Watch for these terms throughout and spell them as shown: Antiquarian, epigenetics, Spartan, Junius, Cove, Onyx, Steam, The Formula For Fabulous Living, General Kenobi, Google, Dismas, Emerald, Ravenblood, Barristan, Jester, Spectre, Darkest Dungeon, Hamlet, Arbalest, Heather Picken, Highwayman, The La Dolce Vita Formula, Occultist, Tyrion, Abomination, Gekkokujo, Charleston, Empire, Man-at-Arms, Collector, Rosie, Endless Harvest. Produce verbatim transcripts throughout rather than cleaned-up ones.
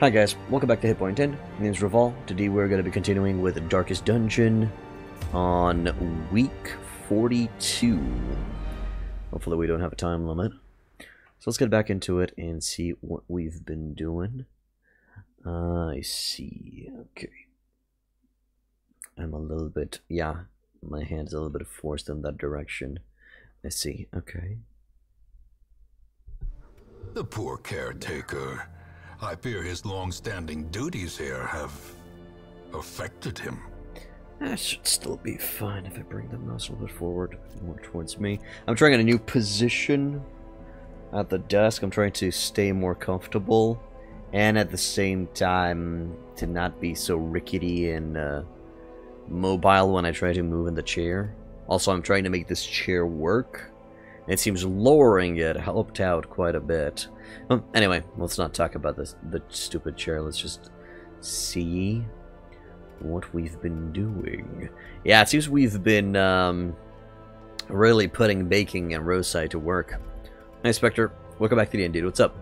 Hi guys, welcome back to Hitpoint ten. My name is Raval. Today we're going to be continuing with Darkest Dungeon on week forty-two. Hopefully we don't have a time limit. So let's get back into it and see what we've been doing. Uh, I see. Okay. I'm a little bit... yeah, my hand's a little bit forced in that direction. I see. Okay. The poor caretaker. I fear his long-standing duties here have affected him. That should still be fine if I bring the mouse a little bit forward, more towards me. I'm trying a new position at the desk. I'm trying to stay more comfortable, and at the same time to not be so rickety and uh, mobile when I try to move in the chair. Also, I'm trying to make this chair work. It seems lowering it helped out quite a bit. Um, anyway, let's not talk about this the stupid chair. Let's just see what we've been doing. Yeah, it seems we've been um, really putting Baking and Rosie to work. Hey, Spectre. Welcome back to the end, dude. What's up?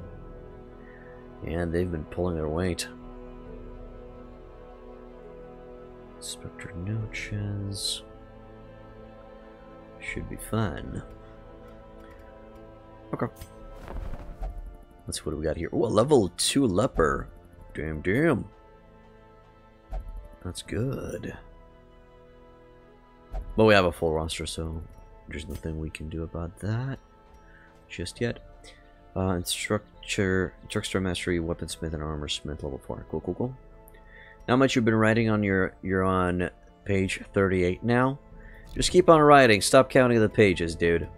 And they've been pulling their weight. Spectre notches. Should be fun. Okay. Let's see what we got here. Oh, a level two leper. Damn, damn. That's good. But we have a full roster, so there's nothing we can do about that just yet. Uh, instructor, instructor mastery, weaponsmith, and armorsmith, level four. Cool, cool, cool. Not much you've been writing on your. You're on page thirty-eight now. Just keep on writing. Stop counting the pages, dude.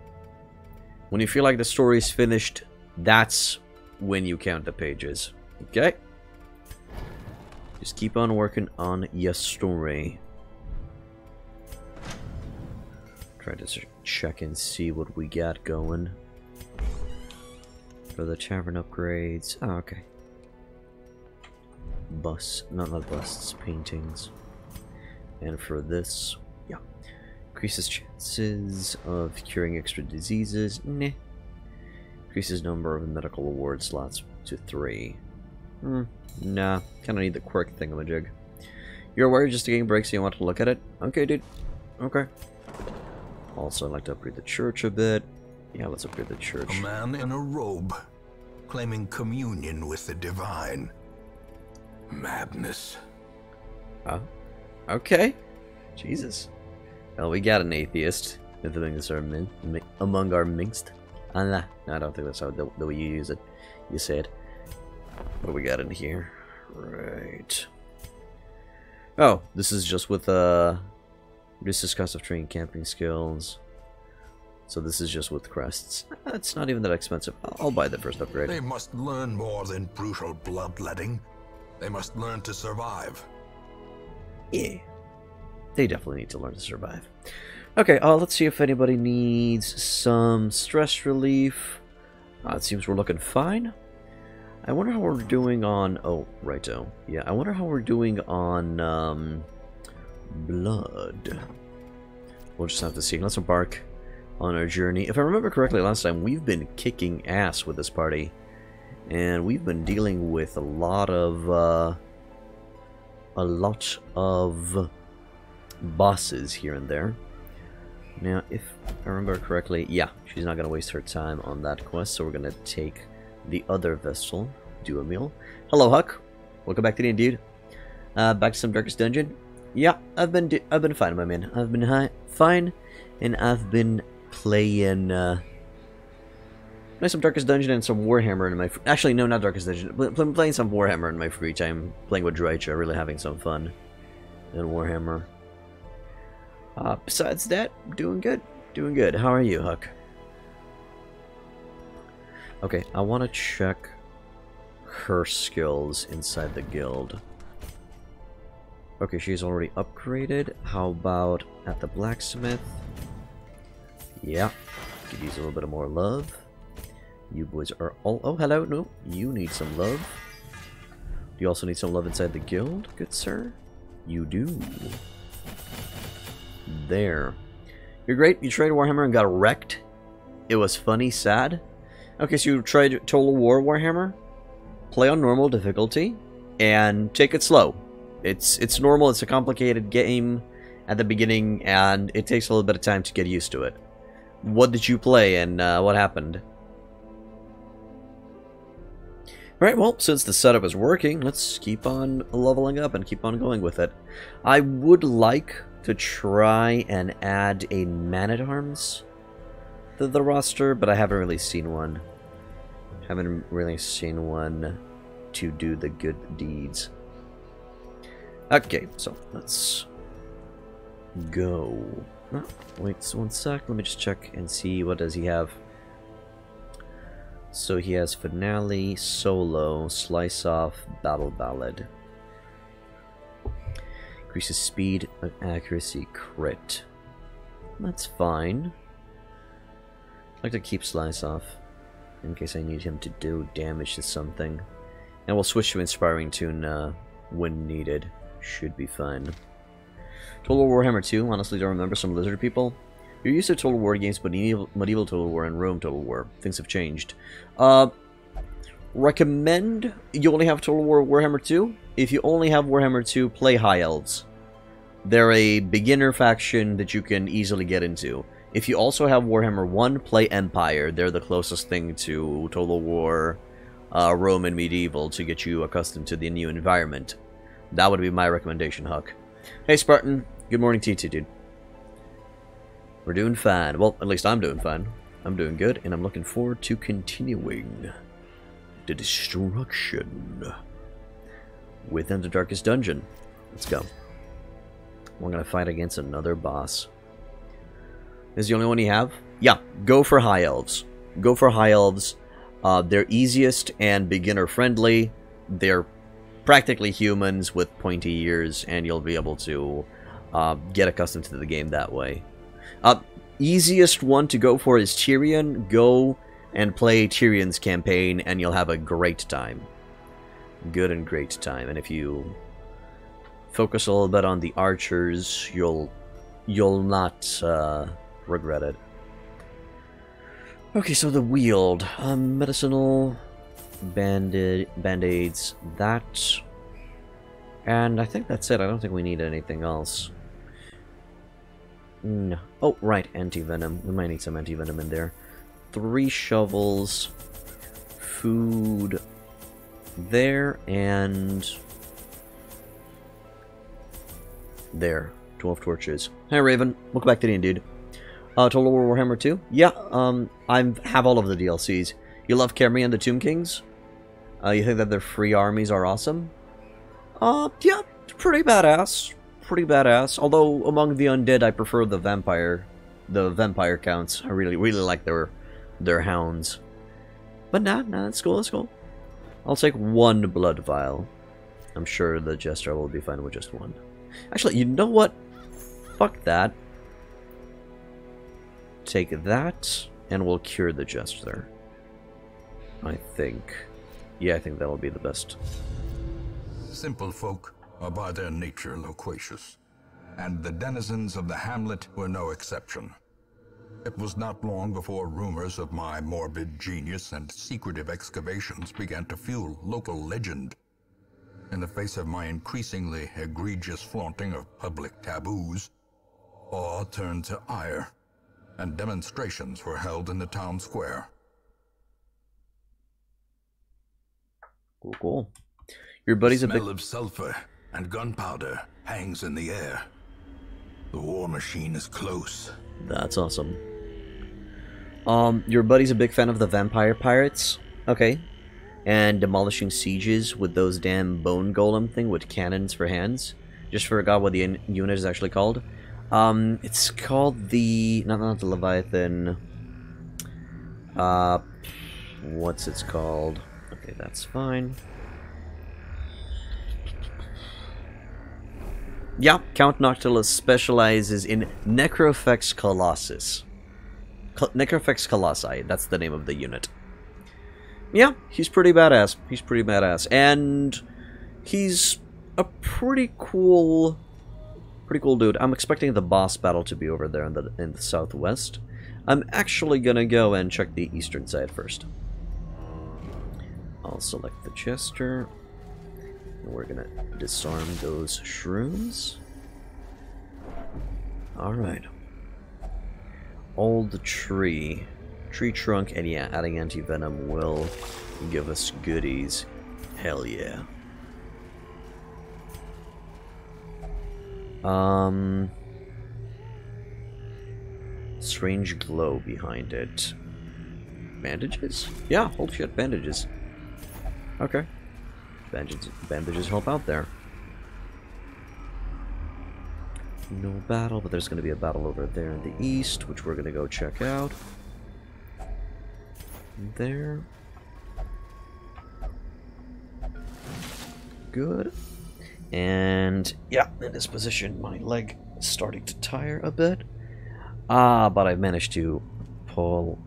When you feel like the story is finished, that's when you count the pages. Okay? Just keep on working on your story. Try to check and see what we got going. For the tavern upgrades. Oh, okay. Busts. Not not busts, paintings. And for this... increases chances of curing extra diseases. Nah. Increases number of medical award slots to three. Hmm. Nah. Kind of need the quirk thingamajig. You're aware just taking breaks, so you want to look at it? Okay, dude. Okay. Also, I'd like to upgrade the church a bit. Yeah, let's upgrade the church. A man in a robe, claiming communion with the divine. Madness. Oh. Okay. Jesus. Well, we got an atheist among our mixed. Ah, nah, I don't think that's how the, the way you use it. You said. What do we got in here? Right. Oh, this is just with uh, this is cost of training camping skills. So this is just with crests. It's not even that expensive. I'll buy the first upgrade. They must learn more than brutal bloodletting. They must learn to survive. Yeah. They definitely need to learn to survive. Okay, uh, let's see if anybody needs some stress relief. Uh, it seems we're looking fine. I wonder how we're doing on... oh, righto. Yeah, I wonder how we're doing on um, blood. We'll just have to see. Let's embark on our journey. If I remember correctly last time, we've been kicking ass with this party. And we've been dealing with a lot of... Uh, a lot of... bosses here and there. Now, if I remember correctly, yeah, she's not going to waste her time on that quest, so we're going to take the other Vestal, do a meal. Hello, Huck. Welcome back to the end, dude. Uh, back to some Darkest Dungeon. Yeah, I've been do I've been fine, my man. I've been hi fine, and I've been playing uh, some Darkest Dungeon and some Warhammer in my... Fr Actually, no, not Darkest Dungeon. I'm playing some Warhammer in my free time, playing with Drycha, really having some fun in Warhammer. Uh, besides that, doing good. Doing good. How are you, Huck? Okay, I want to check her skills inside the guild. Okay, she's already upgraded. How about at the blacksmith? Yeah, could use a little bit more love. You boys are all... oh, hello. No, you need some love. Do you also need some love inside the guild, good sir? You do. There. You're great. You tried Warhammer and got wrecked. It was funny, sad. Okay, so you tried Total War Warhammer. Play on normal difficulty. and take it slow. It's it's normal, it's a complicated game at the beginning, and it takes a little bit of time to get used to it. What did you play, and uh, what happened? Alright, well, since the setup is working, let's keep on leveling up and keep on going with it. I would like to try and add a Man-at-Arms to the roster, but I haven't really seen one. Haven't really seen one to do the good deeds. Okay, so let's go. Oh, wait, so one sec. Let me just check and see what does he have. So he has Finale, Solo, Slice Off, Battle Ballad. Increases Speed, Accuracy, Crit. That's fine. I'd like to keep Slice Off in case I need him to do damage to something. And we'll switch to Inspiring Tune uh, when needed. Should be fine. Total War Warhammer two, honestly don't remember some lizard people. You're used to Total War games, but medieval, medieval Total War and Rome Total War. Things have changed. Uh, recommend you only have Total War Warhammer two? If you only have Warhammer two, play High Elves. They're a beginner faction that you can easily get into. If you also have Warhammer one, play Empire. They're the closest thing to Total War, uh, Rome and Medieval to get you accustomed to the new environment. That would be my recommendation, Huck. Hey, Spartan. Good morning to you too, dude. We're doing fine. Well, at least I'm doing fine. I'm doing good, and I'm looking forward to continuing the destruction within the Darkest Dungeon. Let's go. We're going to fight against another boss. Is the only one you have? Yeah, go for High Elves. Go for High Elves. Uh, they're easiest and beginner-friendly. They're practically humans with pointy ears, and you'll be able to uh, get accustomed to the game that way. Uh, easiest one to go for is Tyrion. Go and play Tyrion's campaign and you'll have a great time. Good and great time. And if you focus a little bit on the archers, you'll you'll not uh, regret it. Okay, so the wield. Um, medicinal, bandage, band-aids, that. And I think that's it. I don't think we need anything else. No. Oh, right, anti-venom. We might need some anti-venom in there. Three shovels, food there, and there. twelve torches. Hi, Raven. Welcome back to the end, dude. Uh, Total War Warhammer two? Yeah, um, I have all of the D L Cs. You love Kermie and the Tomb Kings? Uh, you think that their free armies are awesome? Uh, yeah, pretty badass. Pretty badass, although among the undead I prefer the vampire the vampire counts. I really really like their their hounds. But nah, nah, that's cool, that's cool. I'll take one blood vial. I'm sure the Jester will be fine with just one. Actually, you know what? Fuck that. Take that and we'll cure the Jester. I think. Yeah, I think that'll be the best. Simple folk are by their nature loquacious, and the denizens of the hamlet were no exception. It was not long before rumors of my morbid genius and secretive excavations began to fuel local legend. In the face of my increasingly egregious flaunting of public taboos, awe turned to ire, and demonstrations were held in the town square. Cool, cool. Your buddy's a big... smell of sulfur and gunpowder hangs in the air. The war machine is close. That's awesome. Um, your buddy's a big fan of the vampire pirates. Okay. And demolishing sieges with those damn bone golem thing with cannons for hands. Just forgot what the unit is actually called. Um, it's called the... Not, not the Leviathan. Uh, what's it's called? Okay, that's fine. Yeah, Count Noctilus specializes in Necrofex Colossus. Col Necrofex Colossi, that's the name of the unit. Yeah, he's pretty badass. He's pretty badass. And he's a pretty cool pretty cool dude. I'm expecting the boss battle to be over there in the in the southwest. I'm actually gonna go and check the eastern side first. I'll select the Jester. And we're gonna disarm those shrooms. Alright. Old tree. Tree trunk, and yeah, adding anti-venom will give us goodies. Hell yeah. Um... Strange glow behind it. Bandages? Yeah, holy shit, bandages. Okay. Bandages, bandages help out there. No battle, but there's going to be a battle over there in the east, which we're going to go check out. There. Good. And, yeah, in this position, my leg is starting to tire a bit. Ah, but I managed to pull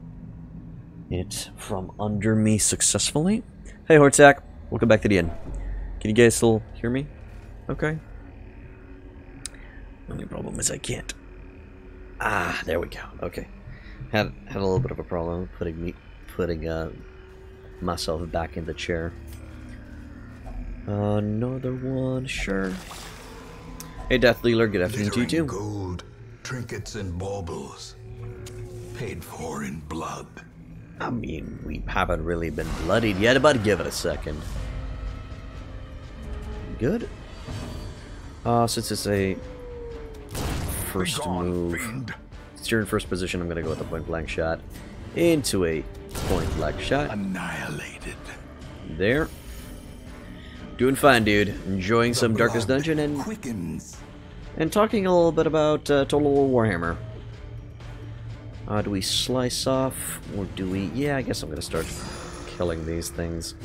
it from under me successfully. Hey, Hortak, welcome back to the inn. Can you guys still hear me? Okay. Only problem is I can't. Ah, there we go. Okay. Had had a little bit of a problem putting me putting uh myself back in the chair. Another one, sure. Hey, Death Dealer, good afternoon to you too. Gold, trinkets and baubles, paid for in blood. I mean, we haven't really been bloodied yet, but give it a second. Good. Uh, since it's a first move, since you're in first position, I'm gonna go with a point blank shot into a point blank shot. Annihilated. There. Doing fine, dude. Enjoying the some Darkest Dungeon and quickens. And talking a little bit about uh, Total War Warhammer. Uh, do we slice off, or do we... Yeah, I guess I'm gonna start killing these things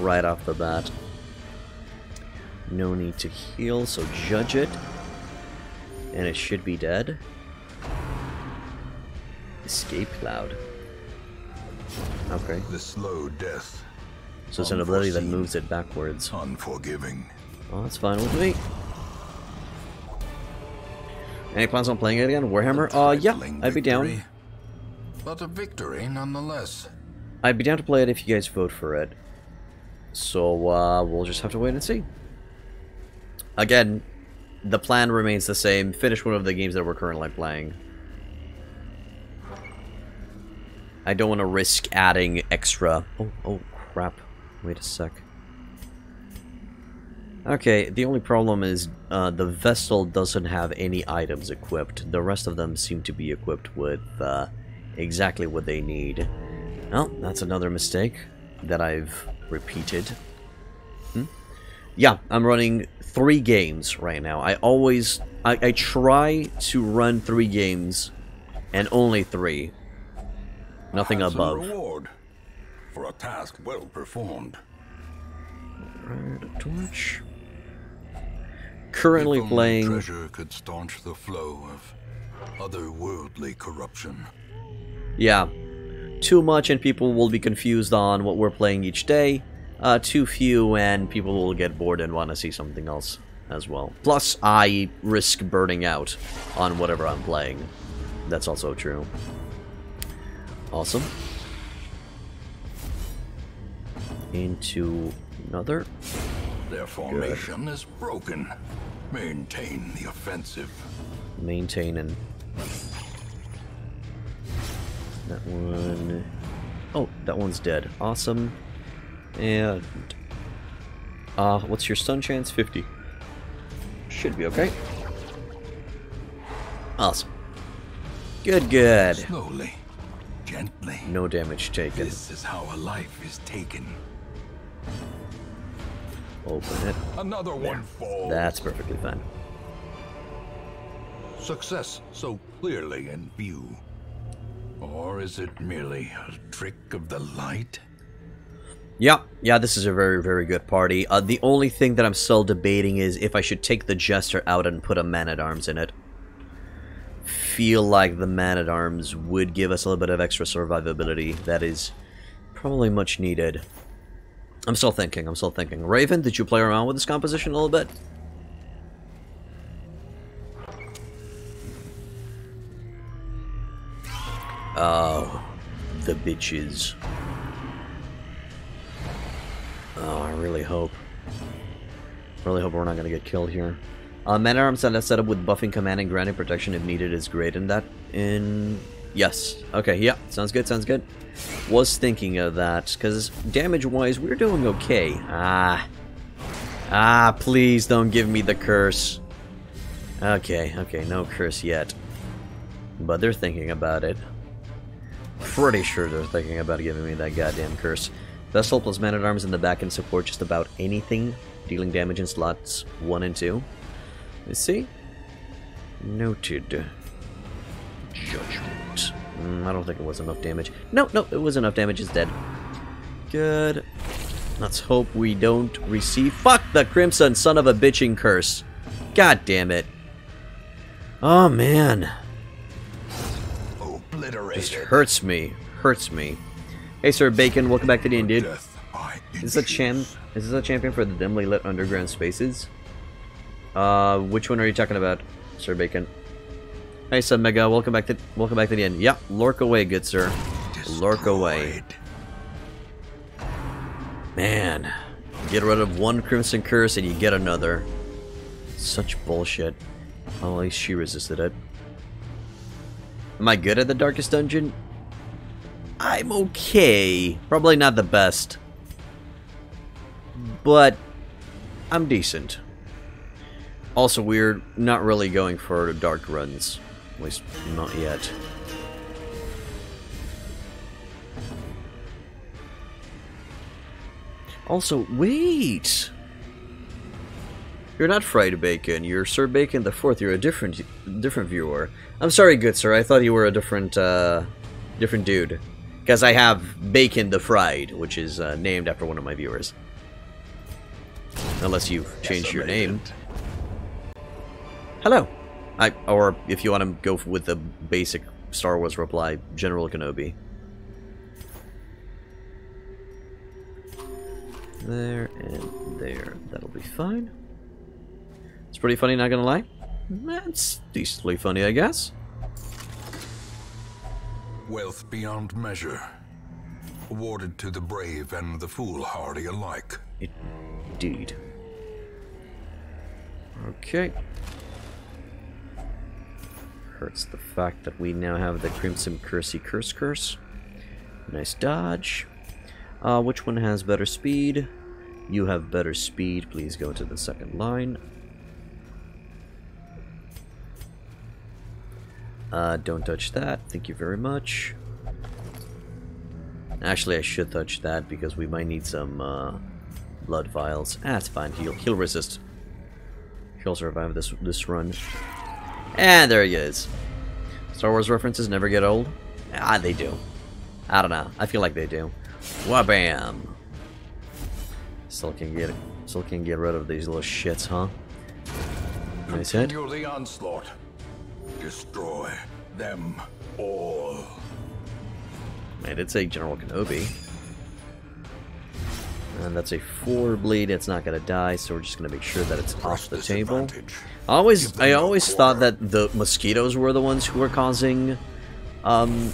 right off the bat. No need to heal, so judge it. And it should be dead. Escape cloud. Okay. The slow death. So it's an ability that moves it backwards. Unforgiving. Well, that's fine with me. Any plans on playing it again? Warhammer? Uh, yeah, I'd be down. But a victory nonetheless. I'd be down to play it if you guys vote for it. So, uh, we'll just have to wait and see. Again, the plan remains the same. Finish one of the games that we're currently playing. I don't want to risk adding extra. Oh, oh, crap. Wait a sec. Okay, the only problem is uh, the Vestal doesn't have any items equipped. The rest of them seem to be equipped with uh, exactly what they need. Well, that's another mistake that I've repeated. Hmm? Yeah, I'm running three games right now. I always... I, I try to run three games and only three. Nothing above. Reward for a task well performed. Right, a torch. Currently playing. Treasure could staunch the flow of otherworldly corruption. Yeah, too much, and people will be confused on what we're playing each day. Uh, too few, and people will get bored and want to see something else as well. Plus, I risk burning out on whatever I'm playing. That's also true. Awesome. Into another. Their formation Good. Is broken. Maintain the offensive. Maintaining. That one. Oh, that one's dead. Awesome. And uh, what's your stun chance? fifty. Should be okay. Awesome. Good, good. Slowly, gently. No damage taken. This is how a life is taken. Open it. Another one falls. That's perfectly fine. Success so clearly in view. Or is it merely a trick of the light? Yeah, yeah, this is a very, very good party. Uh, the only thing that I'm still debating is if I should take the Jester out and put a Man-at-Arms in it. Feel like the Man-at-Arms would give us a little bit of extra survivability that is probably much needed. I'm still thinking, I'm still thinking. Raven, did you play around with this composition a little bit? Oh, the bitches. Oh, I really hope. Really hope we're not going to get killed here. Uh, Man-at-Arms that is set up with buffing command and granting protection if needed is great in that. In... Yes. Okay, yeah. Sounds good, sounds good. Was thinking of that, because damage-wise, we're doing okay. Ah. Ah, please don't give me the curse. Okay, okay, no curse yet. But they're thinking about it. Pretty sure they're thinking about giving me that goddamn curse. Vestal plus Man-at-Arms in the back and support just about anything, dealing damage in slots one and two. Let's see. Noted. Judgment. Mm, I don't think it was enough damage. No, no, it was enough damage. It's dead. Good. Let's hope we don't receive... Fuck the Crimson son of a bitching curse. God damn it. Oh, man. Obliterated. Just hurts me. Hurts me. Hey, Sir Bacon. Welcome back to D and D, dude. Is this, a champ is this a champion for the dimly lit underground spaces? Uh, which one are you talking about, Sir Bacon? Hey, Sub Mega, welcome back to welcome back to the end. Yeah, lurk away, good sir. Destroyed. Lurk away. Man, get rid of one Crimson Curse and you get another. Such bullshit. Well, at least she resisted it. Am I good at the Darkest Dungeon? I'm okay. Probably not the best, but I'm decent. Also, we're not really going for dark runs. At least, not yet. Also, wait! You're not Fried Bacon, you're Sir Bacon the Fourth, you're a different different viewer. I'm sorry, good sir, I thought you were a different, uh, different dude. Because I have Bacon the Fried, which is uh, named after one of my viewers. Unless you've changed yes, your name. It. Hello, I or if you want to go with the basic Star Wars reply, General Kenobi. There and there, that'll be fine. It's pretty funny, not gonna lie. That's decently funny, I guess. Wealth beyond measure, awarded to the brave and the foolhardy alike. Indeed. Okay. Hurts the fact that we now have the Crimson Cursey Curse Curse. Nice dodge. Uh, which one has better speed? You have better speed. Please go to the second line. Uh, don't touch that. Thank you very much. Actually, I should touch that because we might need some uh, blood vials. Ah, it's fine. He'll, he'll resist. He'll survive this this run. And there he is. Star Wars references never get old. Ah, they do. I don't know. I feel like they do. Wha-bam! Still can get, still can get rid of these little shits, huh? Nice hit. Continue the onslaught. Destroy them all. I did say General Kenobi. And that's a four bleed. It's not gonna die, so we're just gonna make sure that it's off the table. I always, I always thought that the mosquitoes were the ones who were causing, um,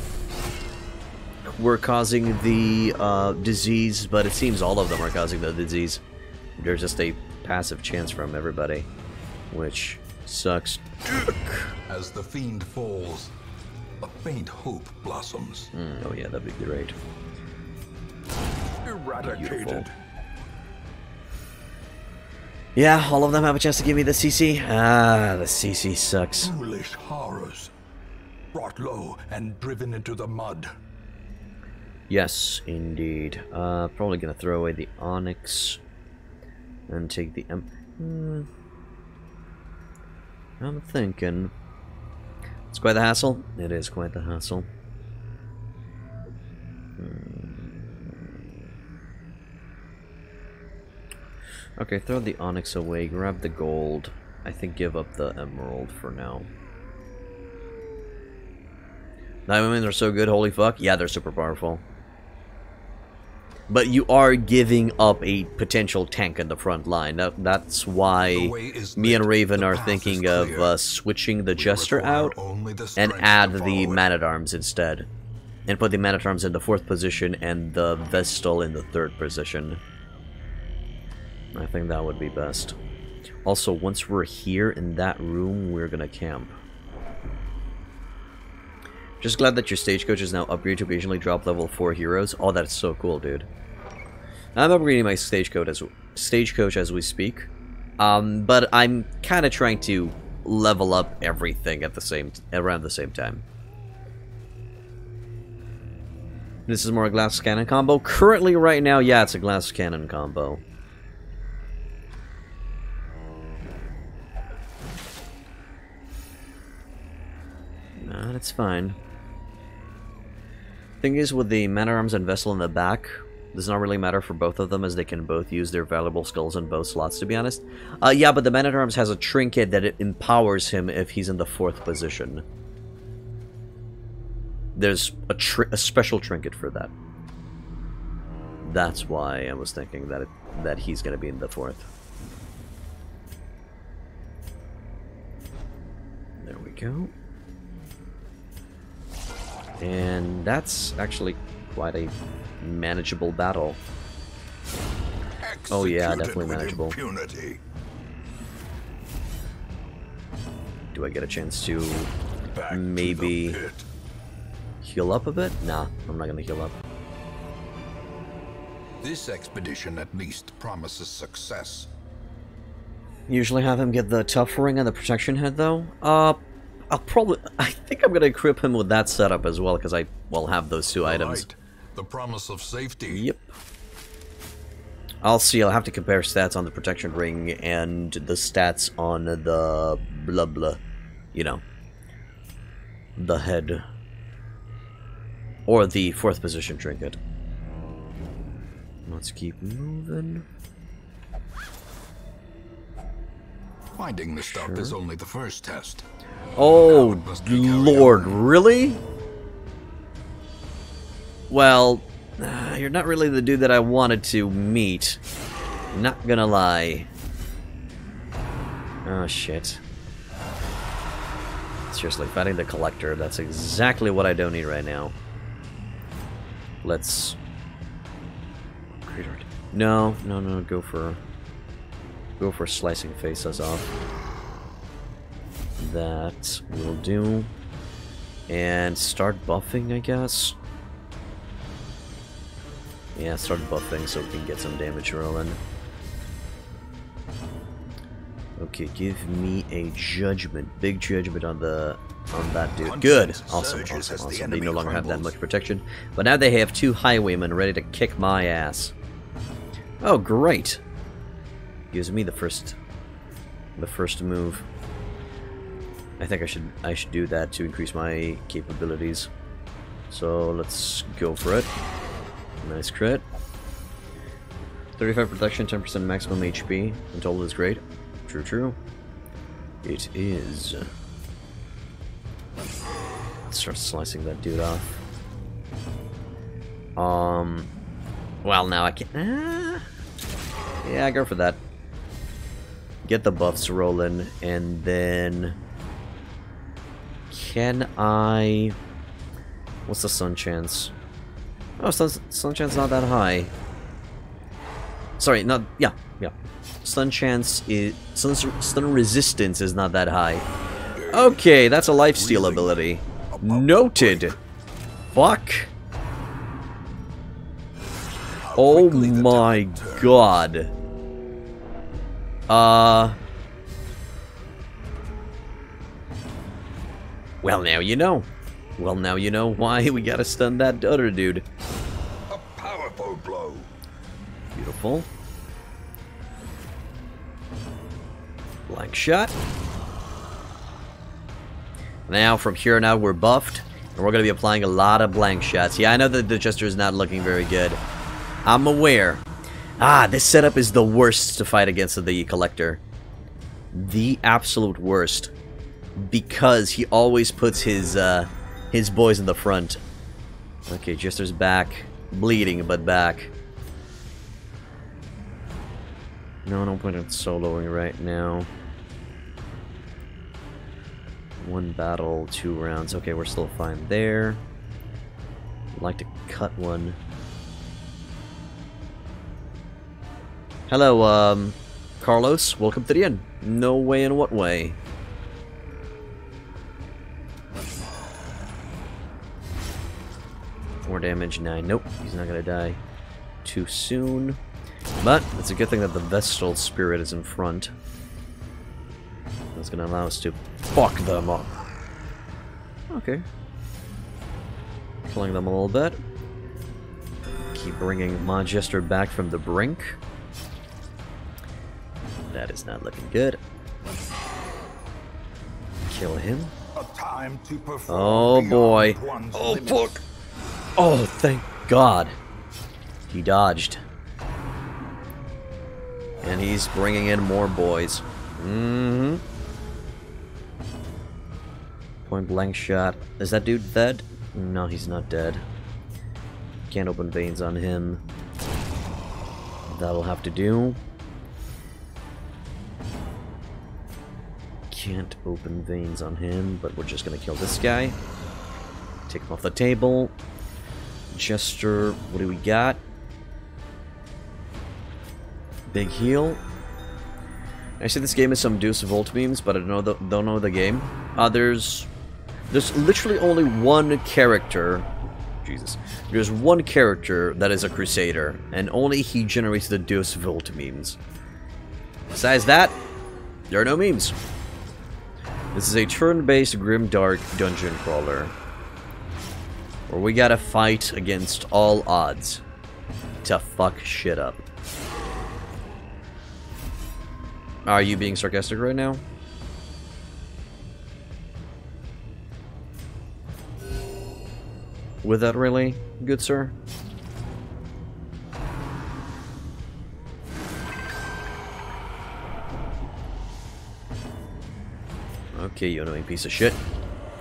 were causing the uh, disease, but it seems all of them are causing the disease. There's just a passive chance from everybody, which sucks. As the fiend falls, a faint hope blossoms. Mm, oh yeah, that'd be great. Eradicated. Beautiful. Yeah, all of them have a chance to give me the C C. Ah, the C C sucks. Foolish horrors, brought low and driven into the mud. Yes, indeed. Uh, probably gonna throw away the Onyx and take the M. Hmm. I'm thinking it's quite the hassle. It is quite the hassle. Hmm. Okay, throw the Onyx away, grab the gold. I think give up the emerald for now. Night women are so good, holy fuck. Yeah, they're super powerful. But you are giving up a potential tank in the front line. That, that's why me and Raven are thinking of uh, switching the Jester out and add the Man-at-Arms instead. And put the Man-at-Arms in the fourth position and the Vestal in the third position. I think that would be best. Also, once we're here in that room, we're gonna camp. Just glad that your Stagecoach is now upgraded to occasionally drop level four heroes. Oh, that's so cool, dude. I'm upgrading my Stagecoach as, stagecoach as we speak. Um, but I'm kind of trying to level up everything at the same around the same time. This is more a glass cannon combo. Currently, right now, yeah, it's a glass cannon combo. Nah, that's fine. Thing is, with the Man-at-Arms and Vestal in the back, does not really matter for both of them, as they can both use their valuable skills in both slots, to be honest. Uh, yeah, but the Man-at-Arms has a trinket that it empowers him if he's in the fourth position. There's a, tri a special trinket for that. That's why I was thinking that, it, that he's going to be in the fourth. There we go. And that's actually quite a manageable battle. Executed. Oh yeah, definitely manageable. Do I get a chance to Back maybe to heal up a bit? Nah, I'm not gonna heal up. This expedition at least promises success. Usually have him get the tough ring and the protection head though. Uh, I'll probably, I think I'm gonna equip him with that setup as well, because I will have those two All items. Right. The promise of safety. Yep. I'll see. I'll have to compare stats on the protection ring and the stats on the blah blah, you know, the head or the fourth position trinket. Let's keep moving. Finding the stuff sure. is only the first test. Oh Lord, really? Well, uh, you're not really the dude that I wanted to meet. Not gonna lie. Oh, shit. Seriously, fighting the Collector, that's exactly what I don't need right now. Let's... No, no, no, go for... Go for slicing faces off. That will do. And start buffing, I guess. Yeah, start buffing so we can get some damage rolling. Okay, give me a judgment. Big judgment on the on that dude. Good! Awesome, awesome, awesome. They no longer have that much protection. But now they have two Highwaymen ready to kick my ass. Oh, great! Gives me the first the first move. I think I should I should do that to increase my capabilities. So let's go for it. Nice crit. thirty-five protection, ten percent maximum H P. And total is great. True, true. It is. Let's start slicing that dude off. Um. Well, now I can't. Ah. Yeah, go for that. Get the buffs rolling, and then. Can I. What's the stun chance? Oh, stun, stun chance not that high. Sorry, not yeah, yeah. Stun chance is stun, stun resistance is not that high. Okay, that's a lifesteal ability. Noted. Fuck. Oh my god. Uh. Well, now you know. Well, now you know why we gotta stun that other dude. A powerful blow. Beautiful. Blank shot. Now, from here on out, we're buffed. And we're gonna be applying a lot of blank shots. Yeah, I know that the Jester is not looking very good. I'm aware. Ah, this setup is the worst to fight against the Collector. The absolute worst. Because he always puts his, uh... his boys in the front. Okay, Jester's back. Bleeding, but back. No, no point in soloing right now. One battle, two rounds. Okay, we're still fine there. I'd like to cut one. Hello, um... Carlos, welcome to the end. No way in what way. Four damage, nine. Nope, he's not gonna die too soon. But it's a good thing that the Vestal Spirit is in front. That's gonna allow us to fuck them up. Okay. Killing them a little bit. Keep bringing Mon Jester back from the brink. That is not looking good. Kill him. Oh boy. Oh fuck. Oh, thank God. He dodged. And he's bringing in more boys. Mm-hmm. Point blank shot. Is that dude dead? No, he's not dead. Can't open veins on him. That'll have to do. Can't open veins on him, but we're just gonna kill this guy. Take him off the table. Jester, what do we got? Big heal. Actually, this game is some Deuce Volt memes, but I don't know the, don't know the game. Uh, there's, there's literally only one character. Jesus. There's one character that is a Crusader, and only he generates the Deuce Volt memes. Besides that, there are no memes. This is a turn-based Grimdark dungeon crawler, where we gotta fight against all odds to fuck shit up. Are you being sarcastic right now? With that, really? Good sir? Okay, you annoying piece of shit.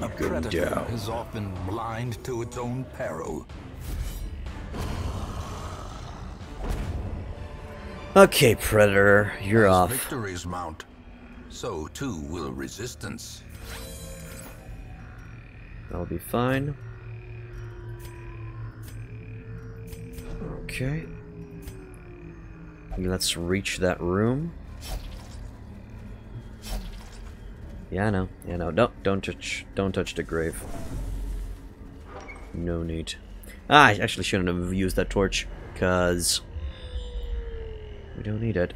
A predator is often blind to its own peril. Okay, Predator, you're as off. Victories mount, so too will resistance. That'll be fine. Okay. Let's reach that room. Yeah, I know. Yeah, no. Don't don't touch don't touch the grave. No need. Ah, I actually shouldn't have used that torch, cause we don't need it.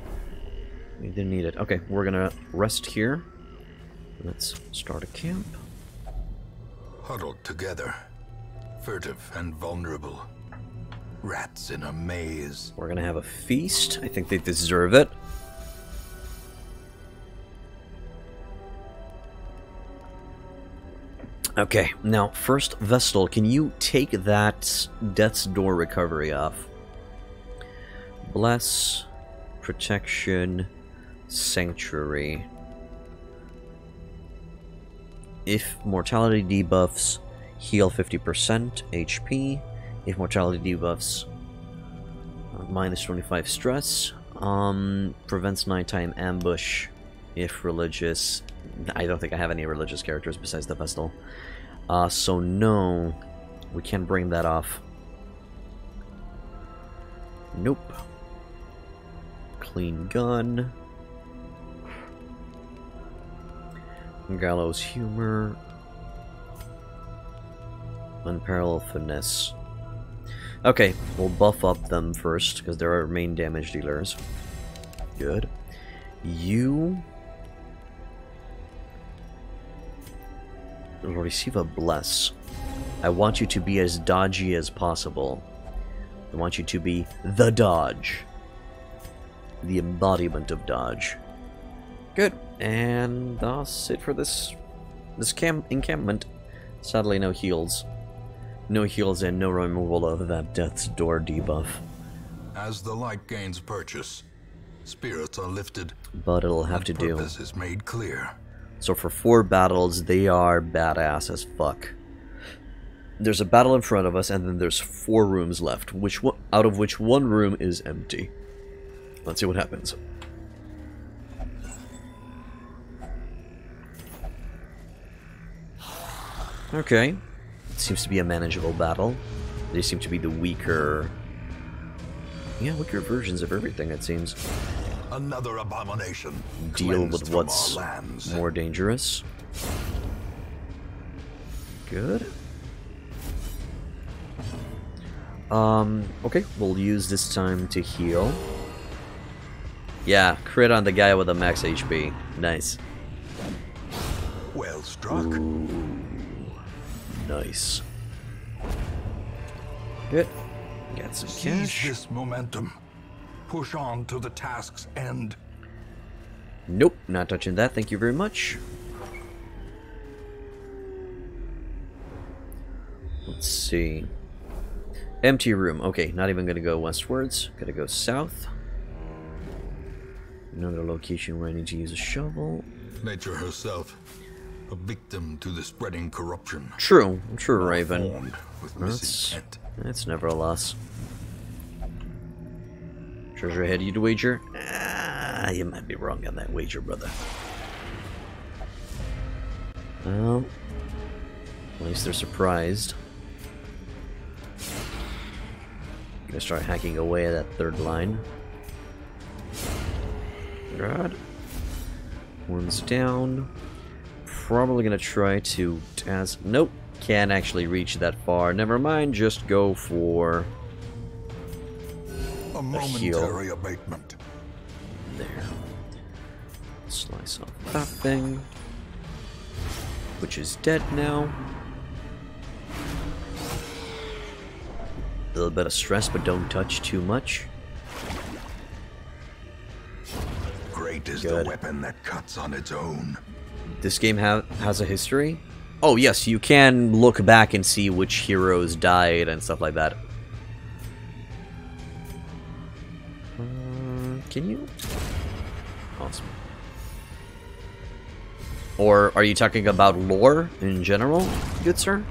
We didn't need it. Okay, we're gonna rest here. Let's start a camp. Huddled together, furtive and vulnerable. Rats in a maze. We're gonna have a feast. I think they deserve it. Okay, now first, Vestal, can you take that Death's Door recovery off? Bless. Protection, Sanctuary. If mortality debuffs, heal fifty percent H P. If mortality debuffs, minus twenty-five stress. Um, prevents nighttime ambush. If religious, I don't think I have any religious characters besides the Vestal. Uh, so no, we can't bring that off. Nope. Clean gun. Gallows humor. Unparalleled finesse. Okay, we'll buff up them first, because they're our main damage dealers. Good. You will receive a bless. I want you to be as dodgy as possible. I want you to be the dodge. The embodiment of dodge. Good, and that's it for this this camp encampment. Sadly, no heals, no heals, and no removal of that Death's Door debuff. As the light gains purchase, spirits are lifted. But it'll have to do. Purpose is made clear. So for four battles, they are badass as fuck. There's a battle in front of us, and then there's four rooms left, which one, out of which one room is empty. Let's see what happens. Okay. It seems to be a manageable battle. They seem to be the weaker... Yeah, weaker versions of everything, it seems. another abomination. Deal with what's more dangerous. Good. Um, okay, we'll use this time to heal. Yeah, crit on the guy with a max H P. Nice. Well struck. Ooh, nice. Good. Got some cash. Seize this momentum. Push on to the task's end. Nope, not touching that. Thank you very much. Let's see. Empty room. Okay, not even gonna go westwards. Gonna go south. Another location where I need to use a shovel. Nature herself, a victim to the spreading corruption. True, true, Raven. That's, that's never a loss. Treasure ahead, you'd wager? Ah, you might be wrong on that wager, brother. Well, at least they're surprised. Gonna start hacking away at that third line. God. One's down. Probably gonna try to task. Nope, can't actually reach that far. Never mind, just go for a momentary a heal. Abatement. There. Slice off that thing, which is dead now. A little bit of stress, but don't touch too much. Is Good. The weapon that cuts on its own. This game ha has a history? Oh yes, you can look back and see which heroes died and stuff like that. Um, can you? Awesome. Or are you talking about lore in general, good sir?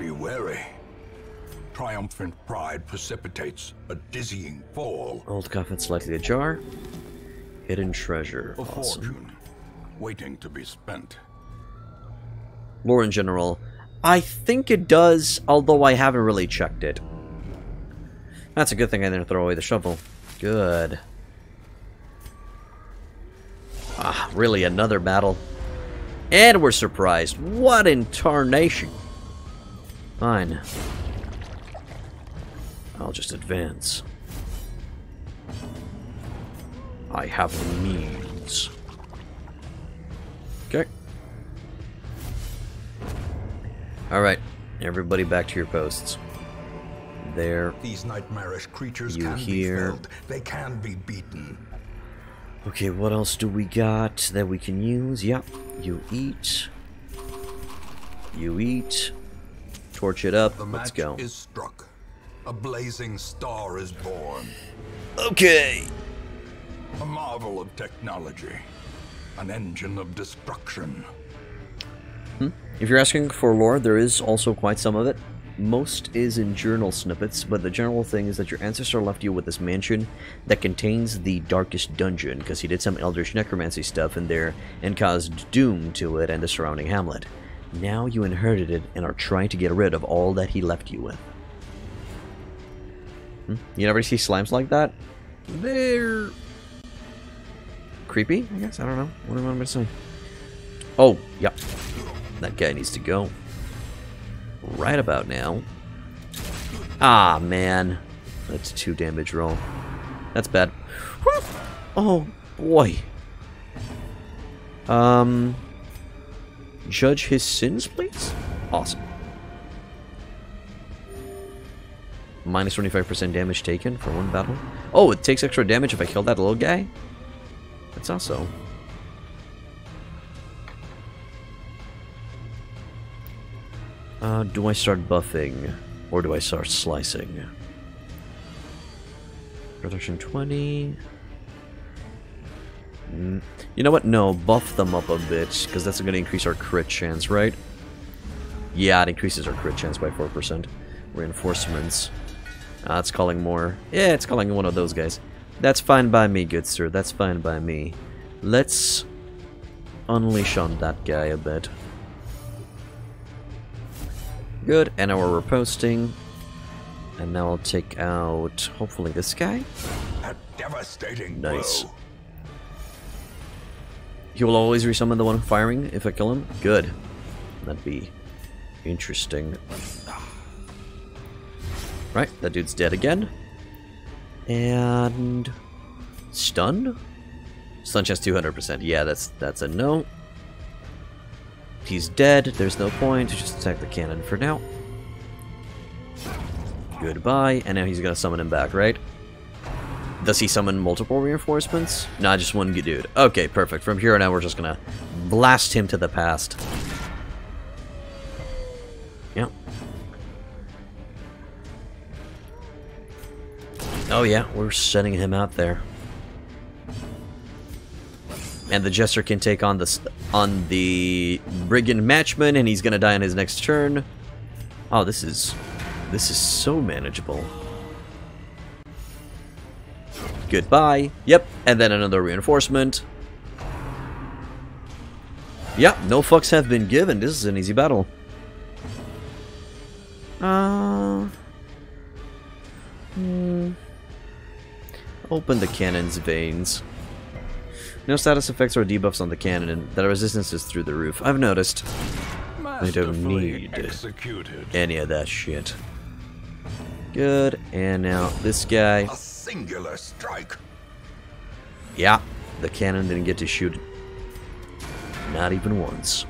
Be wary. Triumphant pride precipitates a dizzying fall. Old coffin slightly ajar. Hidden treasure. A awesome. Fortune waiting to be spent. Lore in general. I think it does, although I haven't really checked it. That's a good thing I didn't throw away the shovel. Good. Ah, really another battle. And we're surprised. What in tarnation? Fine. I'll just advance. I have the means. Okay. Alright. Everybody back to your posts. There. These nightmarish creatures you can here. Be filled. They can be beaten. Okay, what else do we got that we can use? Yep. You eat. You eat. Torch it up. The match Let's go. Is struck. A blazing star is born. Okay. A marvel of technology. An engine of destruction. Hmm. If you're asking for lore, there is also quite some of it. Most is in journal snippets, but the general thing is that your ancestor left you with this mansion that contains the Darkest Dungeon, because he did some Eldritch Necromancy stuff in there and caused doom to it and the surrounding hamlet. Now you inherited it and are trying to get rid of all that he left you with. You never see slimes like that? They're creepy, I guess. I don't know. What am I gonna say? Oh, yep. That guy needs to go. Right about now. Ah, man. That's a two damage roll. That's bad. Oh, boy. Um. Judge his sins, please? Awesome. Minus twenty-five percent damage taken for one battle. Oh, it takes extra damage if I kill that little guy? That's also... Uh, do I start buffing? Or do I start slicing? Reduction twenty... Mm. You know what? No, buff them up a bit, because that's going to increase our crit chance, right? Yeah, it increases our crit chance by four percent. Reinforcements. Uh, it's calling more. Yeah, it's calling one of those guys. That's fine by me, good sir. That's fine by me. Let's unleash on that guy a bit. Good, and now we're reposting. And now I'll take out, hopefully, this guy. A devastating nice. Blow. He will always resummon the one firing if I kill him. Good. That'd be interesting. Right, that dude's dead again. And stun? Stun chance two hundred percent. Yeah, that's that's a no. He's dead. There's no point. Just attack the cannon for now. Goodbye. And now he's gonna summon him back, right? Does he summon multiple reinforcements? Nah, just one good dude. Okay, perfect. From here on out, we're just gonna blast him to the past. Yeah. Oh yeah, we're sending him out there. And the Jester can take on the on the Brigand Matchman, and he's gonna die on his next turn. Oh, this is this is so manageable. Goodbye. Yep, and then another reinforcement. Yep, no fucks have been given. This is an easy battle. Uh, mm, open the cannon's veins. No status effects or debuffs on the cannon, and that resistance is through the roof. I've noticed. I don't need executed. Any of that shit. Good, and now this guy. Singular strike. Yeah, the cannon didn't get to shoot it. Not even once.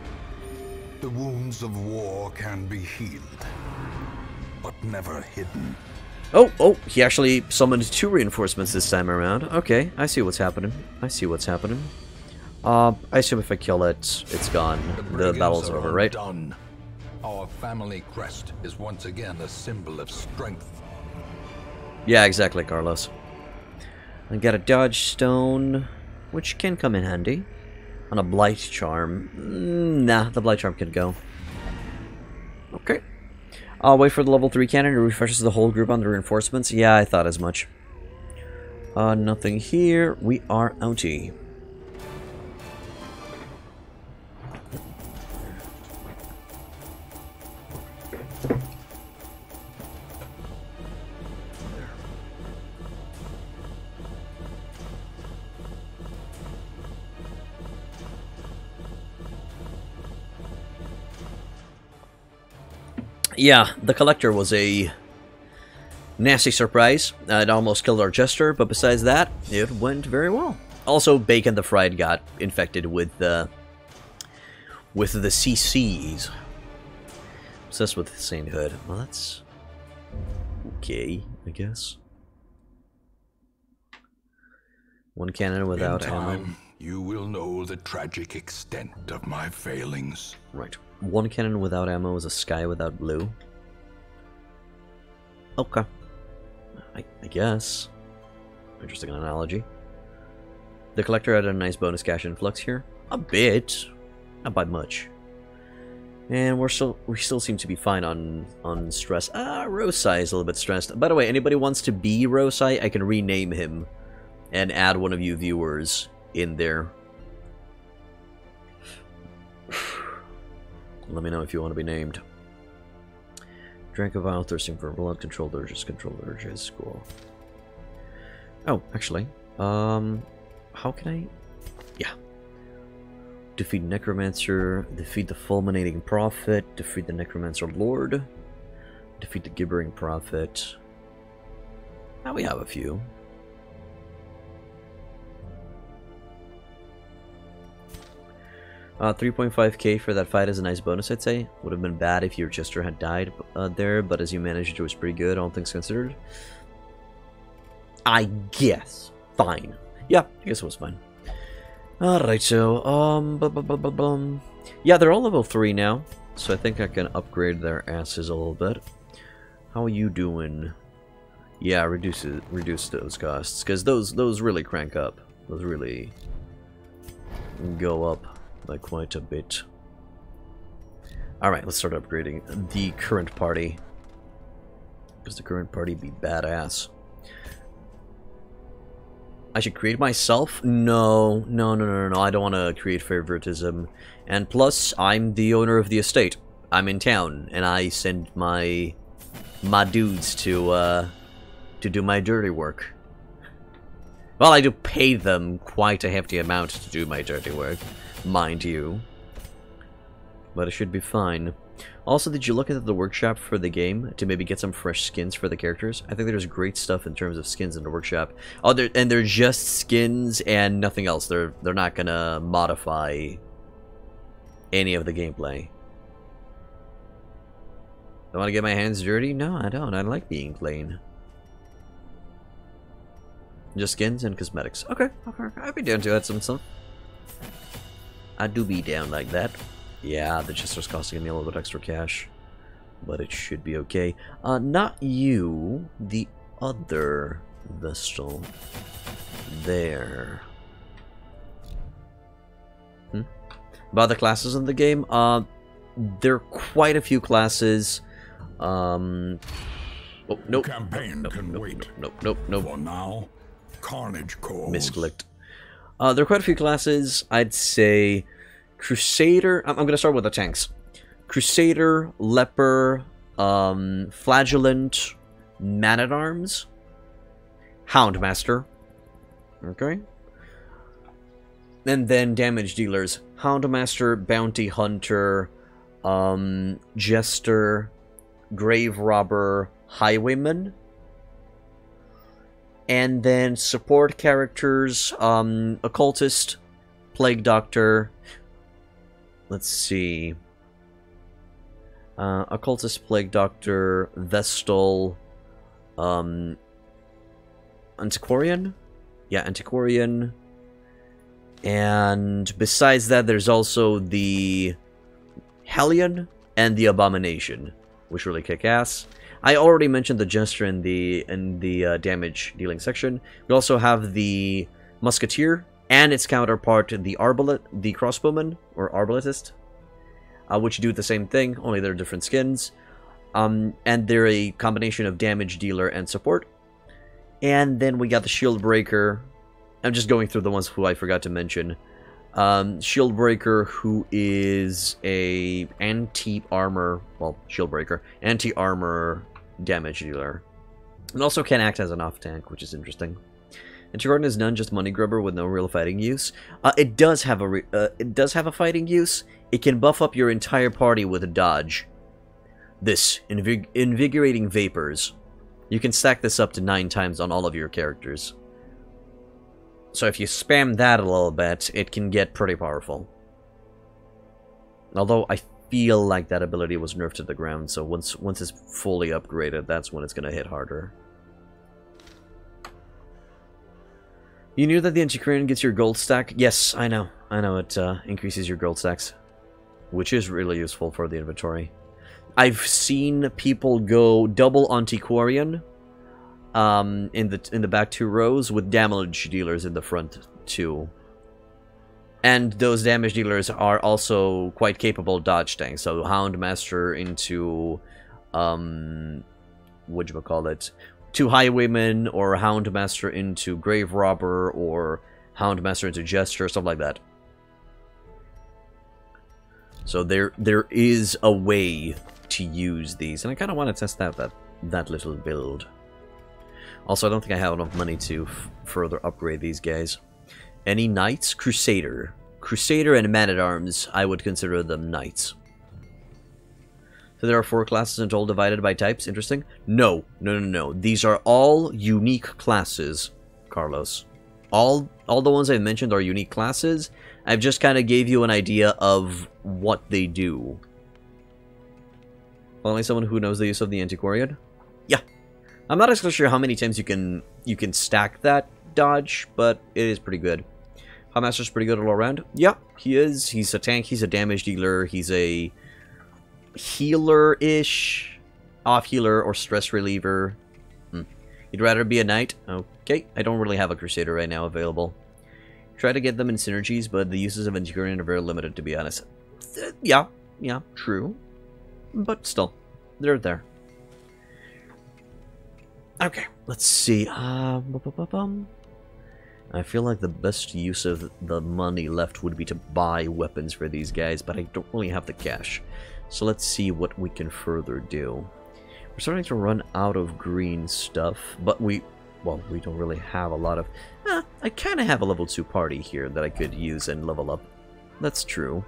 The wounds of war can be healed, but never hidden. Oh, oh, he actually summoned two reinforcements this time around. Okay, I see what's happening. I see what's happening. Uh, I assume if I kill it, it's gone. The, the battle's over, right? Done. Our family crest is once again a symbol of strength. Yeah, exactly, Carlos. I got a dodge stone, which can come in handy. And a blight charm. Nah, the blight charm can go. Okay. I'll wait for the level three cannon. It refreshes the whole group on the reinforcements. Yeah, I thought as much. Uh, nothing here. We are outie. Yeah, the Collector was a nasty surprise. Uh, it almost killed our Jester, but besides that, it went very well. Also, Bacon the Fried got infected with the with the C Cs. Obsessed with sainthood. Well, that's okay, I guess. One cannon without ammo. You will know the tragic extent of my failings. Right. One cannon without ammo is a sky without blue. Okay. I, I guess. Interesting analogy. The Collector had a nice bonus cash influx here. A bit. Not by much. And we're still we still seem to be fine on on stress. Ah, Rosie is a little bit stressed. By the way, anybody wants to be Rosie, I can rename him and add one of you viewers in there. Let me know if you want to be named. Drink a vial, thirsting for blood, controlled urges, controlled urges, cool. Oh, actually, um, how can I? Yeah. Defeat Necromancer, defeat the Fulminating Prophet, defeat the Necromancer Lord, defeat the Gibbering Prophet. Now we have a few. Uh, three point five K for that fight is a nice bonus, I'd say. Would have been bad if your Jester had died uh, there, but as you managed, it was pretty good, all things considered. I guess. Fine. Yeah, I guess it was fine. Alright, so, um, bu bu bu bu bum. Yeah, they're all level three now, so I think I can upgrade their asses a little bit. How are you doing? Yeah, reduce, it, reduce those costs, because those, those really crank up. Those really go up. By quite a bit. Alright, let's start upgrading the current party. Because the current party be badass. I should create myself? No, no, no, no, no. I don't want to create favoritism. And plus, I'm the owner of the estate. I'm in town, and I send my my dudes to uh, to do my dirty work. Well, I do pay them quite a hefty amount to do my dirty work, mind you. But it should be fine. Also, did you look into the workshop for the game to maybe get some fresh skins for the characters? I think there's great stuff in terms of skins in the workshop. Oh, they're, and they're just skins and nothing else. They're they're not gonna modify any of the gameplay. I want to get my hands dirty? No, I don't. I like being clean. Just skins and cosmetics. Okay, okay. I'd be down to add some stuff. I do be down like that. Yeah, the Jester's costing me a little bit extra cash, but it should be okay. Uh, not you, the other Vestal. There. Hmm? About the classes in the game, uh, there are quite a few classes. Um, oh, nope. Campaign nope, can nope, wait. Nope, nope, nope. For now, carnage calls. Misclicked. Uh, there are quite a few classes. I'd say Crusader, I'm gonna start with the tanks. Crusader, Leper, um, Flagellant, Man-at-Arms, Houndmaster. Okay. And then damage dealers. Houndmaster, Bounty Hunter, um, Jester, Grave Robber, Highwayman. And then support characters, um, Occultist, Plague Doctor. Let's see. Uh, Occultist, Plague Doctor, Vestal, um, Antiquarian? Yeah, Antiquarian. And besides that, there's also the Hellion and the Abomination, which really kick ass. I already mentioned the Jester in the, in the uh, damage dealing section. We also have the Musketeer and its counterpart, the Arbalet, the Crossbowman, or Arbaletist, uh, which do the same thing, only they're different skins. Um, and they're a combination of damage dealer and support. And then we got the Shield Breaker. I'm just going through the ones who I forgot to mention. Um, Shield Breaker, who is a anti-armor, well, Shield Breaker, anti-armor damage dealer. And also can act as an off-tank, which is interesting. Antiquarian is none, just money grubber with no real fighting use. Uh, it does have a re uh, it does have a fighting use. It can buff up your entire party with a dodge. This invig invigorating vapors. You can stack this up to nine times on all of your characters. So if you spam that a little bit, it can get pretty powerful. Although I feel like that ability was nerfed to the ground, so once once it's fully upgraded, that's when it's going to hit harder. You knew that the Antiquarian gets your gold stack? Yes, I know. I know it uh, increases your gold stacks, which is really useful for the inventory. I've seen people go double Antiquarian um, in the in the back two rows with damage dealers in the front two. And those damage dealers are also quite capable dodge tanks. So Houndmaster into um, whatchamacallit, to Highwayman, or Houndmaster into Grave Robber, or Houndmaster into Jester, something like that. So there there is a way to use these, and I kind of want to test out that, that little build. Also, I don't think I have enough money to f further upgrade these guys. Any knights? Crusader. Crusader and Man-at-Arms, I would consider them knights. So there are four classes and all divided by types. Interesting. No, no, no, no. These are all unique classes, Carlos. All, all the ones I've mentioned are unique classes. I've just kind of gave you an idea of what they do. Finally, someone who knows the use of the Antiquarian. Yeah, I'm not exactly sure how many times you can you can stack that dodge, but it is pretty good. Houndmaster's pretty good all around. Yeah, he is. He's a tank. He's a damage dealer. He's a healer-ish, off-healer, or stress reliever. Hmm. You'd rather be a knight? Okay, I don't really have a Crusader right now available. Try to get them in synergies, but the uses of Antiquarian are very limited, to be honest. Uh, yeah, yeah, true. But still, they're there. Okay, let's see. Uh, bu-bu-bu-bum. I feel like the best use of the money left would be to buy weapons for these guys, but I don't really have the cash. So let's see what we can further do. We're starting to run out of green stuff, but we, well, we don't really have a lot of... Eh, I kind of have a level two party here that I could use and level up. That's true.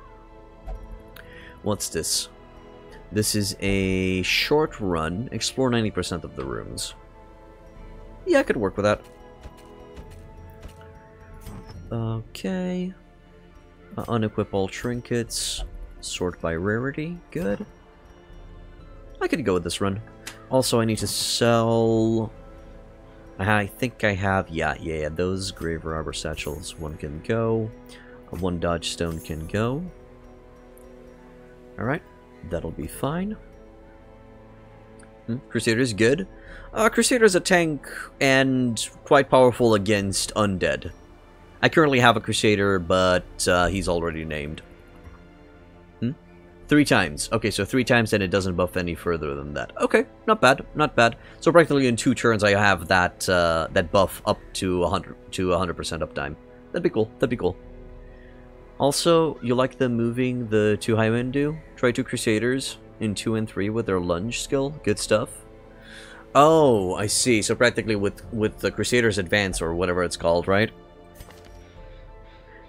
What's this? This is a short run. Explore ninety percent of the rooms. Yeah, I could work with that. Okay. Uh, unequip all trinkets. Sort by rarity. Good. I could go with this run. Also, I need to sell... I think I have... Yeah, yeah, yeah. Those Grave Robber satchels. One can go. One dodge stone can go. Alright. That'll be fine. Hmm, Crusader's good. Uh, Crusader's a tank and quite powerful against undead. I currently have a Crusader, but uh, he's already named. Hmm? Three times. Okay, so three times and it doesn't buff any further than that. Okay, not bad, not bad. So practically in two turns I have that uh, that buff up to one hundred percent uptime. That'd be cool, that'd be cool. Also, you like the moving the two highwaymen do? Try two Crusaders in two and three with their lunge skill. Good stuff. Oh, I see. So practically with, with the Crusader's Advance or whatever it's called, right?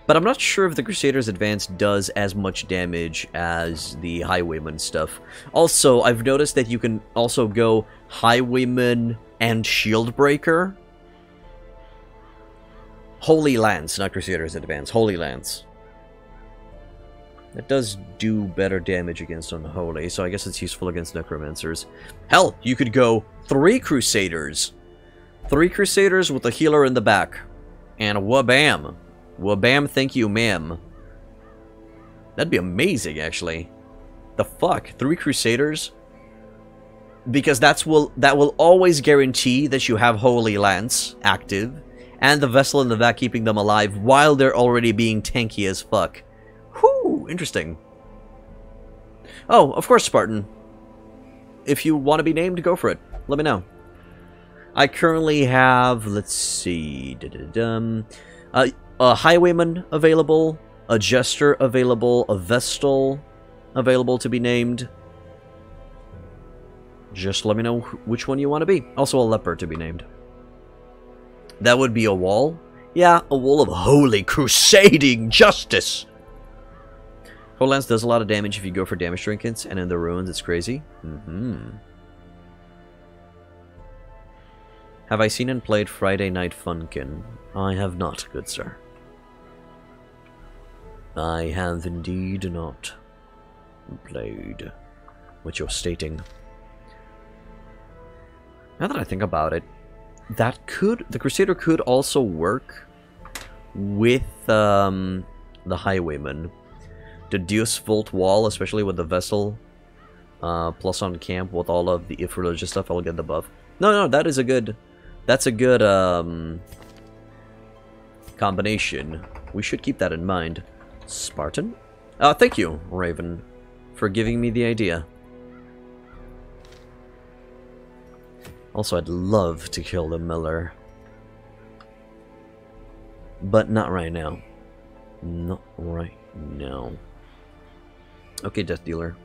But I'm not sure if the Crusader's Advance does as much damage as the Highwayman stuff. Also, I've noticed that you can also go Highwayman and Shield Breaker. Holy Lance, not Crusader's Advance. Holy Lance. That does do better damage against Unholy, so I guess it's useful against Necromancers. Hell, you could go three Crusaders. Three Crusaders with a healer in the back. And wabam. Wabam, thank you, ma'am. That'd be amazing, actually. The fuck? Three Crusaders? Because that's will that will always guarantee that you have Holy Lance active, and the Vestal in the back keeping them alive while they're already being tanky as fuck. Whoo! Interesting. Oh, of course, Spartan. If you want to be named, go for it. Let me know. I currently have, let's see, da -da -dum, uh, a Highwayman available, a Jester available, a Vestal available to be named. Just let me know which one you want to be. Also a Leper to be named. That would be a wall. Yeah, a wall of holy crusading justice. Holy Lance does a lot of damage if you go for damage trinkets, and in the ruins, it's crazy. Mm-hmm. Have I seen and played Friday Night Funkin? I have not, good sir. I have indeed not played what you're stating. Now that I think about it, that could... The Crusader could also work with um, the Highwayman. The Deus Volt Wall, especially with the Vessel, uh, plus on camp with all of the if religious stuff, I'll get the buff. No, no, that is a good, that's a good um, combination. We should keep that in mind. Spartan? Uh, thank you, Raven, for giving me the idea. Also, I'd love to kill the Miller. But not right now. Not right now. Okay, Death Dealer.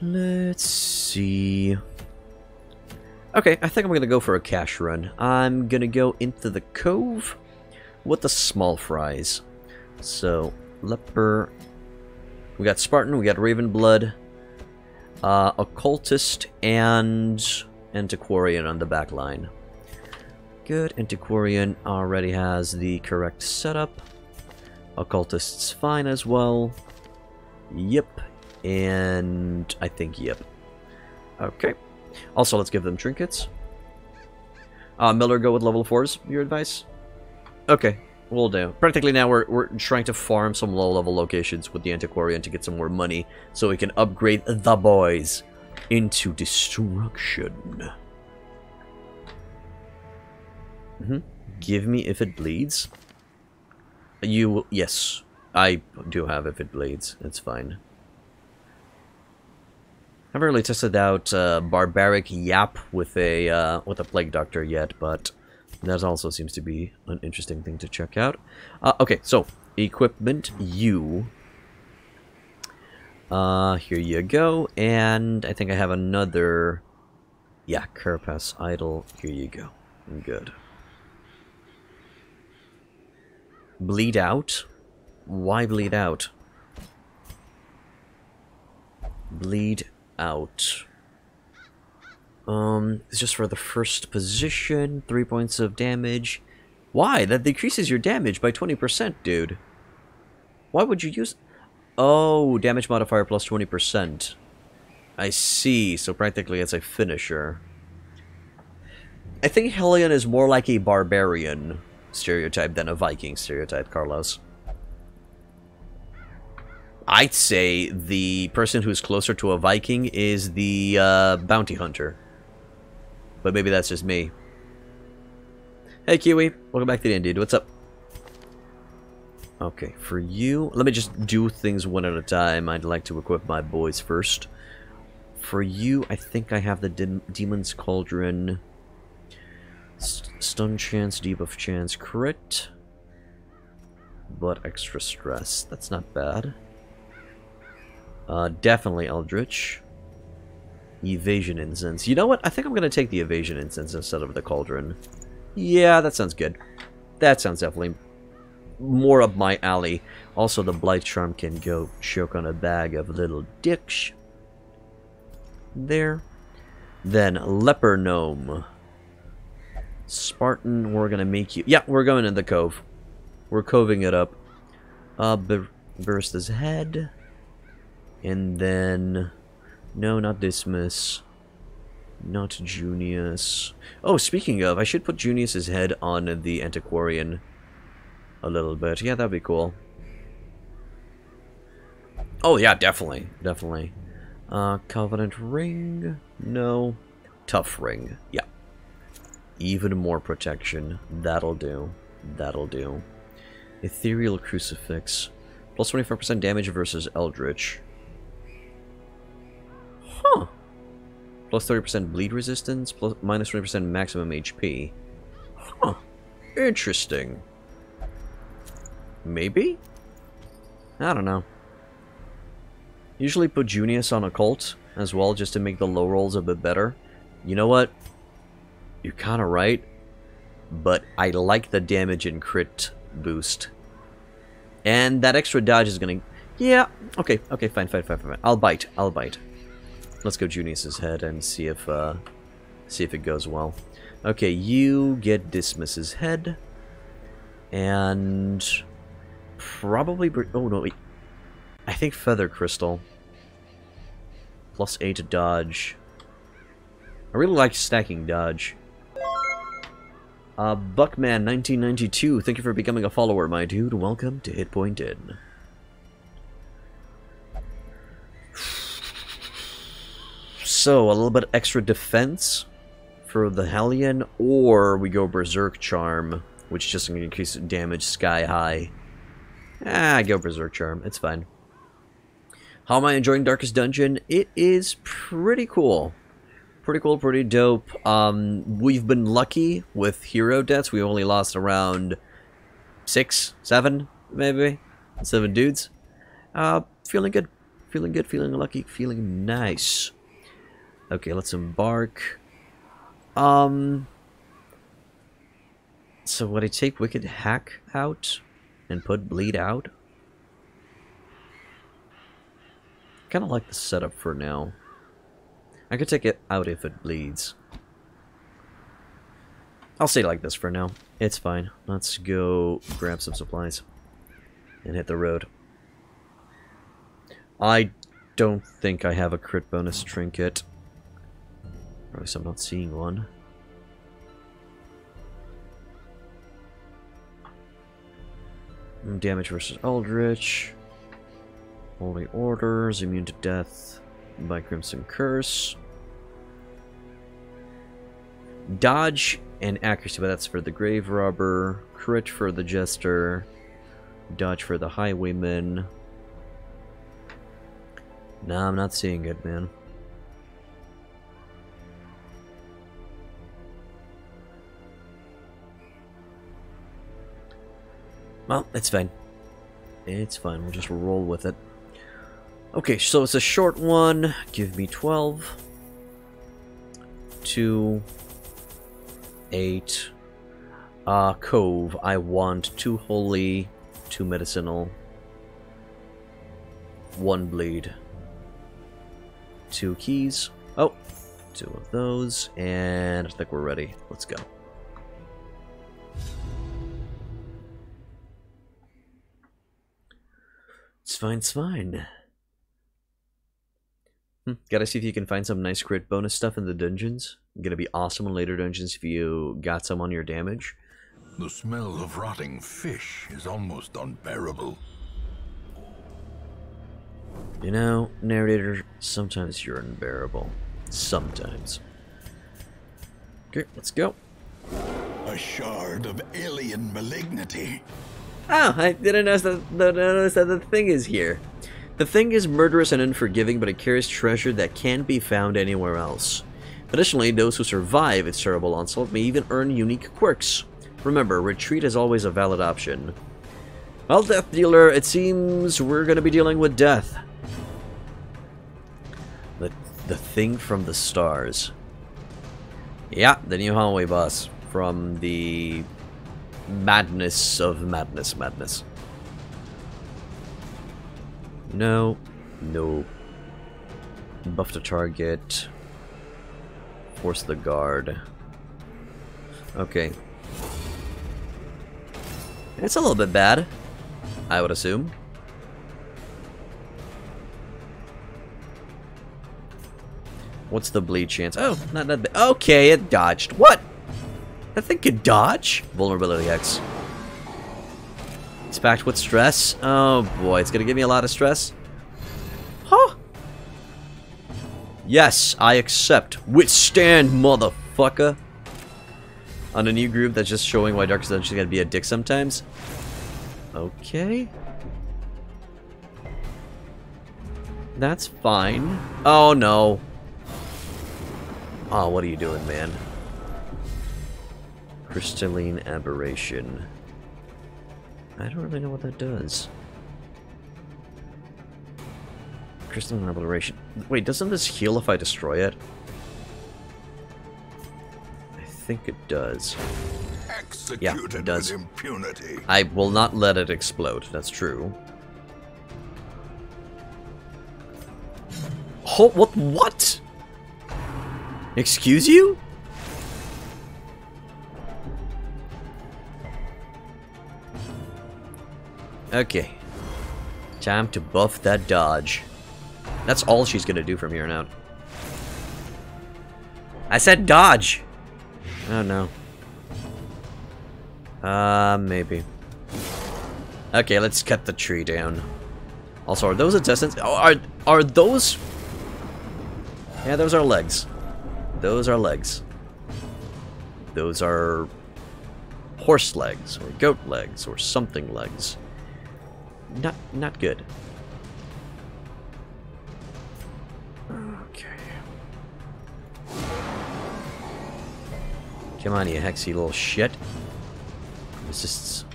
Let's see. Okay, I think I'm gonna go for a cash run. I'm gonna go into the Cove with the small fries. So, Leper. We got Spartan, we got Ravenblood, uh, Occultist, and Antiquarian on the back line. Good, Antiquarian already has the correct setup. Occultist's fine as well. Yep. And I think, yep. Okay. Also, let's give them trinkets. Uh, Miller, go with level fours, your advice? Okay, we'll do. Practically now we're, we're trying to farm some low-level locations with the Antiquarian to get some more money so we can upgrade the boys into destruction. Mm-hmm. Give me if it bleeds. You will... Yes, I do have if it bleeds. It's fine. I haven't really tested out uh, Barbaric Yap with a uh, with a Plague Doctor yet, but that also seems to be an interesting thing to check out. Uh, okay, so equipment, you Uh, here you go, and I think I have another, yeah, Carapace Idol, here you go, good. Bleed out? Why bleed out? Bleed out. Um, it's just for the first position, three points of damage. Why? That decreases your damage by twenty percent, dude. Why would you use... Oh, damage modifier plus twenty percent. I see, so practically it's a finisher. I think Hellion is more like a barbarian stereotype than a Viking stereotype, Carlos. I'd say the person who's closer to a Viking is the uh, Bounty Hunter. But maybe that's just me. Hey, Kiwi. Welcome back to the end, dude. What's up? Okay, for you... Let me just do things one at a time. I'd like to equip my boys first. For you, I think I have the Dem Demon's Cauldron. St stun chance, debuff chance, crit. But extra stress. That's not bad. Uh, definitely Eldritch. Evasion Incense. You know what? I think I'm going to take the Evasion Incense instead of the Cauldron. Yeah, that sounds good. That sounds definitely... more up my alley. Also, the Blight Charm can go choke on a bag of little dicks. There. Then, Leper Gnome. Spartan, we're gonna make you... Yeah, we're going in the Cove. We're coving it up. Uh, bur burst his head. And then... No, not Dismas. Not Junius. Oh, speaking of, I should put Junius's head on the Antiquarian. A little bit. Yeah, that'd be cool. Oh, yeah, definitely. Definitely. Uh, Covenant Ring? No. Tough Ring. Yeah. Even more protection. That'll do. That'll do. Ethereal Crucifix. Plus twenty-five percent damage versus Eldritch. Huh. Plus thirty percent bleed resistance. Plus, minus twenty percent maximum H P. Huh. Interesting. Maybe? I don't know. Usually put Junius on Occult as well, just to make the low rolls a bit better. You know what? You're kind of right, but I like the damage and crit boost. And that extra dodge is gonna... Yeah, okay, okay, fine, fine, fine, fine. I'll bite, I'll bite. Let's go Junius's head and see if, uh, see if it goes well. Okay, you get Dismas's head. And... probably... Oh, no. Wait. I think Feather Crystal. Plus eight to dodge. I really like stacking dodge. Uh, Buckman, nineteen ninety-two. Thank you for becoming a follower, my dude. Welcome to Hitpoint Inn. So, a little bit extra defense for the Hellion, or we go Berserk Charm, which just increases damage sky high. Ah, go Berserk Charm. It's fine. How am I enjoying Darkest Dungeon? It is pretty cool. Pretty cool, pretty dope. Um, we've been lucky with hero deaths. We only lost around six, seven, maybe? Seven dudes. Uh, feeling good. Feeling good, feeling lucky, feeling nice. Okay, let's embark. Um... So would I take Wicked Hack out and put Bleed out? Kind of like the setup for now. I could take it out if it bleeds. I'll stay like this for now. It's fine. Let's go grab some supplies and hit the road. I don't think I have a crit bonus trinket. Or at least I'm not seeing one. Damage versus Eldritch. Holy Orders. Immune to death by Crimson Curse. Dodge and accuracy, but that's for the Grave Robber. Crit for the Jester. Dodge for the Highwayman. Nah, I'm not seeing it, man. Well, it's fine. It's fine. We'll just roll with it. Okay, so it's a short one. Give me twelve. Two. Eight. Uh, Cove. I want two holy, two medicinal, one bleed, two keys. Oh, two of those, and I think we're ready. Let's go. It's fine, it's fine. Hmm. Gotta see if you can find some nice crit bonus stuff in the dungeons. Gonna be awesome in later dungeons if you got some on your damage. The smell of rotting fish is almost unbearable. You know, narrator, sometimes you're unbearable. Sometimes. Okay, let's go. A shard of alien malignity. Oh, I didn't notice that, that, notice that the thing is here. The thing is murderous and unforgiving, but it carries treasure that can't be found anywhere else. Additionally, those who survive its terrible onslaught may even earn unique quirks. Remember, retreat is always a valid option. Well, Death Dealer, it seems we're going to be dealing with death. The, the thing from the stars. Yeah, the new hallway boss from the madness of madness madness. No. No. Buff the target. Force the guard. Okay. It's a little bit bad, I would assume. What's the bleed chance? Oh, not that bad. Okay, it dodged. What? That thing could dodge? Vulnerability X. It's packed with stress. Oh boy, it's gonna give me a lot of stress. Huh? Yes, I accept. Withstand, motherfucker. On a new group that's just showing why Darkest Dungeon is gonna be a dick sometimes. Okay. That's fine. Oh no. Oh, what are you doing, man? Crystalline Aberration. I don't really know what that does. Crystalline Aberration. Wait, doesn't this heal if I destroy it? I think it does. Executed yeah, it does. With impunity. I will not let it explode, that's true. Oh, what? What? Excuse you? Okay, time to buff that dodge. That's all she's gonna do from here on out. I said dodge! Oh no. Uh, maybe. Okay, let's cut the tree down. Also, are those intestines? Oh, are, are those? Yeah, those are legs. Those are legs. Those are horse legs, or goat legs, or something legs. Not, not good. Okay. Come on, you hexy little shit. Resists.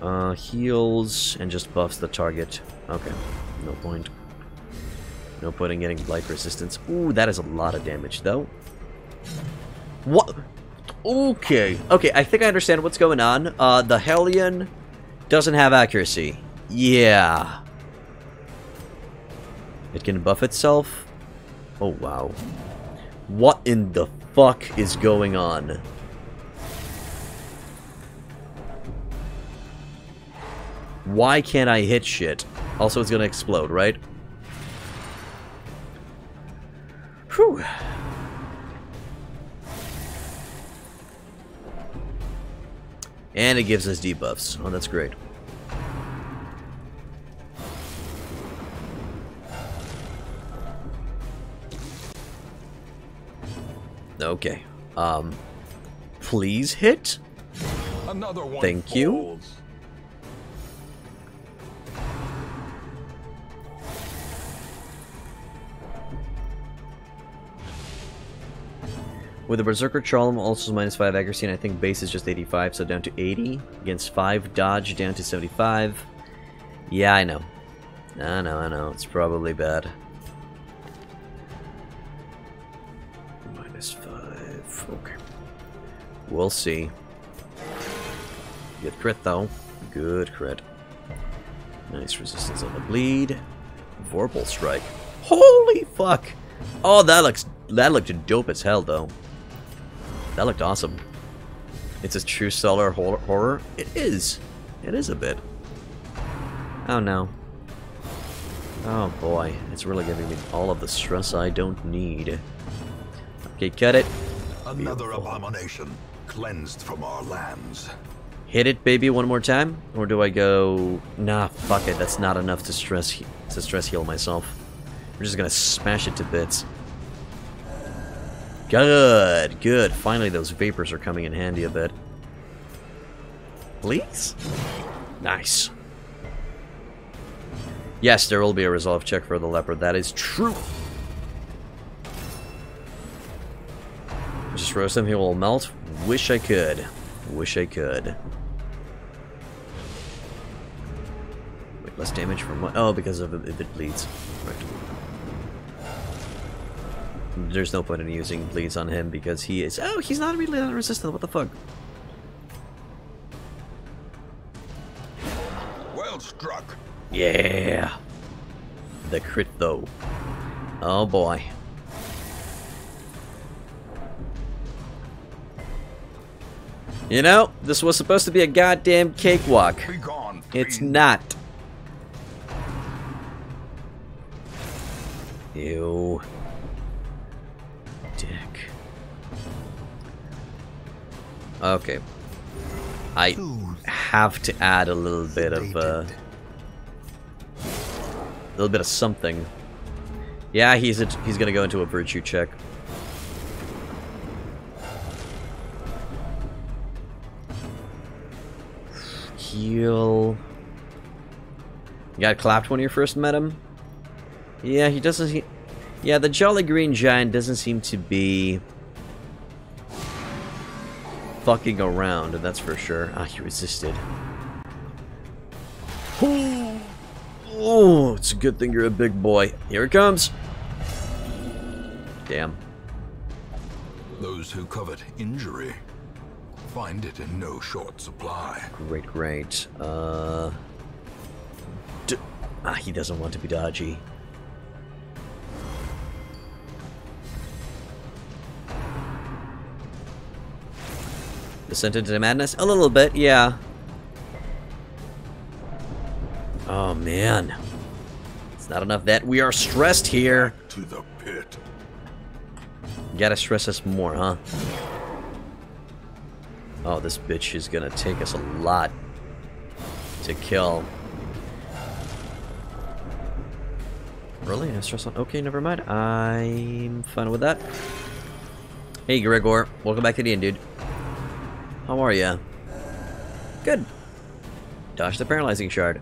Uh, heals and just buffs the target. Okay, no point. No point in getting blight resistance. Ooh, that is a lot of damage, though. What? Okay, okay, I think I understand what's going on. Uh, the Hellion doesn't have accuracy. Yeah. It can buff itself. Oh, wow. What in the fuck is going on? Why can't I hit shit? Also, it's gonna explode, right? Whew. And it gives us debuffs. Oh, that's great. Okay. Um, please hit. Another one. Thank falls. You. With the Berserker Charm, also minus five accuracy, and I think base is just eighty-five, so down to eighty. Against five, dodge down to seventy-five. Yeah, I know. I know, I know. It's probably bad. Minus five. Okay. We'll see. Good crit, though. Good crit. Nice resistance on the bleed. Vorpal strike. Holy fuck! Oh, that looks... That looked dope as hell, though. That looked awesome. It's a true solar hor horror. It is. It is a bit. Oh, no. Oh, boy. It's really giving me all of the stress I don't need. Okay, cut it. Another Beautiful. abomination cleansed from our lands. Hit it, baby, one more time? Or do I go... Nah, fuck it. That's not enough to stress, he to stress heal myself. We're just gonna smash it to bits. Good, good. Finally, those vapors are coming in handy a bit. Please? Nice. Yes, there will be a resolve check for the leper. That is true. Just roast him. He will melt. Wish I could. Wish I could. Wait, less damage from what? Oh, because of if it bleeds. Right. There's no point in using bleeds on him because he is... Oh, he's not really that resistant. What the fuck? Well struck. Yeah. The crit, though. Oh, boy. You know, this was supposed to be a goddamn cakewalk. Gone, it's not. Ew. Dick. Okay. I have to add a little bit of uh, a little bit of something. Yeah, he's a, he's gonna go into a virtue check. Heal. You got clapped when you first met him. Yeah, he doesn't. He Yeah, the Jolly Green Giant doesn't seem to be fucking around, that's for sure. Ah, he resisted. Ooh. Oh, it's a good thing you're a big boy. Here it comes. Damn. Those who covet injury find it in no short supply. Great, great. Uh, d ah, he doesn't want to be dodgy. Descent into madness? A little bit, yeah. Oh, man. It's not enough that we are stressed here. To the pit. Gotta stress us more, huh? Oh, this bitch is gonna take us a lot to kill. Really? No stress on... Okay, never mind. I'm fine with that. Hey, Gregor. Welcome back to the end, dude. How are ya? Good. Dodge the paralyzing shard.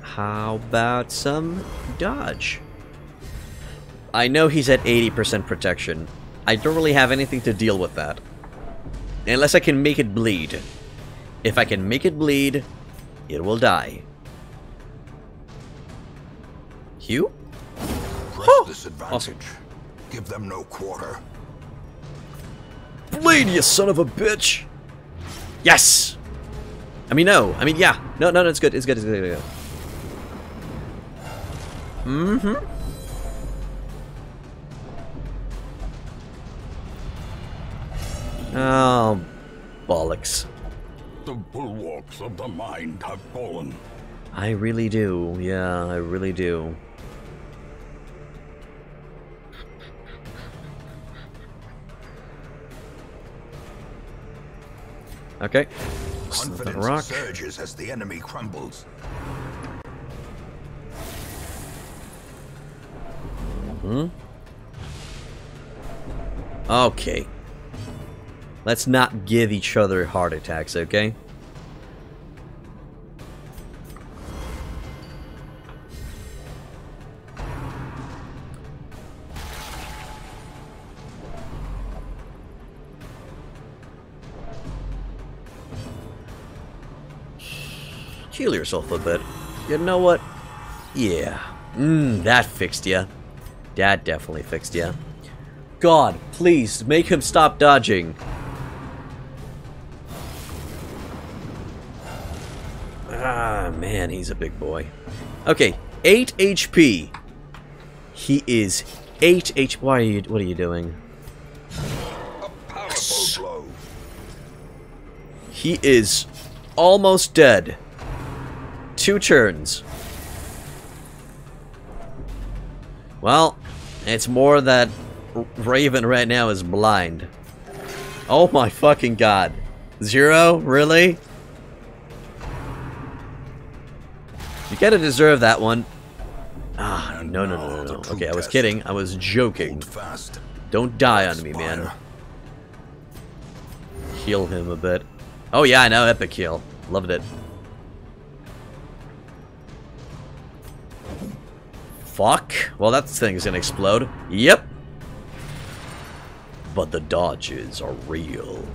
How about some dodge? I know he's at eighty percent protection. I don't really have anything to deal with that. Unless I can make it bleed. If I can make it bleed, it will die. Hugh? Press oh! disadvantage. Awesome. Give them no quarter. Bleed, you son of a bitch! Yes! I mean, no. I mean, yeah. No, no, no, it's good. It's good. It's good. It's good. Mm-hmm. Oh, bollocks. The bulwarks of the mind have fallen. I really do. Yeah, I really do. Okay. Confidence rock. surges as the enemy crumbles. Mm hmm. Okay. Let's not give each other heart attacks, okay? Heal yourself a bit. You know what? Yeah. Mmm, that fixed ya. That definitely fixed ya. God, please, make him stop dodging. Ah, man, he's a big boy. Okay, eight H P. He is eight H P. Why are you, what are you doing? A powerful blow. He is almost dead. Two turns. Well, it's more that Raven right now is blind. Oh my fucking god. Zero? Really? You gotta deserve that one. Ah, no, no, no, no, no. Okay, I was kidding. I was joking. Don't die on me, man. Heal him a bit. Oh yeah, I know. Epic heal. Loved it. Fuck. Well, that thing's gonna explode. Yep. But the dodges are real.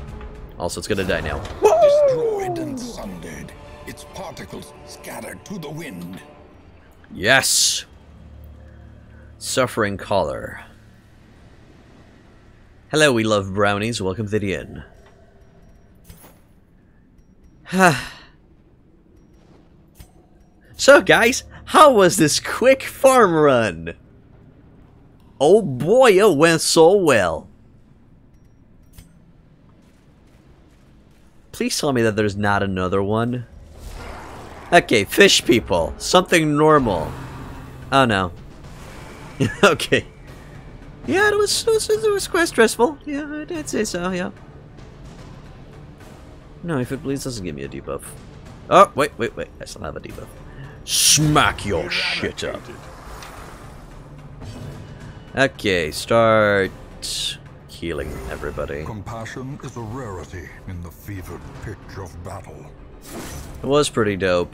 Also, it's gonna die now. Destroyed and sundered. Its particles scattered to the wind. Yes. Suffering collar. Hello, we love brownies. Welcome to the inn. So, guys, how was this quick farm run? Oh boy, it went so well. Please tell me that there's not another one. Okay, fish people. Something normal. Oh no. Okay. Yeah, it was, it was it was quite stressful. Yeah, I'd say so. Yeah. No, if it please doesn't give me a debuff. Oh wait, wait, wait! I still have a debuff. Smack your shit up. Okay, start healing everybody. Compassion is a rarity in the fevered pitch of battle. It was pretty dope.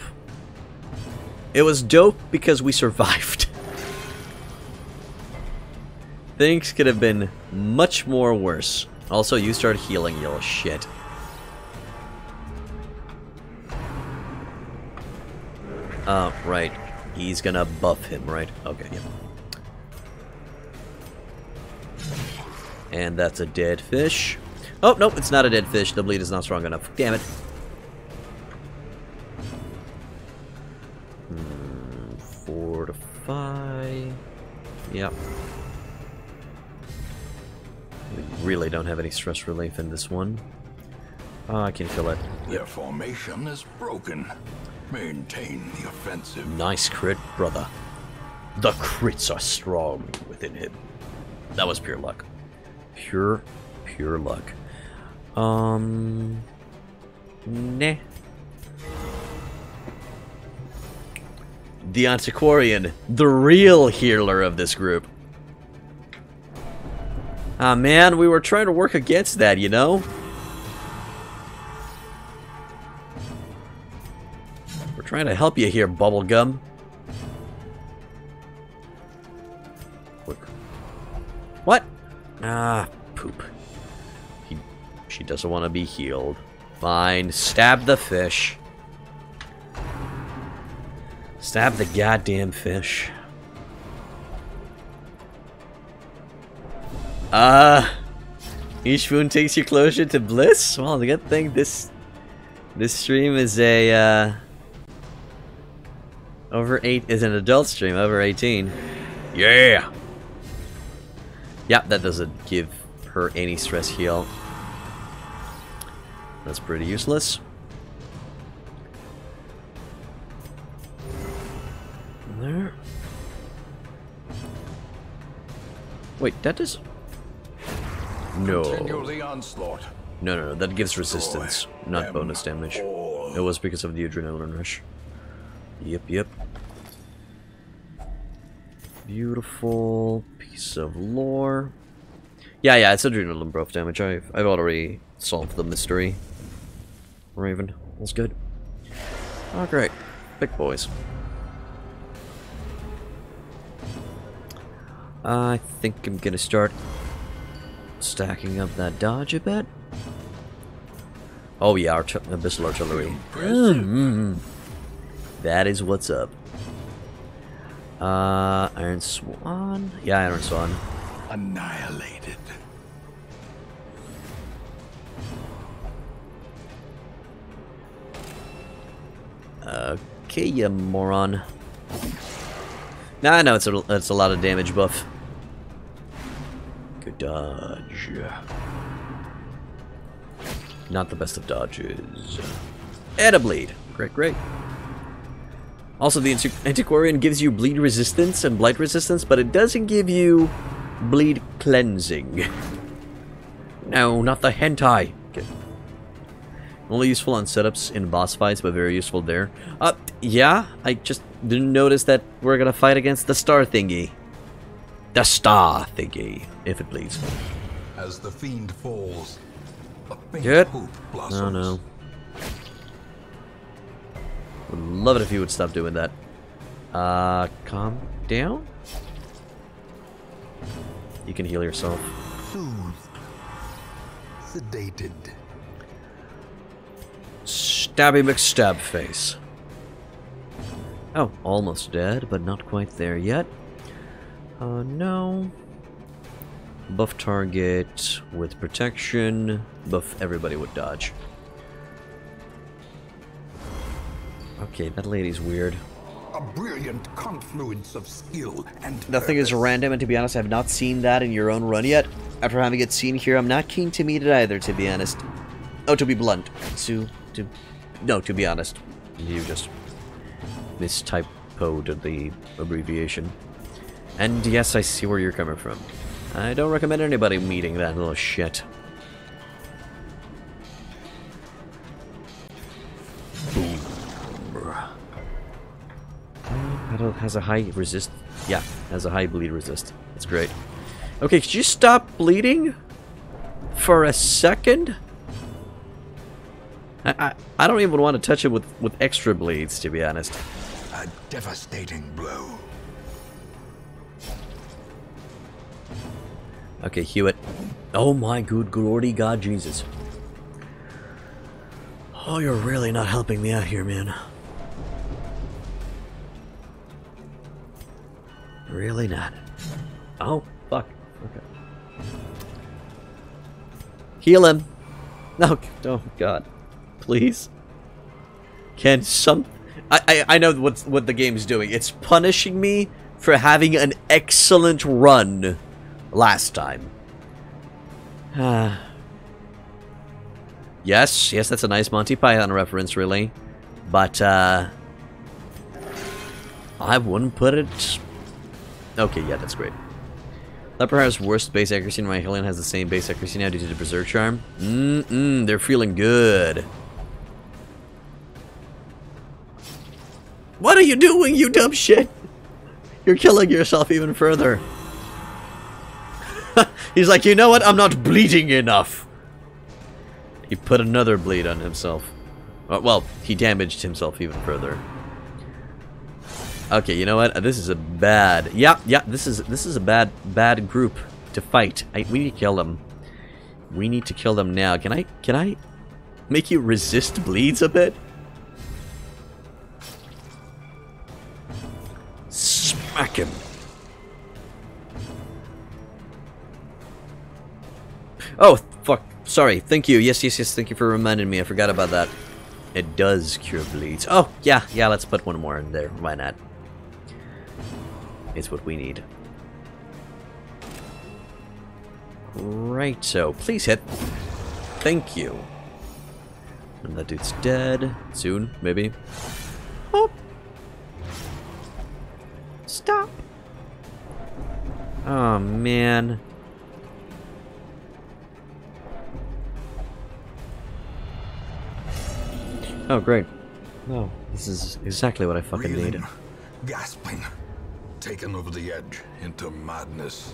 It was dope because we survived. Things could have been much more worse. Also, you start healing your shit. Uh, right. He's gonna buff him, right? Okay, yeah. And that's a dead fish. Oh, nope, it's not a dead fish. The bleed is not strong enough. Damn it. Fortify. Yep. We really don't have any stress relief in this one. Oh, I can feel it. Their formation is broken. Maintain the offensive. Nice crit, brother. The crits are strong within him. That was pure luck. Pure, pure luck. Um. Nah. The Antiquarian, the real healer of this group. Ah, man, we were trying to work against that, you know? We're trying to help you here, Bubblegum. What? Ah, poop. He, she doesn't want to be healed. Fine, stab the fish. Stab the goddamn fish. Ah, uh, each wound takes you closer to bliss. Well, the good thing this this stream is a uh, over eight is an adult stream over eighteen. Yeah. Yep, that doesn't give her any stress heal. That's pretty useless. There. Wait, that is no. Onslaught. No, no, no. That gives resistance, not bonus damage. It was because of the adrenaline rush. Yep, yep. Beautiful piece of lore. Yeah, yeah. It's adrenaline buff damage. I've I've already solved the mystery. Raven, that's good. Oh, great, big boys. I think I'm gonna start stacking up that dodge a bit. Oh yeah, our abyssal artillery. Mm-hmm. That is what's up. Uh, Iron Swan? Yeah, Iron Swan. Annihilated. Okay, you moron. Nah, I know it's a, it's a lot of damage buff. Good dodge. Not the best of dodges. And a bleed. Great, great. Also, the Antiquarian gives you bleed resistance and blight resistance, but it doesn't give you bleed cleansing. No, not the hentai. Okay. Only useful on setups in boss fights, but very useful there. Uh, yeah, I just didn't notice that we're gonna fight against the star thingy. The star thingy, if it bleeds. As the fiend falls, a faint Good. Hope blossoms. Oh no. Would love it if you would stop doing that. Uh, calm down. You can heal yourself. Soothed. Sedated. Stabby McStab face. Oh, almost dead, but not quite there yet. Uh, no. Buff target with protection. Buff everybody with dodge. Okay, that lady's weird. A brilliant confluence of skill and nothing is random, and to be honest, I have not seen that in your own run yet. After having it seen here, I'm not keen to meet it either, to be honest. Oh, to be blunt. To, to, no, to be honest. You just mistypoed the abbreviation. And yes, I see where you're coming from. I don't recommend anybody meeting that little shit. Boom. It has a high resist. Yeah, has a high bleed resist. That's great. Okay, could you stop bleeding for a second? I I, I don't even want to touch it with with extra bleeds, to be honest. A devastating blow. Okay, Hewitt. Oh my good glory, God, Jesus. Oh, you're really not helping me out here, man. Really not. Oh, fuck. Okay. Heal him. No. Oh, God. Please. Can some... I, I, I know what's, what the game's doing. It's punishing me for having an excellent run last time. Uh, yes, yes, that's a nice Monty Python reference, really. But, uh... I wouldn't put it... Okay, yeah, that's great. Leper has worst base accuracy, and my Hellion has the same base accuracy now due to the Berserk Charm. Mm-mm, they're feeling good. What are you doing, you dumb shit? You're killing yourself even further. He's like, you know what? I'm not bleeding enough. He put another bleed on himself. Well, he damaged himself even further. Okay, you know what? This is a bad. Yeah, yeah. This is this is a bad bad group to fight. I, we need to kill them. We need to kill them now. Can I can I make you resist bleeds a bit? Smack him. Oh fuck! Sorry. Thank you. Yes, yes, yes. Thank you for reminding me. I forgot about that. It does cure bleeds. Oh yeah, yeah. Let's put one more in there. Why not? It's what we need. Right, so please hit. Thank you. And that dude's dead. Soon, maybe. Oh. Stop. Oh, man. Oh, great. No, this is exactly what I fucking Reeling, needed. Gasping. Taken over the edge into madness.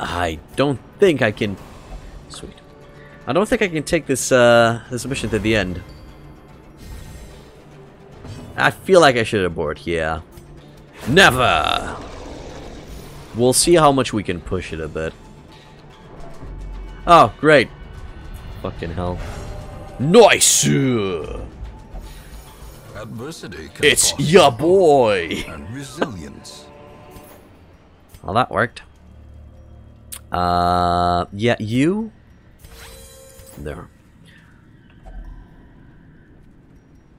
I don't think I can. Sweet. I don't think I can take this uh, this mission to the end. I feel like I should abort. Yeah. Never. We'll see how much we can push it a bit. Oh, great. Fucking hell. Nice! Adversity can it's ya boy! And resilience. Well, that worked. Uh, yeah, you? There.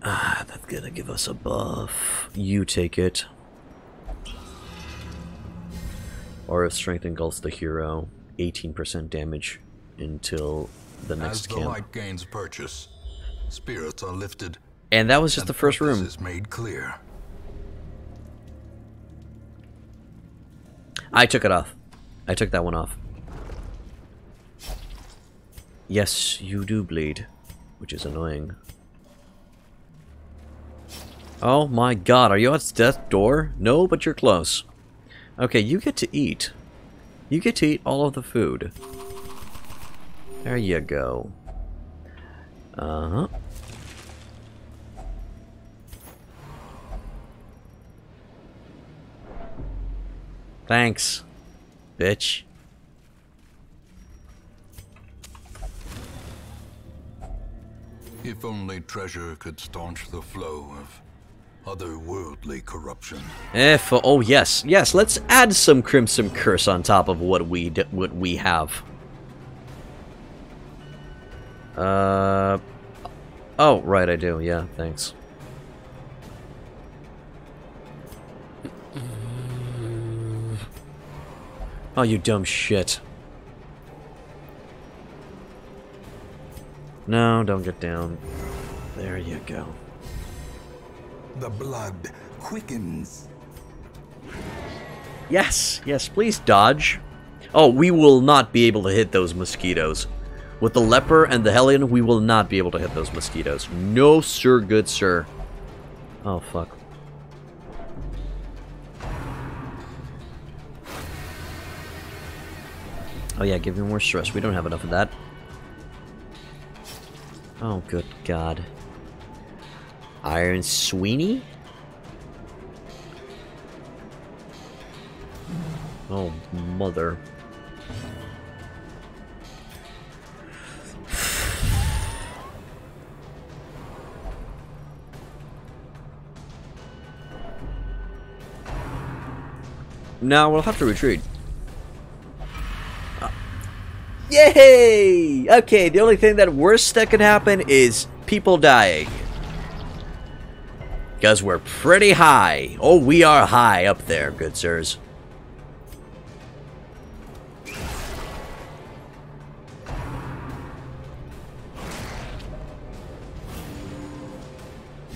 Ah, that's gonna give us a buff. You take it. Aura of Strength engulfs the hero. eighteen percent damage until the next camp. As the light gains purchase, spirits are lifted. And that was just the first room. Is made clear. I took it off. I took that one off. Yes, you do bleed, which is annoying. Oh my god, are you at death's door? No, but you're close. Okay, you get to eat. You get to eat all of the food. There you go. Uh-huh. Thanks, bitch. If only treasure could staunch the flow of otherworldly corruption. Eh, for, oh yes, yes. Let's add some Crimson Curse on top of what we d what we have. Uh, oh right, I do. Yeah, thanks. Oh, you dumb shit. No, don't get down. There you go. The blood quickens. Yes, yes, please dodge. Oh, we will not be able to hit those mosquitoes. With the leper and the hellion, we will not be able to hit those mosquitoes. No, sir, good sir. Oh, fuck. Oh, yeah, give me more stress. We don't have enough of that. Oh, good god. Iron Sweeney? Oh, mother. Now we'll have to retreat. Uh, yay! Okay, the only thing that worst that could happen is people dying. Because we're pretty high. Oh, we are high up there, good sirs.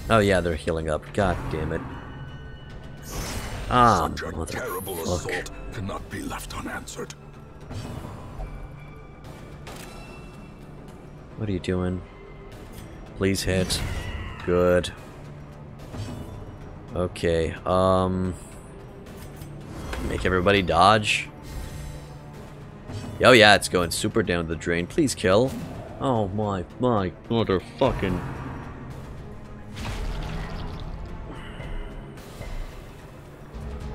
Oh yeah, they're healing up. God damn it. Ah, such a terrible assault cannot be left unanswered. What are you doing? Please hit. Good. Okay, um... make everybody dodge. Oh yeah, it's going super down the drain. Please kill. Oh my, my motherfucking...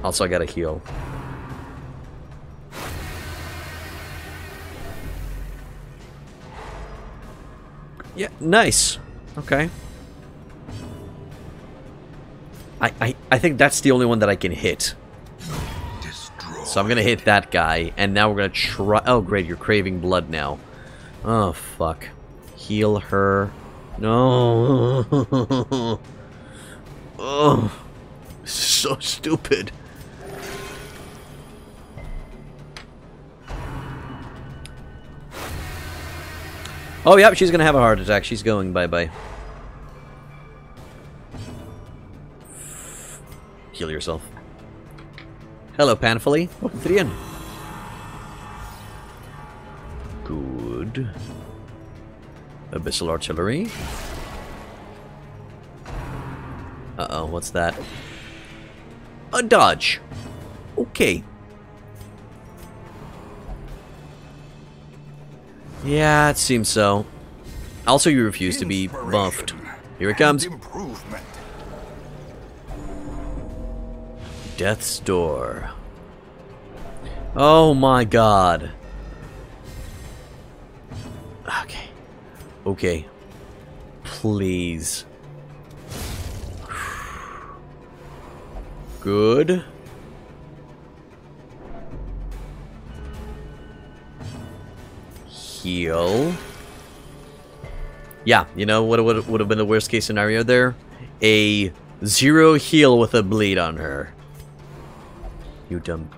Also, I gotta heal. Yeah, nice. Okay. I, I, I think that's the only one that I can hit. Destroyed. So I'm gonna hit that guy, and now we're gonna try. Oh great, you're craving blood now. Oh fuck. Heal her. No. Oh, so stupid. Oh yep, she's gonna have a heart attack. She's going bye bye. Heal yourself. Hello, Panfully. Welcome to the inn. Good. Abyssal artillery. Uh-oh, what's that? A dodge. Okay. Yeah, it seems so. Also, you refuse to be buffed. Here it comes. Death's door. Oh my god. Okay. Okay. please. Good. Heal. Yeah, you know what would have been the worst case scenario there? A zero heal with a bleed on her. You dumb.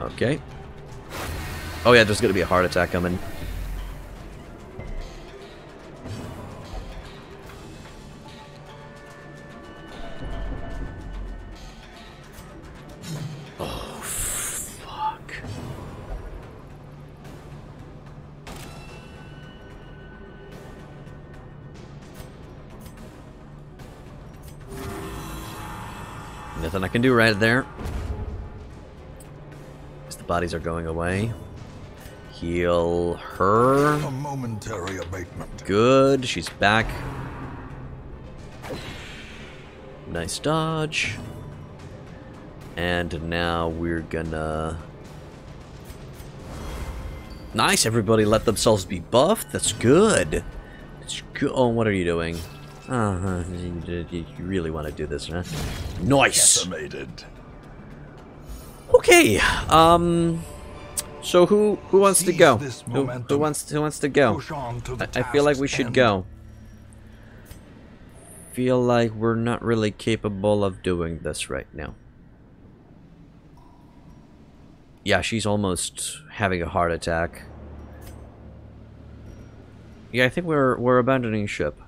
Okay. Oh yeah, there's gonna be a heart attack coming. Nothing I can do right there. As the bodies are going away. Heal her. A momentary abatement. Good, she's back. Nice dodge. And now we're gonna... Nice, everybody let themselves be buffed. That's good. That's go- oh, what are you doing? Uh-huh. You really want to do this, huh? Nice. Decimated. Okay. Um. So who who wants to go? Who, who wants who wants to go? I, I feel like we should go. Feel like we're not really capable of doing this right now. Yeah, she's almost having a heart attack. Yeah, I think we're we're abandoning ship.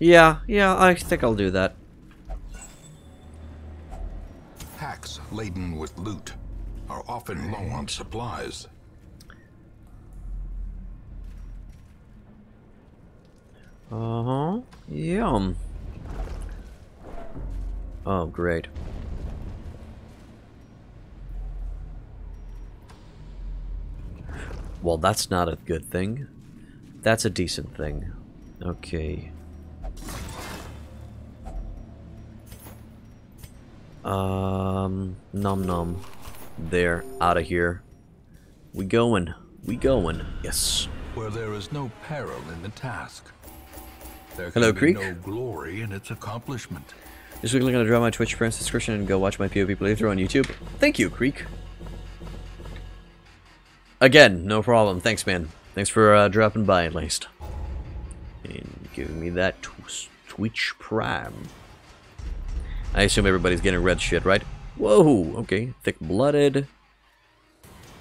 Yeah, yeah, I think I'll do that. Hacks laden with loot are often low on supplies. Uh-huh. Yum. Oh, great. Well, that's not a good thing. That's a decent thing. Okay. Um, nom nom. There, out of here. We going. We going. Yes. Where there is no peril in the task, there can be no glory in its accomplishment. Just quickly gonna draw my Twitch Prime subscription and go watch my P O V playthrough on YouTube. Thank you, Creek. Again, no problem. Thanks, man. Thanks for uh, dropping by at least. And giving me that tw Twitch Prime. I assume everybody's getting red shit, right? Whoa, okay. Thick-blooded.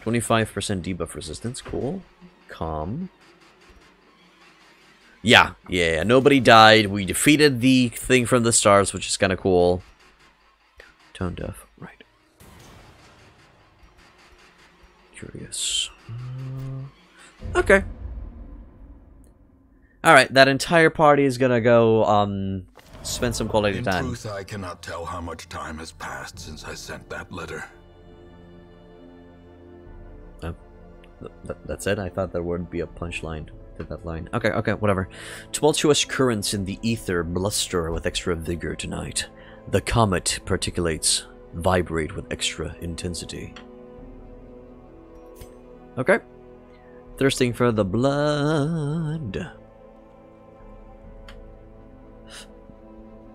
twenty-five percent debuff resistance, cool. Calm. Yeah, yeah, nobody died. We defeated the thing from the stars, which is kind of cool. Tone deaf, right. Curious. Okay. Alright, that entire party is gonna go, um... spend some quality time. In truth, I cannot tell how much time has passed since I sent that letter. Oh, th th that's it? I thought there would be a punchline to that line. Okay, okay, whatever. Tumultuous currents in the ether bluster with extra vigor tonight. The comet particulates vibrate with extra intensity. Okay. Thirsting for the blood.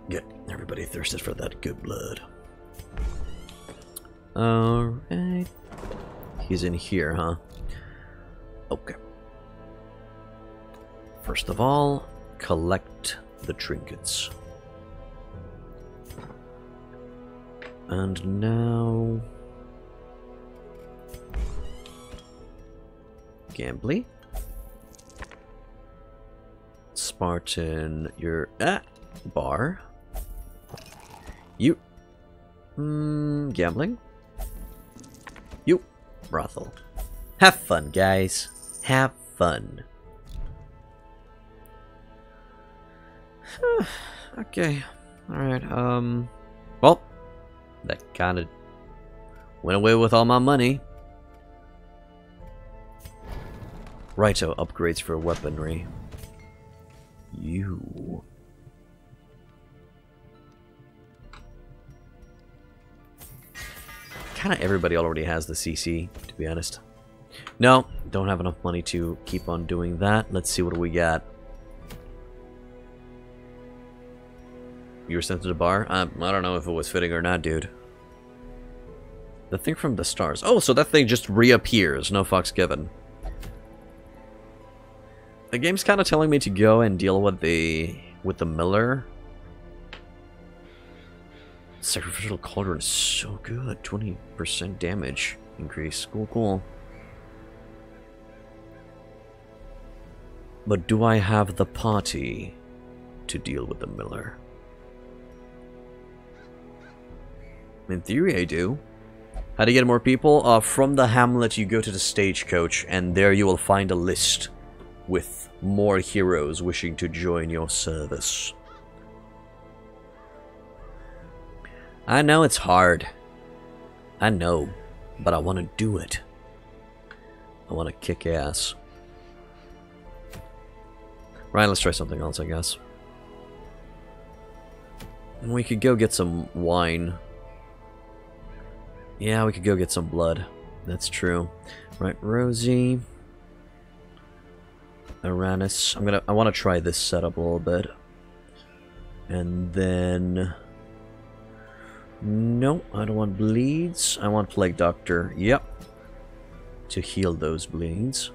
Yeah, everybody thirsted for that good blood. Alright. He's in here, huh? Okay. First of all, collect the trinkets. And now... Gambly. Spartan, you're at bar. You. Mm, gambling. You. Brothel. Have fun, guys. Have fun. Okay. Alright, um. Well. That kind of went away with all my money. Righto, upgrades for weaponry. You. kind of everybody already has the C C, to be honest. No, don't have enough money to keep on doing that. Let's see what we got. You were sent to the bar? Um, I don't know if it was fitting or not, dude. The thing from the stars. Oh, so that thing just reappears. No fucks given. The game's kind of telling me to go and deal with the with the Miller. Sacrificial Cauldron is so good. twenty percent damage increase. Cool, cool. But do I have the party to deal with the Miller? In theory, I do. How do you get more people? Uh, from the hamlet, you go to the Stagecoach, and there you will find a list with more heroes wishing to join your service. I know it's hard. I know, but I want to do it. I want to kick ass. Right, let's try something else, I guess. We could go get some wine. Yeah, we could go get some blood. That's true. Right, Rosie. Aranus. I'm gonna I wanna try this setup a little bit. And then no, I don't want bleeds. I want Plague Doctor. Yep. To heal those bleeds.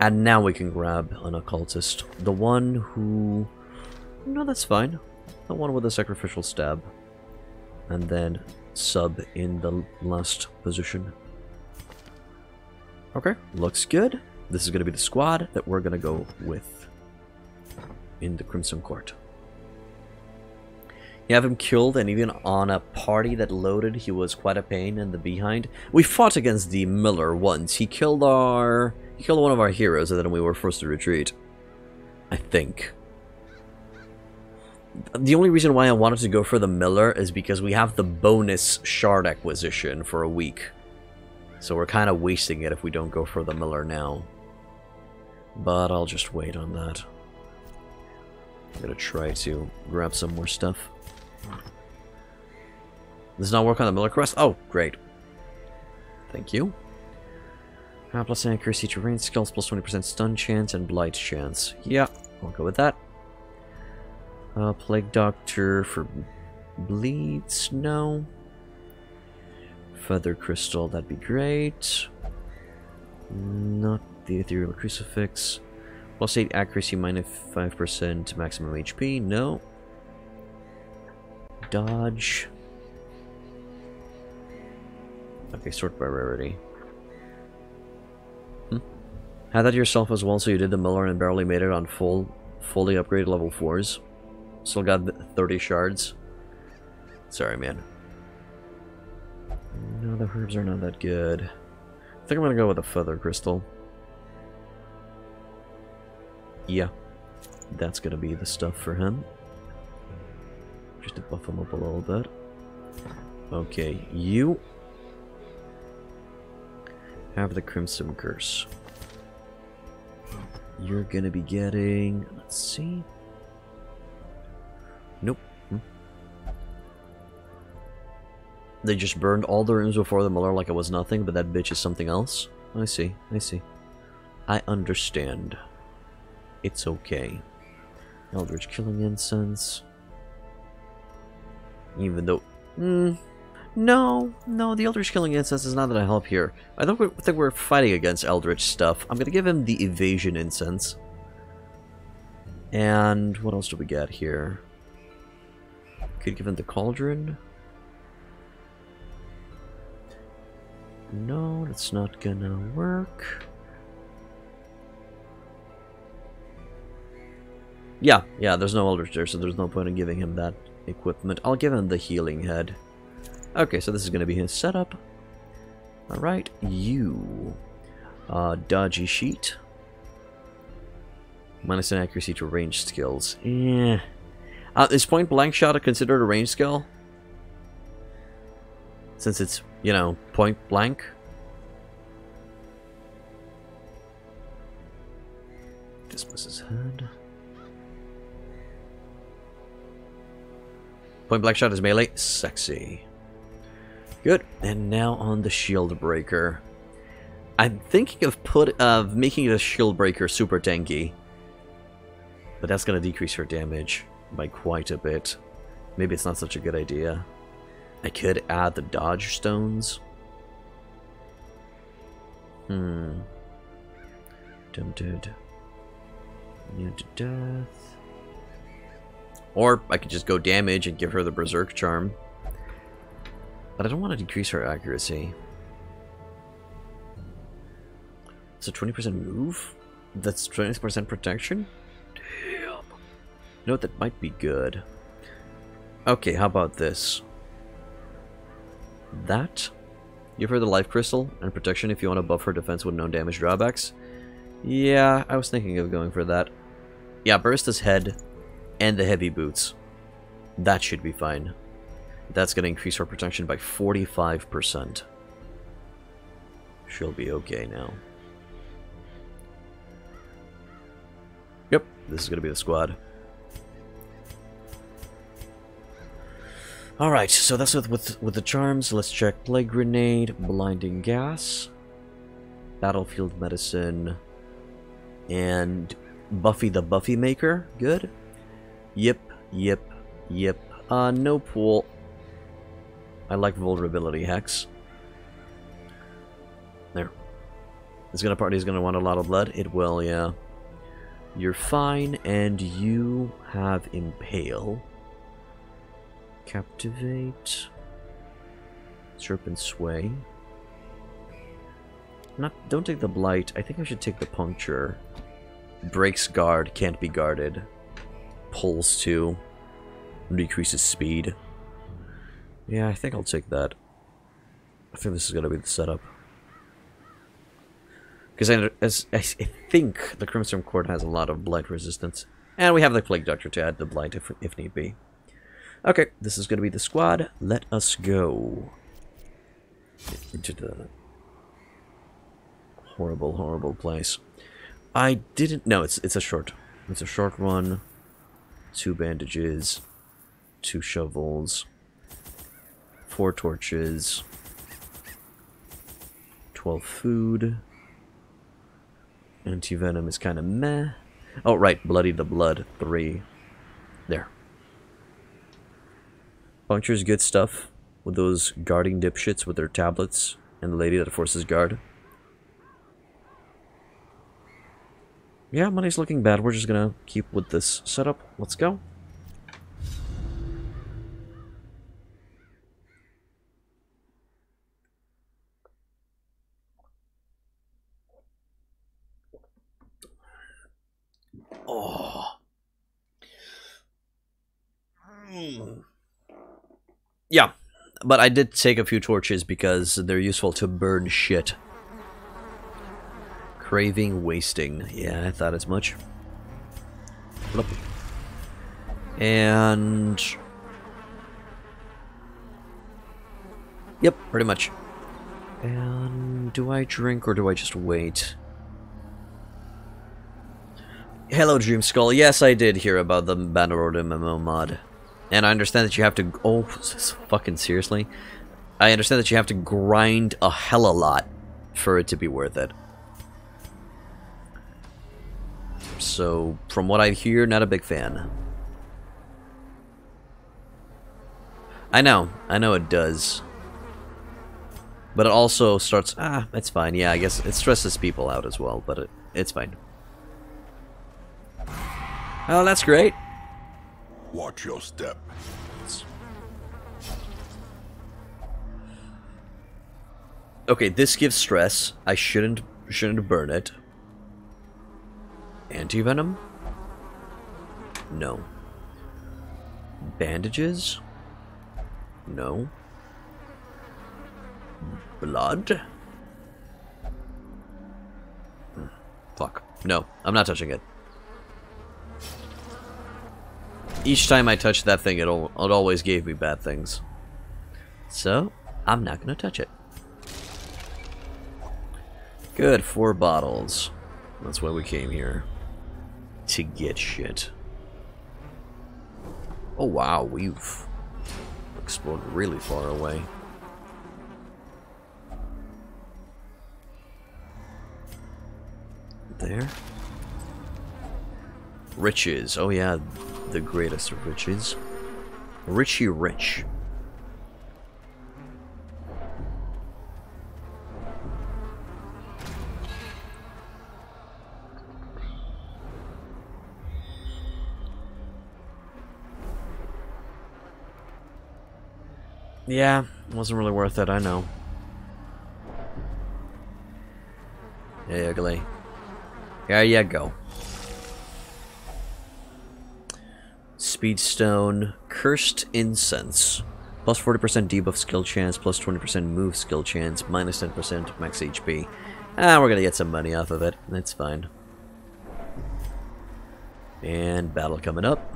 And now we can grab an Occultist. The one who... No, that's fine. The one with the sacrificial stab. And then sub in the last position. Okay, looks good. This is going to be the squad that we're going to go with in the Crimson Court. You have him killed, and even on a party that loaded, he was quite a pain in the behind. We fought against the Miller once. He killed our... He killed one of our heroes, and then we were forced to retreat. I think. The only reason why I wanted to go for the Miller is because we have the bonus shard acquisition for a week. So we're kind of wasting it if we don't go for the Miller now. But I'll just wait on that. I'm gonna try to grab some more stuff. Does not work on the Miller quest? Oh, great. Thank you. Uh, plus accuracy, terrain skills, plus twenty percent stun chance and blight chance. Yeah, I'll go with that. Uh, Plague Doctor for bleeds, no. Feather Crystal, that'd be great. Not the Ethereal Crucifix. Plus eight accuracy, minus five percent maximum H P, no. Dodge. Okay, sort by rarity. Hmm. Had that yourself as well, so you did the Miller and barely made it on full, fully upgraded level fours. Still got thirty shards. Sorry, man. No, the herbs are not that good. I think I'm gonna go with a Feather Crystal. Yeah. That's gonna be the stuff for him. Just to buff him up a little bit. Okay, you... have the Crimson Curse. You're gonna be getting... Let's see... Nope. Hmm. They just burned all the rooms before the Miller like it was nothing, but that bitch is something else. I see, I see. I understand. It's okay. Eldritch Killing Incense. Even though... Mm, no, no, the Eldritch Killing Incense is not gonna help here. I don't think we're fighting against Eldritch stuff. I'm gonna give him the Evasion Incense. And what else do we got here? Could give him the cauldron. No, that's not gonna work. Yeah, yeah, there's no eldritch there, so there's no point in giving him that equipment. I'll give him the healing head. Okay, so this is gonna be his setup. Alright, you. Uh, dodgy sheet. Minus an accuracy to range skills. Yeah. Uh, is point blank shot considered a range skill? Since it's, you know, point blank? Dismas his head. Point blank shot is melee? Sexy. Good. And now on the Shield Breaker. I'm thinking of put of making the Shield Breaker super tanky. But that's going to decrease her damage by quite a bit. Maybe it's not such a good idea. I could add the dodge stones. Hmm. Tempted. Near to death. Or I could just go damage and give her the Berserk Charm. But I don't want to decrease her accuracy. So twenty percent move? That's twenty percent protection? Damn. No, that might be good. Okay, how about this? That? Give her the Life Crystal and protection if you want to buff her defense with known damage drawbacks. Yeah, I was thinking of going for that. Yeah, Barista's head and the heavy boots. That should be fine. That's going to increase her protection by forty-five percent. She'll be okay now. Yep, this is going to be the squad. Alright, so that's with, with, with the charms. Let's check Plague Grenade, Blinding Gas, Battlefield Medicine, and Buffy the Buffy Maker. Good. Yep, yep, yep. Uh, no pool. I like Vulnerability Hex. There. This gonna party is going to want a lot of blood. It will, yeah. You're fine, and you have Impale. Captivate. Serpent Sway. Not, don't take the Blight. I think I should take the Puncture. Breaks Guard. Can't be guarded. Pulls two. Decreases speed. Yeah, I think I'll take that. I think this is going to be the setup. Because I, as, I think the Crimson Court has a lot of blight resistance. And we have the Plague Doctor to add the blight if, if need be. Okay, this is going to be the squad. Let us go. Into the horrible, horrible place. I didn't... No, it's, it's a short. It's a short one. Two bandages. Two shovels. Four torches. Twelve food. Anti-venom is kind of meh. Oh, right. Bloody the blood. Three. There. Puncture's good stuff with those guarding dipshits with their tablets and the lady that forces guard. Yeah, money's looking bad. We're just gonna keep with this setup. Let's go. Oh. Mm. Yeah, but I did take a few torches because they're useful to burn shit. Craving wasting. Yeah, I thought as much. Bloop. And... Yep, pretty much. And do I drink or do I just wait? Hello, Dream Skull. Yes, I did hear about the Bannerlord M M O mod. And I understand that you have to... Oh, fucking seriously? I understand that you have to grind a hella lot for it to be worth it. So, from what I hear, not a big fan. I know. I know it does. But it also starts... Ah, it's fine. Yeah, I guess it stresses people out as well, but it, it's fine. Oh, that's great. Watch your step. Okay, this gives stress. I shouldn't shouldn't burn it. Anti-venom? No. Bandages? No. Blood? Fuck. No, I'm not touching it. Each time I touched that thing, it, al it always gave me bad things. So, I'm not going to touch it. Good, four bottles. That's why we came here. To get shit. Oh wow, we've explored really far away. there. Riches. Oh yeah, the greatest of riches. Richie Rich. Yeah, wasn't really worth it, I know. Hey, ugly. There you go. Speedstone, Cursed Incense. Plus forty percent debuff skill chance, plus twenty percent move skill chance, minus ten percent max H P. Ah, we're gonna get some money off of it. That's fine. And battle coming up.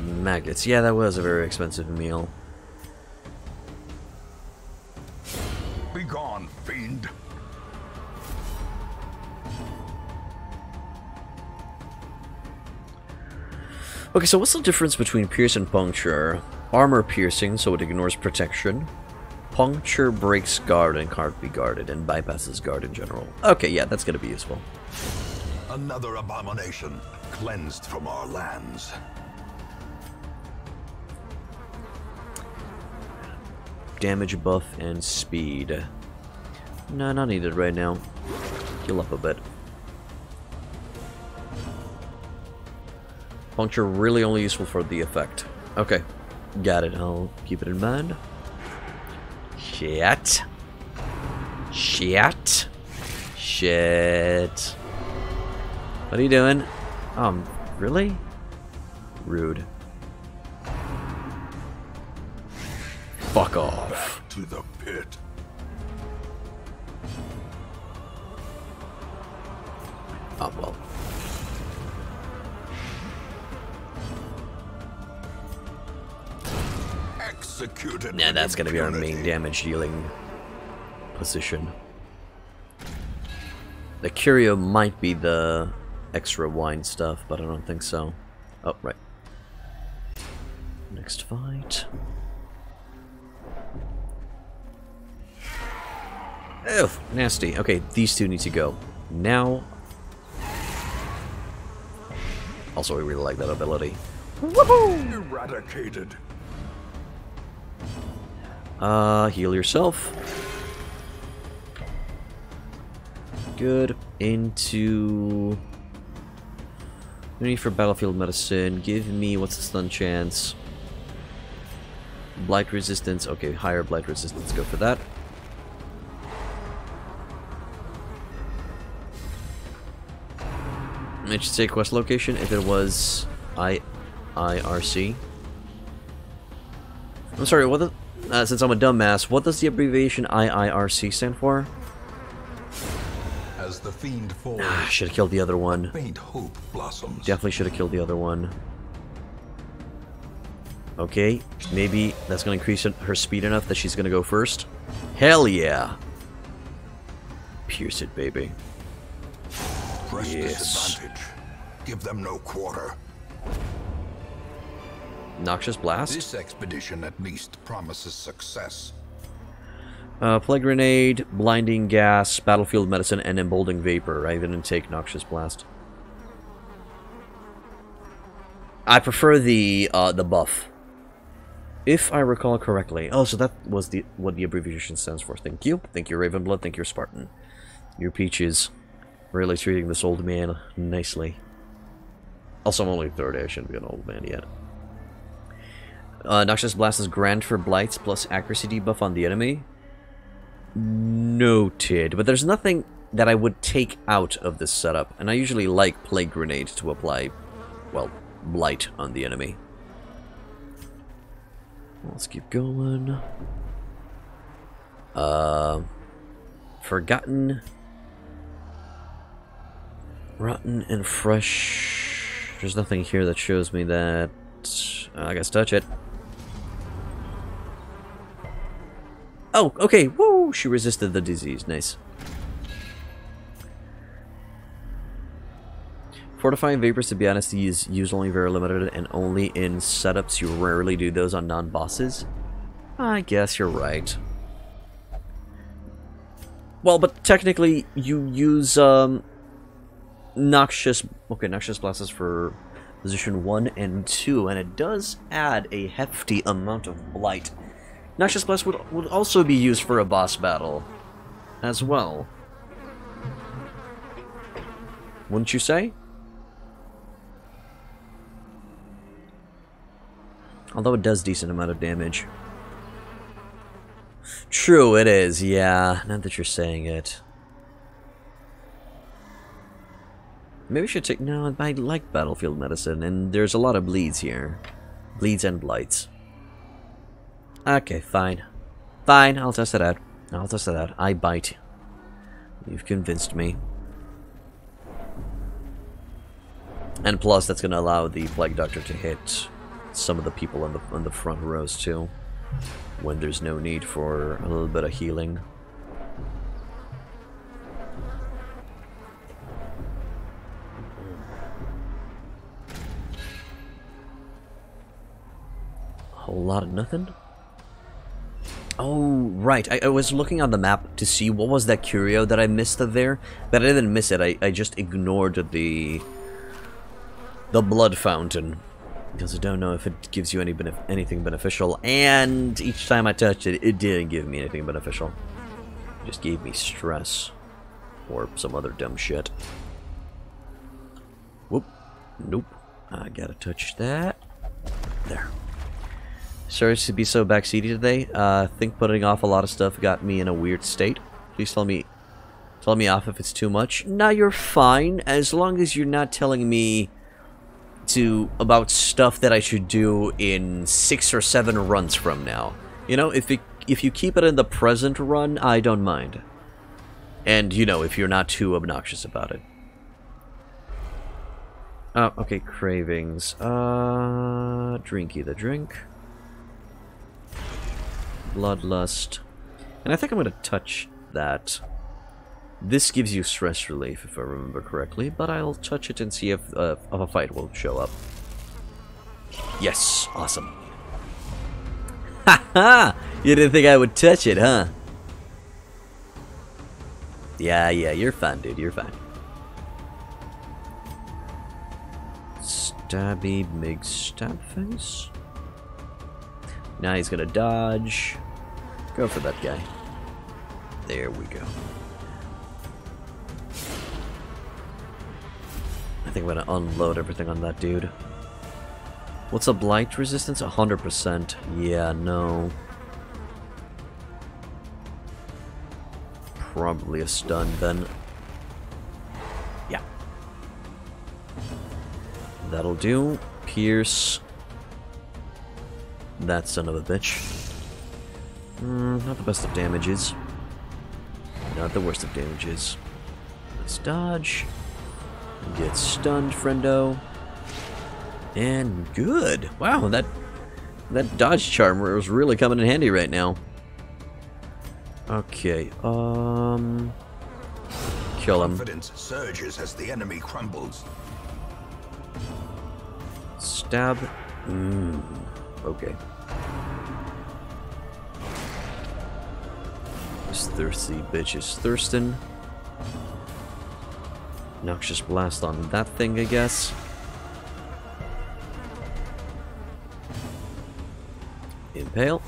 Maggots. Yeah, that was a very expensive meal. Be gone, fiend. Okay, so what's the difference between pierce and puncture? Armor piercing, so it ignores protection. Puncture breaks guard and can't be guarded, and bypasses guard in general. Okay, yeah, that's gonna be useful. Another abomination cleansed from our lands. Damage buff and speed. No, not needed right now. Heal up a bit. Puncture really only useful for the effect. Okay. Got it. I'll keep it in mind. Shit. Shit. Shit. What are you doing? Um, really? Rude. Fuck off. Back to the pit. Oh well. Executed. Nah, that's gonna be our main damage dealing position. The curio might be the extra wine stuff, but I don't think so. Oh right. Next fight. Ugh, nasty. Okay, these two need to go. Now... Also, I really like that ability. Woohoo! Eradicated. Uh, heal yourself. Good. Into... No need for battlefield medicine. Give me... What's the stun chance? Blight resistance. Okay, higher blight resistance. Go for that. It should say quest location if it was I R C. I'm sorry, what the, uh, since I'm a dumbass, what does the abbreviation I I R C stand for? As the fiend falls, ah, should have killed the other one. Faint hope blossoms. Definitely should have killed the other one. Okay, maybe that's going to increase her speed enough that she's going to go first. Hell yeah! Pierce it, baby. Press disadvantage. Give them no quarter. Noxious blast. This expedition at least promises success. Uh, plague grenade, blinding gas, battlefield medicine, and emboldening vapor. I didn't take noxious blast. I prefer the uh, the buff, if I recall correctly. Oh, so that was the what the abbreviation stands for. Thank you, thank you, Ravenblood. Thank you, Spartan. Your peaches. Really treating this old man nicely. Also, I'm only thirty. I shouldn't be an old man yet. Uh, Noxious Blast is grand for blights plus accuracy debuff on the enemy. Noted. But there's nothing that I would take out of this setup. And I usually like Plague Grenade to apply, well, blight on the enemy. Let's keep going. Uh, Forgotten... Rotten and fresh. There's nothing here that shows me that. Uh, I guess touch it. Oh, okay. Woo! She resisted the disease. Nice. Fortifying vapors, to be honest, is used only very limited and only in setups. You rarely do those on non-bosses. I guess you're right. Well, but technically you use um, Noxious... Okay, Noxious Blast is for position one and two, and it does add a hefty amount of blight. Noxious Blast would, would also be used for a boss battle as well. Wouldn't you say? Although it does decent amount of damage. True, it is, yeah. Now that you're saying it. Maybe I should take... No, I like battlefield medicine, and there's a lot of bleeds here. Bleeds and blights. Okay, fine. Fine, I'll test it out. I'll test it out. I bite. You've convinced me. And plus, that's going to allow the Plague Doctor to hit some of the people on the, on the front rows, too. When there's no need for a little bit of healing. A whole lot of nothing? Oh, right. I, I was looking on the map to see what was that curio that I missed there. But I didn't miss it. I, I just ignored the... The Blood Fountain. Because I don't know if it gives you any benef anything beneficial, and each time I touched it, it didn't give me anything beneficial. It just gave me stress. Or some other dumb shit. Whoop. Nope. I gotta touch that. There. Sorry to be so backseaty today. Uh, I think putting off a lot of stuff got me in a weird state. Please tell me, tell me off if it's too much. No, you're fine, as long as you're not telling me to about stuff that I should do in six or seven runs from now. You know, if it, if you keep it in the present run, I don't mind. And, you know, if you're not too obnoxious about it. Oh, okay, cravings. Uh, drinky the drink. Bloodlust. And I think I'm going to touch that. This gives you stress relief, if I remember correctly, but I'll touch it and see if, uh, if a fight will show up. Yes! Awesome. Ha ha! You didn't think I would touch it, huh? Yeah, yeah, you're fine, dude, you're fine. Stabby big stab face. Now he's gonna dodge. Go for that guy. There we go. I think I'm gonna unload everything on that dude. What's a blight resistance? one hundred percent. Yeah, no. Probably a stun then. Yeah. That'll do. Pierce. That son of a bitch. Mm, not the best of damages. Not the worst of damages. Let's dodge. Get stunned, friendo. And good. Wow, that that dodge charmer is really coming in handy right now. Okay, um kill him. Confidence surges as the enemy crumbles. Stab. Mm, okay. This thirsty bitch is thirstin'. Noxious Blast on that thing, I guess. Impale.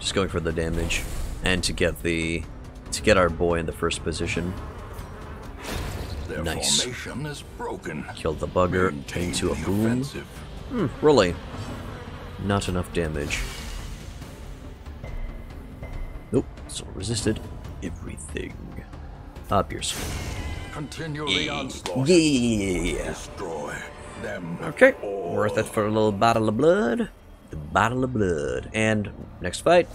Just going for the damage, and to get the to get our boy in the first position. Their nice. Formation is broken. Killed the bugger. Maintain into a boom. Hmm, really, not enough damage. Nope, still resisted. Everything. Up yours. Continue the onslaught. Yeah. Destroy them. Okay. All. Worth it for a little bottle of blood. The bottle of blood. And next fight.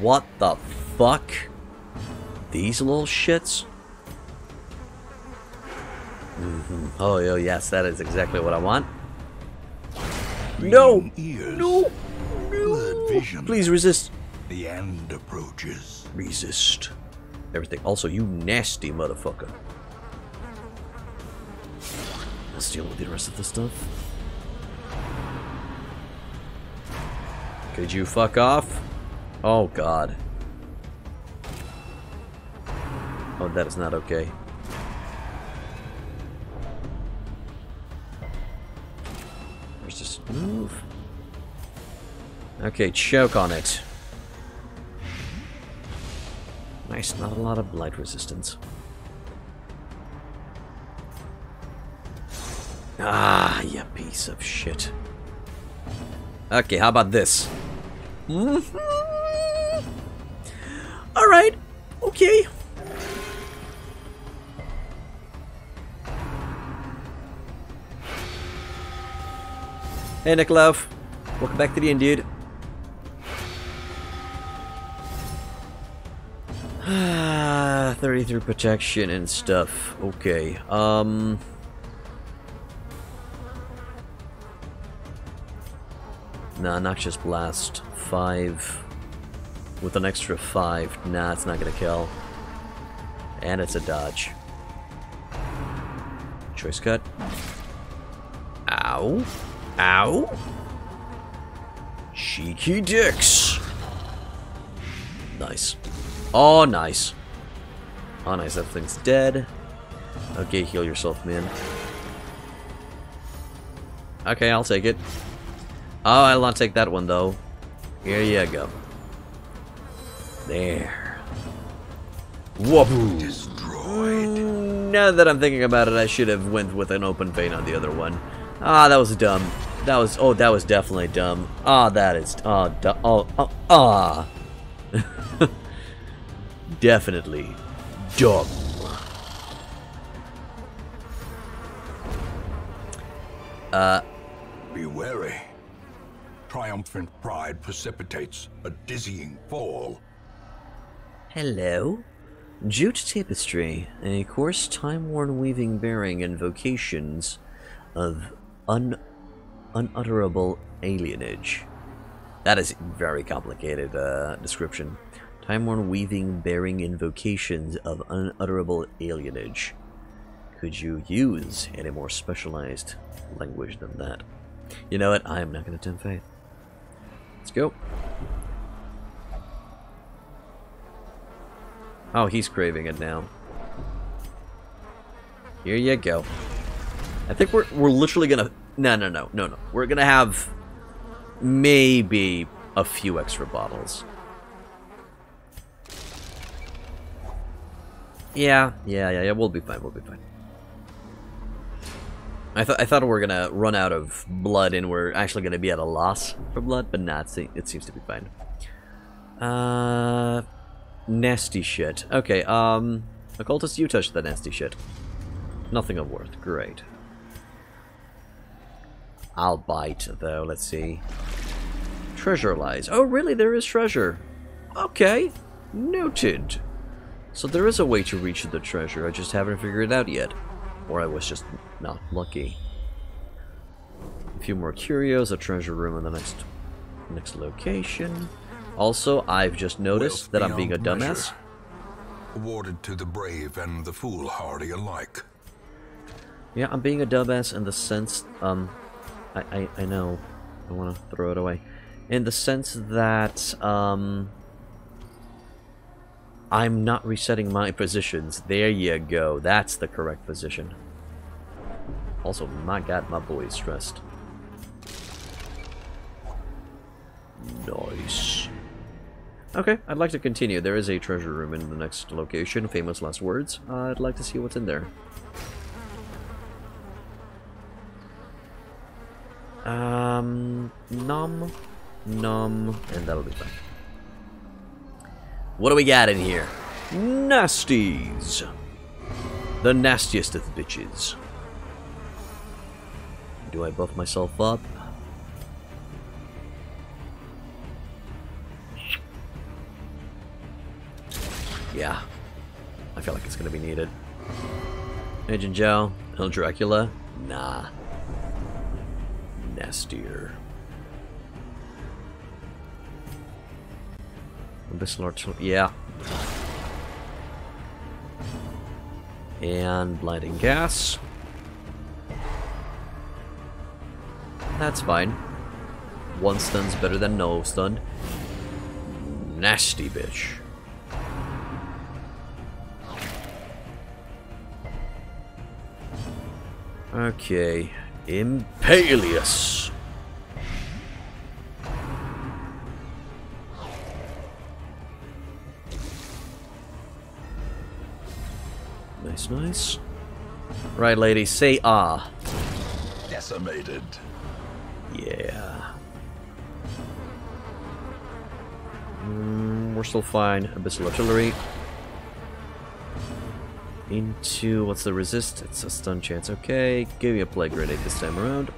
What the fuck? These little shits. Mm-hmm. Oh, oh yes, that is exactly what I want. No. No. No. Please resist. The end approaches. Resist everything. Also, you nasty motherfucker. Let's deal with the rest of the stuff. Could you fuck off? Oh god. Oh, that is not okay. Where's this move? Okay, choke on it. Nice, not a lot of blight resistance. Ah, you piece of shit. Okay, how about this? Mm-hmm. Alright, okay. Hey, Nikolov. Welcome back to the end, dude. Ah, thirty-three protection and stuff. Okay, um... nah, Noxious Blast, five. With an extra five, nah, it's not gonna kill. And it's a dodge. Choice cut. Ow. Ow. Cheeky dicks. Nice. Oh, nice. Oh, nice, that thing's dead. Okay, heal yourself, man. Okay, I'll take it. Oh, I'll not take that one, though. Here you go. There. Whoop. Destroyed. Now that I'm thinking about it, I should have went with an open vein on the other one. Ah, that was dumb. That was... oh, that was definitely dumb. Ah, that is... ah, oh, oh, ah. Definitely dumb. Uh... Be wary. Triumphant pride precipitates a dizzying fall. Hello. Jute tapestry, a coarse time-worn weaving bearing invocations of un unutterable alienage. That is a very complicated uh, description. Time-worn weaving bearing invocations of unutterable alienage. Could you use any more specialized language than that? You know what? I am not going to tempt fate. Let's go. Oh, he's craving it now. Here you go. I think we're we're literally gonna... no no no no no. We're gonna have maybe a few extra bottles. Yeah yeah yeah yeah. We'll be fine. We'll be fine. I thought I thought we were gonna run out of blood and we're actually gonna be at a loss for blood, but nah, it it seems to be fine. Uh. Nasty shit. Okay, um... Occultist, you touched the nasty shit. Nothing of worth. Great. I'll bite, though. Let's see. Treasure lies. Oh, really? There is treasure. Okay. Noted. So there is a way to reach the treasure. I just haven't figured it out yet. Or I was just not lucky. A few more curios. A treasure room in the next, next location. Also, I've just noticed that I'm being a dumbass. Awarded to the brave and the foolhardy alike. Yeah, I'm being a dumbass in the sense, um, I, I, I know, I want to throw it away. In the sense that, um, I'm not resetting my positions. There you go. That's the correct position. Also, my god, my boy is stressed. Nice. Okay, I'd like to continue. There is a treasure room in the next location. Famous last words. Uh, I'd like to see what's in there. Um, nom, nom, and that'll be fine. What do we got in here? Nasties. The nastiest of bitches. Do I buff myself up? Yeah, I feel like it's gonna be needed. Agent Joe, El Dracula, nah, nastier. Abyssal Artillery, yeah, and blinding gas. That's fine. One stun's better than no stun. nasty bitch. Okay. Impalius. Nice, nice. Right, lady, say ah. Decimated. Yeah. Mm, we're still fine. Abyssal Artillery. Into... what's the resist? It's a stun chance. Okay, give me a Plague Grenade this time around.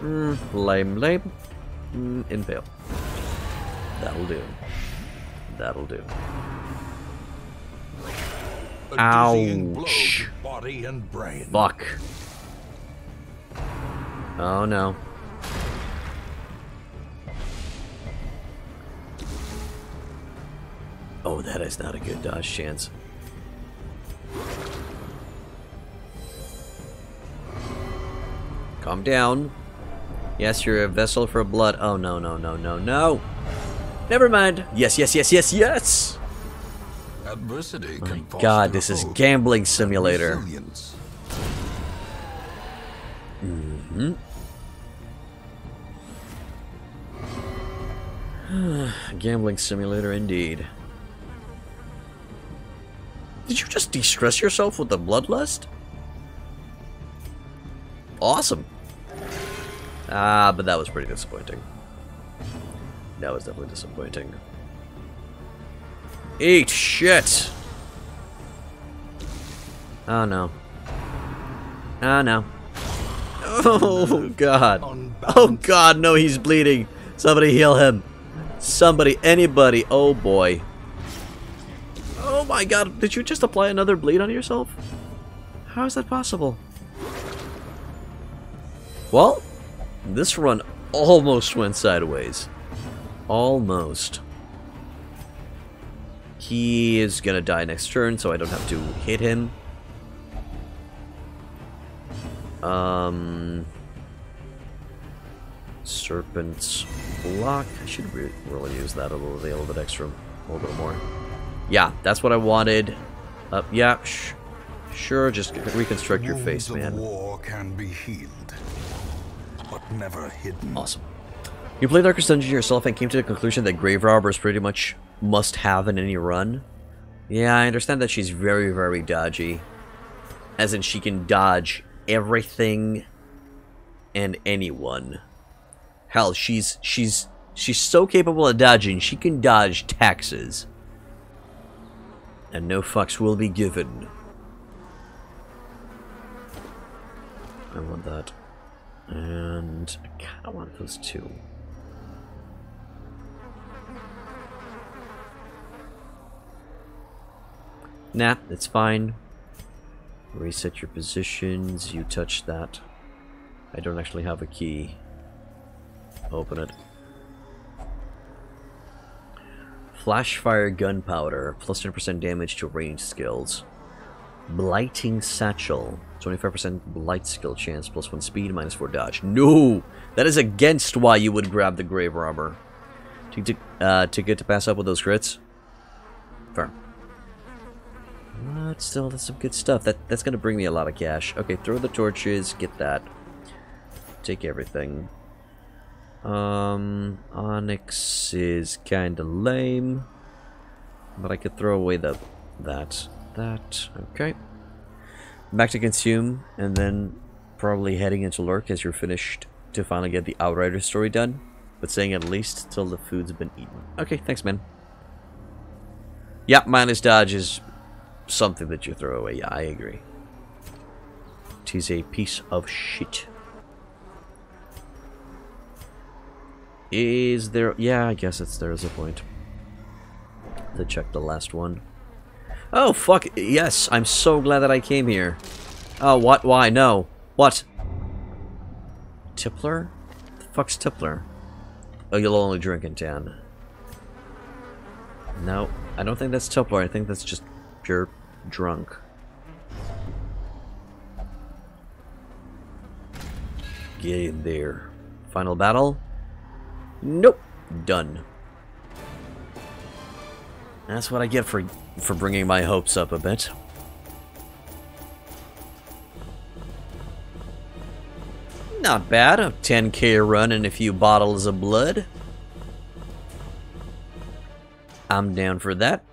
Mm, lame, lame. Mm, impale. That'll do. That'll do. Ouch. Body and brain. Fuck. Oh no. Oh, that is not a good dodge chance. Calm down. Yes, you're a vessel for blood. Oh no, no, no, no, no. Never mind. Yes, yes, yes, yes, yes. Adversity oh can God, this is gambling simulator. Mm-hmm. Gambling simulator indeed. Did you just de-stress yourself with the bloodlust? Awesome. Ah, but that was pretty disappointing. That was definitely disappointing. Eat shit! Oh no. Oh no. Oh god. Oh god, no, he's bleeding. Somebody heal him. Somebody, anybody. Oh boy. Oh my god, did you just apply another bleed on yourself? How is that possible? Well, this run almost went sideways. Almost. He is gonna die next turn, so I don't have to hit him. Um... Serpent's Block. I should re really use that a little, a little bit extra. A little bit more. Yeah, that's what I wanted. Uh, yeah, sh sure, just reconstruct your face, man. War can be healed, but never hidden. Awesome. You played Darkest Dungeon yourself and came to the conclusion that Grave Robber is pretty much must have in any run. Yeah, I understand that she's very, very dodgy. As in, she can dodge everything and anyone. Hell, she's she's she's so capable of dodging, she can dodge taxes. And no fucks will be given. I want that. And I kinda want those two. Nah, it's fine. Reset your positions. You touch that. I don't actually have a key. Open it. Flash fire gunpowder. Plus ten percent damage to range skills. Blighting satchel. twenty-five percent blight skill chance. Plus one speed. Minus four dodge. No! That is against why you would grab the Grave Robber. To, uh, to get to pass up with those crits. Fair. But still, that's some good stuff. That that's gonna bring me a lot of cash. Okay, throw the torches, get that. Take everything. Um Onyx is kinda lame. But I could throw away the that. That. Okay. Back to consume, and then probably heading into Lurk as you're finished to finally get the Outrider story done. But saying at least till the food's been eaten. Okay, thanks man. Yep, minus dodge is something that you throw away. Yeah, I agree. Tis a piece of shit. Is there... yeah, I guess it's there is a point. To check the last one. Oh, fuck. Yes, I'm so glad that I came here. Oh, what? Why? No. What? Tippler? The fuck's Tippler? Oh, you'll only drink in town. No, I don't think that's Tippler. I think that's just... pure drunk. Get in there. Final battle? Nope. Done. That's what I get for, for bringing my hopes up a bit. Not bad, a ten K run and a few bottles of blood. I'm down for that.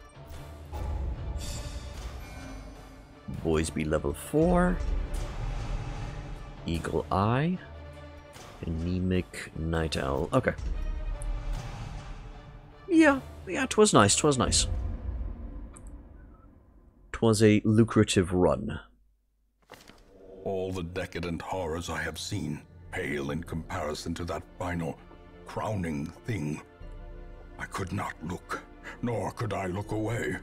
Boys be level four. Eagle Eye. Anemic Night Owl. Okay. Yeah, yeah, 'twas nice, 'twas nice. 'Twas a lucrative run. All the decadent horrors I have seen pale in comparison to that final, crowning thing. I could not look, nor could I look away.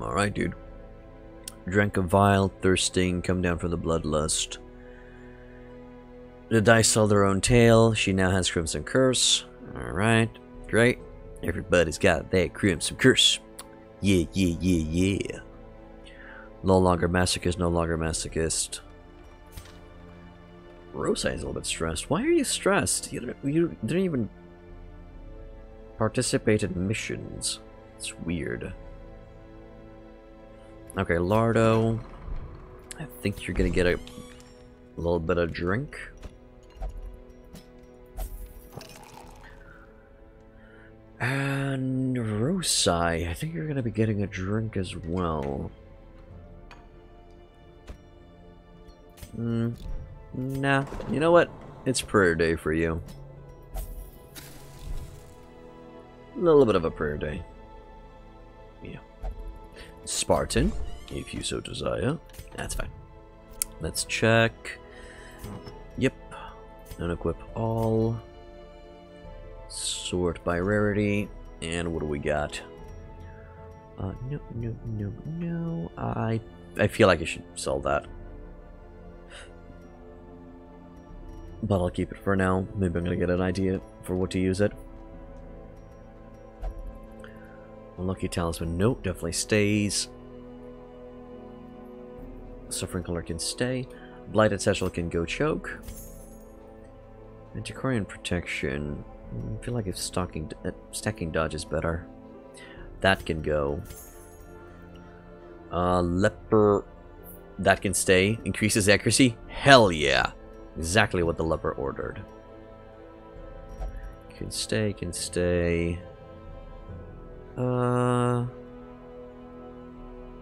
Alright, dude. Drank a vial, thirsting, come down for the bloodlust. The dice tell their own tale. She now has Crimson Curse. Alright, great. Everybody's got that Crimson Curse. Yeah, yeah, yeah, yeah. No longer masochist, no longer masochist. Rosie is a little bit stressed. Why are you stressed? You didn't, you didn't even participate in missions. It's weird. Okay, Lardo. I think you're gonna get a little bit of drink. And Rosie, I think you're gonna be getting a drink as well. Hmm. Nah. You know what? It's prayer day for you. A little bit of a prayer day. Yeah. Spartan, if you so desire. That's fine. Let's check. Yep. Unequip all. Sort by rarity. And what do we got? Uh, no, no, no, no. I, I feel like I should sell that. But I'll keep it for now. Maybe I'm gonna get an idea for what to use it. Unlucky Talisman. Nope, definitely stays. Suffering Color can stay. Blighted Satchel can go choke. Antiquarian Protection. I feel like if stocking, uh, stacking dodge is better. That can go. Uh, Leper. That can stay. Increases accuracy. Hell yeah! Exactly what the leper ordered. Can stay, can stay. Uh.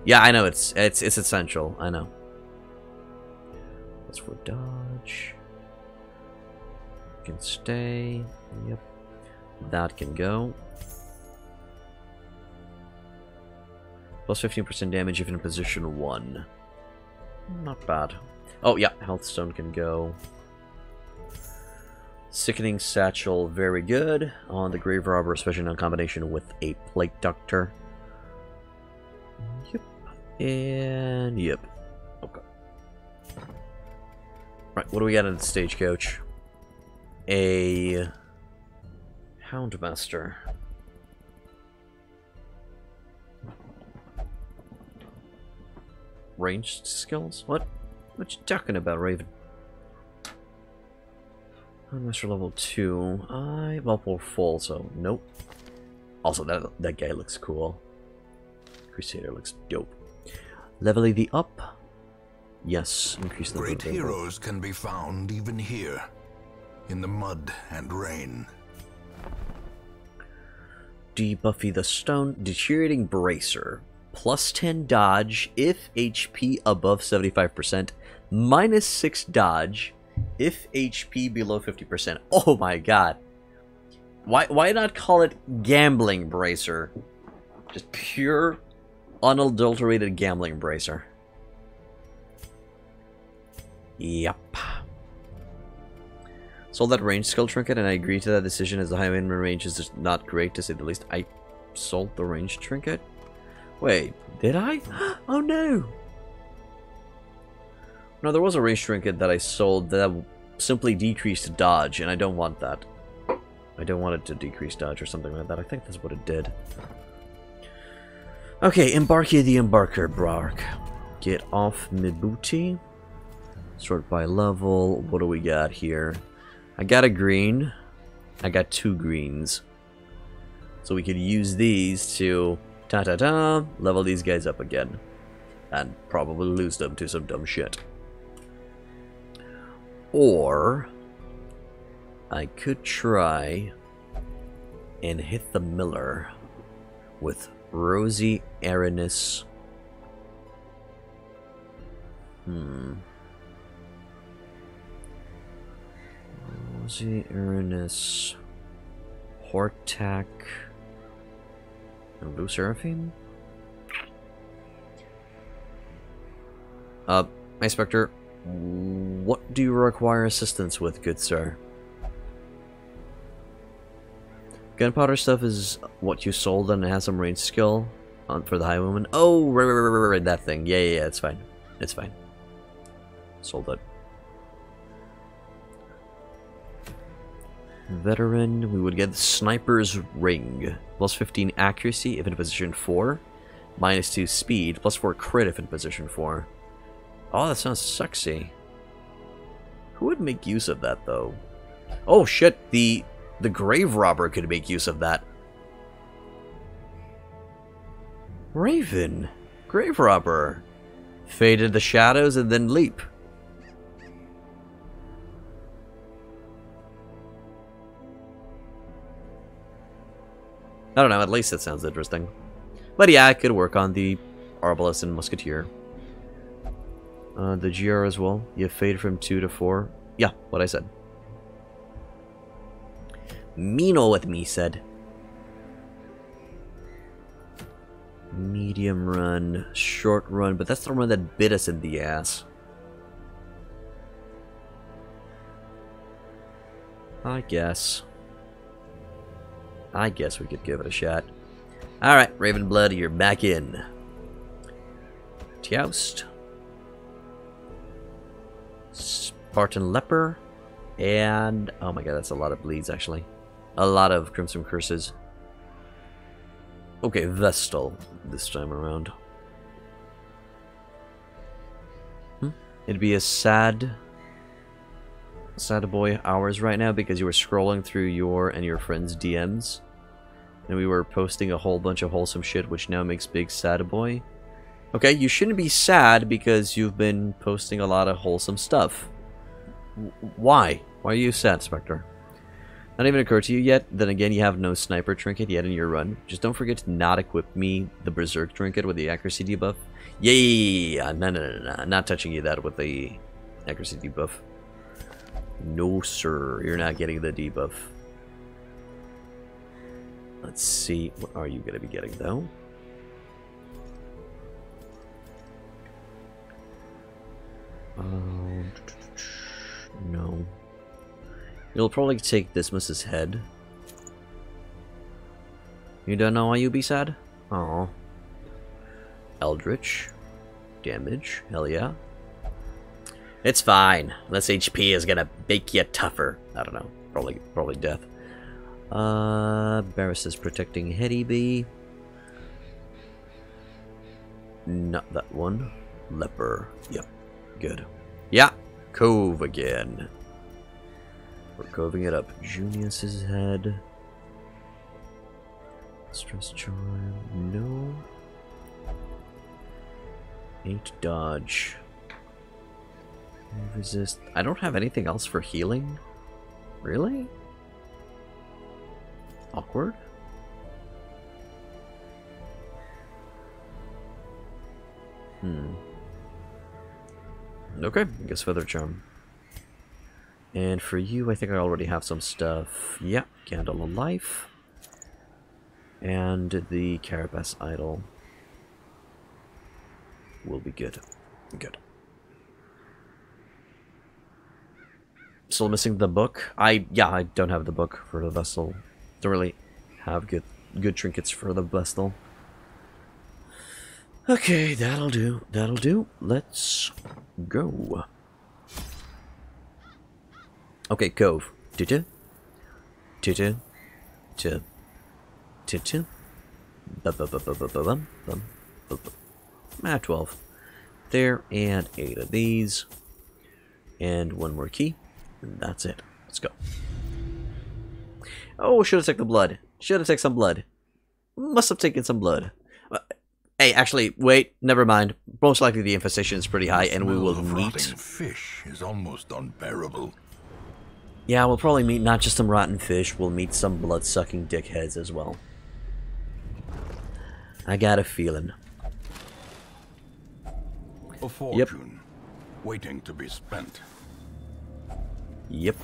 Yeah, I know it's it's it's essential. I know. That's for dodge. Can stay. Yep. That can go. Plus fifteen percent damage if in position one. Not bad. Oh, yeah, Healthstone can go. Sickening Satchel, very good. On the Grave Robber, especially in combination with a Plague Doctor. Yep. And yep. Okay. Right, what do we got in the Stagecoach? A Houndmaster. Ranged skills? What? What you talking about, Raven? Master level two. I will full, so nope. Also, that that guy looks cool. Crusader looks dope. Level eighty up. Yes, increase the. Great heroes can be found even here, in the mud and rain. Debuffy the Stone, Deteriorating Bracer. Plus ten dodge if H P above seventy-five percent. Minus six dodge if H P below fifty percent. Oh my god. Why why not call it Gambling Bracer? Just pure, unadulterated Gambling Bracer. Yep. Sold that range skill trinket and I agree to that decision as the Highwayman range is just not great to say the least. I sold the range trinket? Wait, did I? Oh no! No, there was a range trinket that I sold that simply decreased dodge, and I don't want that. I don't want it to decrease dodge or something like that. I think that's what it did. Okay, Embarkee the Embarker, Brark. Get off Mibuti. Sort by level. What do we got here? I got a green. I got two greens. So we could use these to ta-ta-ta, level these guys up again. And probably lose them to some dumb shit. Or I could try and hit the Miller with Rosie, Aranus. Hmm. Rosie, Aranus, Hortak, and Blue Seraphim? Uh, my Spectre, what do you require assistance with, good sir? Gunpowder stuff is what you sold, and it has some range skill on for the Highwayman. Oh, right, right, right, right, right, that thing. Yeah, yeah, yeah, it's fine. It's fine. Sold it. Veteran, we would get the Sniper's Ring. Plus fifteen accuracy if in position four. Minus two speed. Plus four crit if in position four. Oh, that sounds sexy. Who would make use of that, though? Oh, shit, the... The Grave Robber could make use of that. Raven. Grave Robber. Fade into the shadows and then leap. I don't know, at least it sounds interesting. But yeah, I could work on the Arbalest and Musketeer. Uh, the G R as well. You fade from two to four. Yeah, what I said. Mino with me said. Medium run, short run, but that's the one that bit us in the ass. I guess. I guess we could give it a shot. Alright, Ravenblood, you're back in. Joust. Spartan Leper. And... oh my god, that's a lot of bleeds, actually. A lot of Crimson Curses. Okay, Vestal this time around. Hmm? It'd be a sad... sad boy hours right now because you were scrolling through your and your friends' D Ms. And we were posting a whole bunch of wholesome shit, which now makes big sad boy. Okay, you shouldn't be sad because you've been posting a lot of wholesome stuff. Why? Why are you sad, Spectre? Not even occurred to you yet? Then again, you have no sniper trinket yet in your run. Just don't forget to not equip me the Berserk trinket with the accuracy debuff. Yay! No, no, no, no. Not touching you that with the accuracy debuff. No, sir. You're not getting the debuff. Let's see. What are you going to be getting, though? Um... No. You'll probably take Dismas's head. You don't know why you be sad? Aw. Eldritch. Damage. Hell yeah. It's fine. Less H P is gonna make you tougher. I don't know. Probably probably death. Uh, Barris is protecting Hetty B. Not that one. Leper. Yep. Good. Yeah. Cove again. We're coving it up. Junius's head. Stress charm. No. Ain't dodge. Resist. I don't have anything else for healing. Really? Awkward. Hmm. Okay, I guess Feather Charm. And for you, I think I already have some stuff. Yeah, Candle of Life. And the Carapace Idol will be good. Good. Still missing the book. I yeah, I don't have the book for the Vestal. Don't really have good good trinkets for the Vestal. Okay, that'll do. That'll do. Let's go. Okay, Cove. Titu. Titu. Titu. Titu. Bum bum bum bum bum bum bum bum bum. Ah, twelve. There, and eight of these. And one more key. And that's it. Let's go. Oh, should have taken the blood. Should have taken some blood. must have taken some blood. Hey, actually, wait, never mind. Most likely the infestation is pretty high and we will meet. Fish is almost unbearable. Yeah, we'll probably meet not just some rotten fish, we'll meet some blood-sucking dickheads as well. I got a feeling. A fortune, yep. Waiting to be spent. Yep.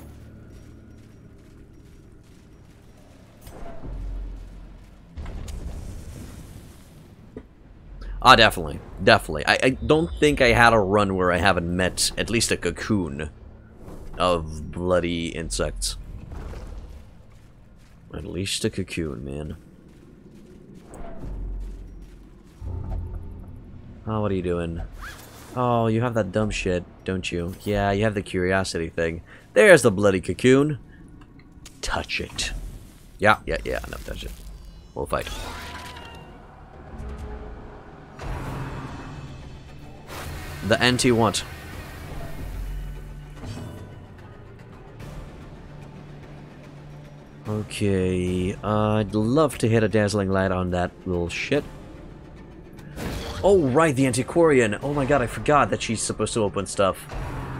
Ah, definitely. Definitely. I, I don't think I had a run where I haven't met at least a cocoon of bloody insects. At least a cocoon, man. Oh, what are you doing? Oh, you have that dumb shit, don't you? Yeah, you have the curiosity thing. There's the bloody cocoon. Touch it. Yeah, yeah, yeah. No, touch it. We'll fight. The anti want. Okay, uh, I'd love to hit a dazzling light on that little shit. Oh, right, the Antiquarian. Oh my god, I forgot that she's supposed to open stuff.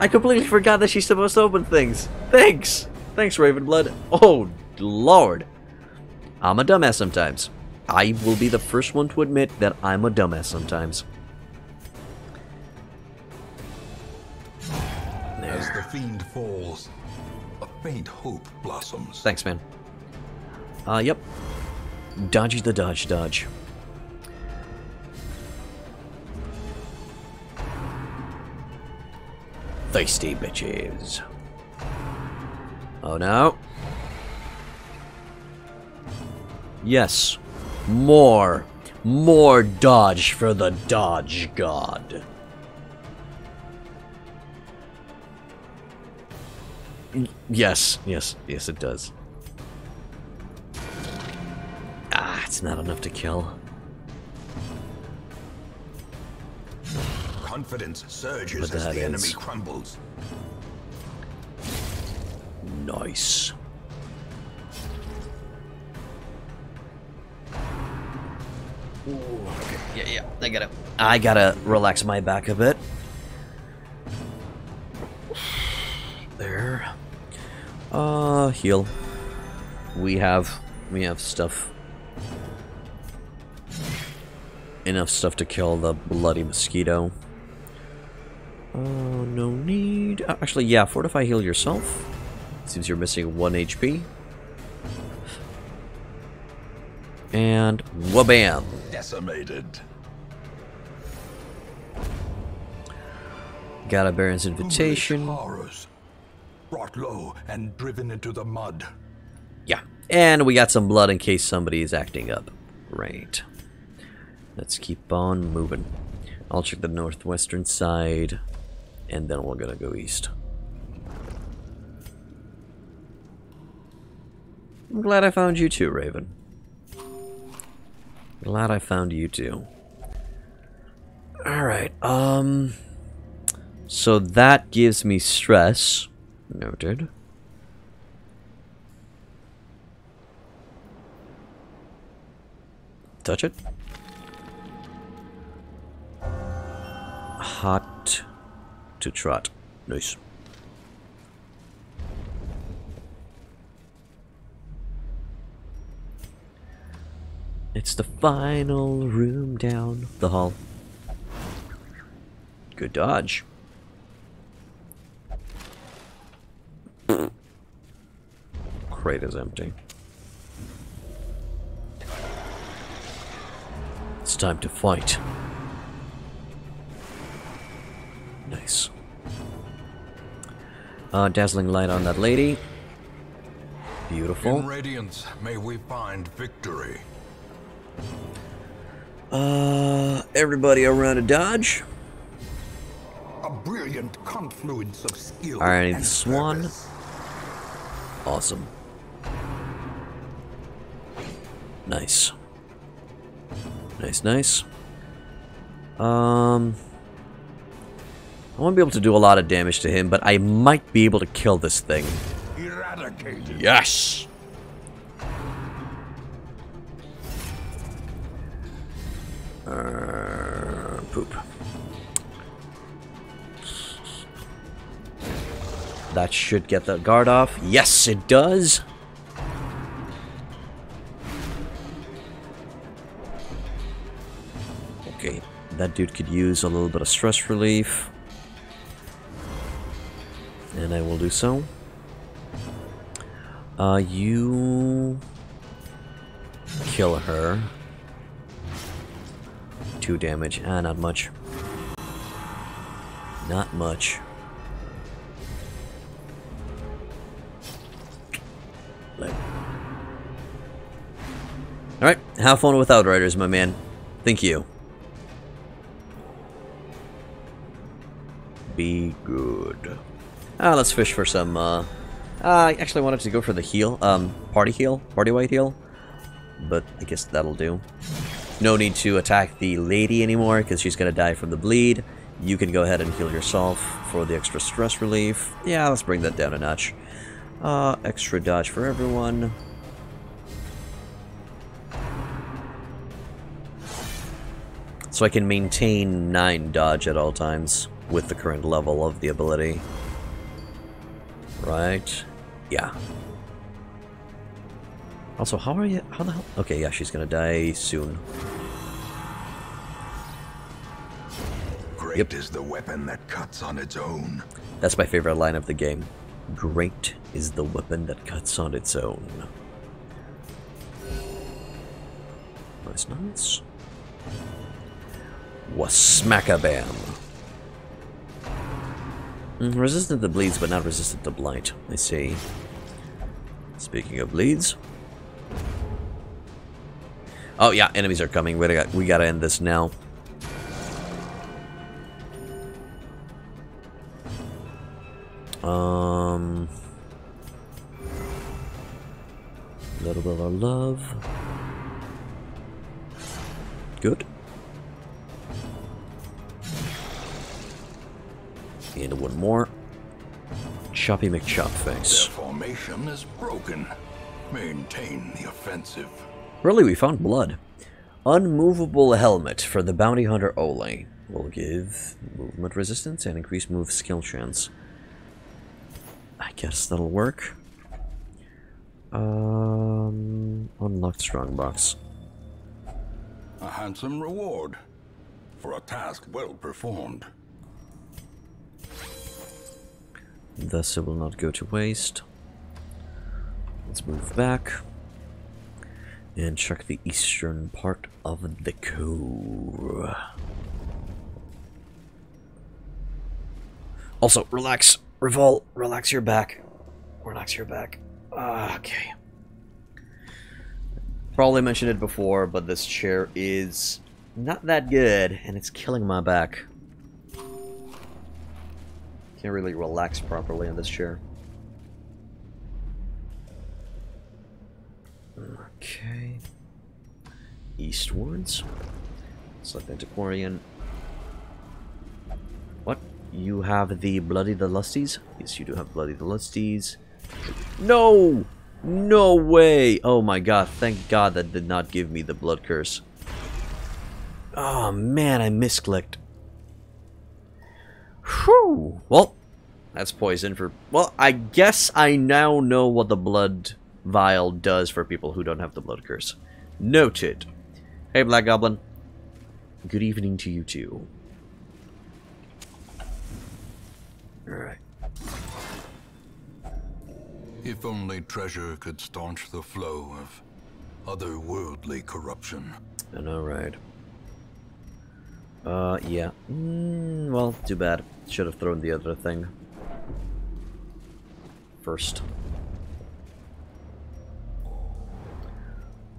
I completely forgot that she's supposed to open things. Thanks! Thanks, Ravenblood. Oh, lord. I'm a dumbass sometimes. I will be the first one to admit that I'm a dumbass sometimes. As the fiend falls, a faint hope blossoms. Thanks, man. Uh, yep. Dodgy the dodge dodge. Thirsty bitches. Oh no. Yes. More. More dodge for the dodge god. Yes, yes, yes it does. Ah, it's not enough to kill. Confidence surges as the enemy crumbles. Nice. Ooh, okay. Yeah, yeah, I gotta I gotta relax my back a bit. There. Uh, heal. We have, we have stuff. Enough stuff to kill the bloody mosquito. Oh, no need. Actually, yeah, fortify heal yourself. Seems you're missing one H P. And wha-bam! Decimated. Got a Baron's invitation. Brought low and driven into the mud. Yeah, and we got some blood in case somebody is acting up. Right. Let's keep on moving. I'll check the northwestern side, and then we're gonna go east. I'm glad I found you too, Raven. Glad I found you too. All right. Um. So that gives me stress. Noted. Touch it. Hot to trot. Nice. It's the final room down the hall. Good dodge. Crate is empty. It's time to fight. Nice. Uh, dazzling light on that lady. Beautiful. In radiance, may we find victory. Uh, everybody around a dodge. A brilliant confluence of skill. All right, this one. Awesome. Nice. Nice, nice. Um, I won't be able to do a lot of damage to him, but I might be able to kill this thing. Eradicated. Yes! Uh, poop. That should get that guard off. Yes, it does. Okay, that dude could use a little bit of stress relief. And I will do so. Uh, you... kill her. Two damage. Ah, not much. Not much. Alright, have fun with Outriders, my man. Thank you. Be good. Ah, let's fish for some, uh... I actually wanted to go for the heal, um, party heal, party-wide heal. But I guess that'll do. No need to attack the lady anymore, because she's gonna die from the bleed. You can go ahead and heal yourself for the extra stress relief. Yeah, let's bring that down a notch. Uh, extra dodge for everyone. So I can maintain nine dodge at all times with the current level of the ability. Right? Yeah. Also, how are you? How the hell? Okay, yeah, she's gonna die soon. Great yep. is the weapon that cuts on its own. That's my favorite line of the game. Great is the weapon that cuts on its own. Nice, nice. Was smack-a-bam. Mm, resistant to bleeds, but not resistant to blight. I see. Speaking of bleeds. Oh yeah, enemies are coming. We gotta, we gotta end this now. Um. Little bit of love. Good. And one more. Choppy McChopface. Their formation is broken. Maintain the offensive. Really, we found blood. Unmovable helmet for the bounty hunter only. Will give movement resistance and increased move skill chance. I guess that'll work. Um, unlocked strongbox. A handsome reward for a task well performed. Thus it will not go to waste. Let's move back and check the eastern part of the cove. Also, relax, Revol, relax your back. Relax your back. Okay. Probably mentioned it before, but this chair is not that good, and it's killing my back. Can't really relax properly on this chair. Okay. Eastwards. Select Antiquarian. What? You have the Bloody the Lusties? Yes, you do have Bloody the Lusties. No! No way! Oh my god, thank god that did not give me the Blood Curse. Oh man, I misclicked. Whew. Well, that's poison for... Well, I guess I now know what the blood vial does for people who don't have the blood curse. Noted. Hey, Black Goblin. Good evening to you, too. Alright. If only treasure could staunch the flow of otherworldly corruption. I know, right. Uh, yeah. Mm, well, too bad. Should have thrown the other thing first.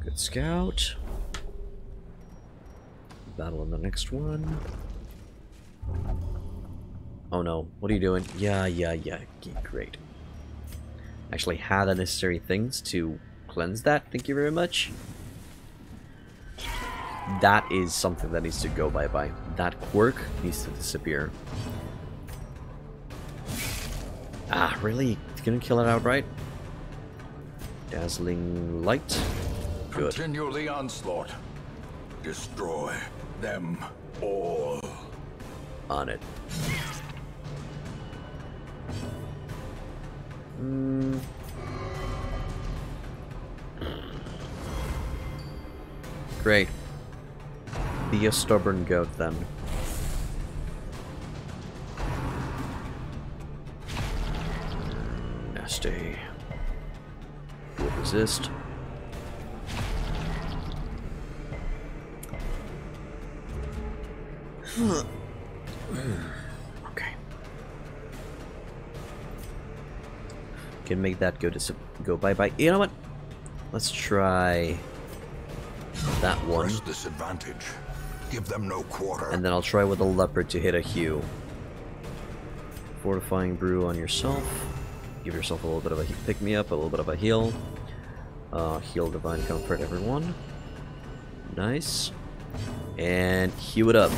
Good scout. Battle in the next one. Oh no, what are you doing? Yeah, yeah, yeah. Great. Actually had the necessary things to cleanse that. Thank you very much. That is something that needs to go bye-bye. That quirk needs to disappear. Ah, really? It's gonna kill it outright? Dazzling light. Good. Continue the onslaught. Destroy them all. On it. Mm. Great. Be a stubborn goat then. Nasty. Will resist. Okay. Can make that go to go bye bye. You know what? Let's try that one. Press this advantage. Give them no quarter. And then I'll try with a leper to hit a Hue. Fortifying brew on yourself. Give yourself a little bit of a pick me up, a little bit of a heal. Uh, heal divine comfort, everyone. Nice. And Hue it up.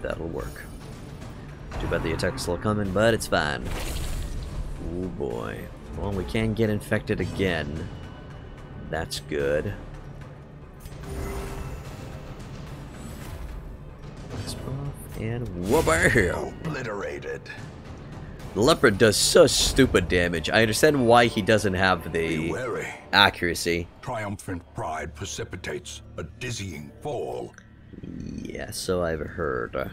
That'll work. Too bad the attack's still coming, but it's fine. Oh boy. Well, we can get infected again. That's good. And whoopah! Obliterated. The leopard does such stupid damage. I understand why he doesn't have the accuracy. Triumphant pride precipitates a dizzying fall. Yeah, so I've heard.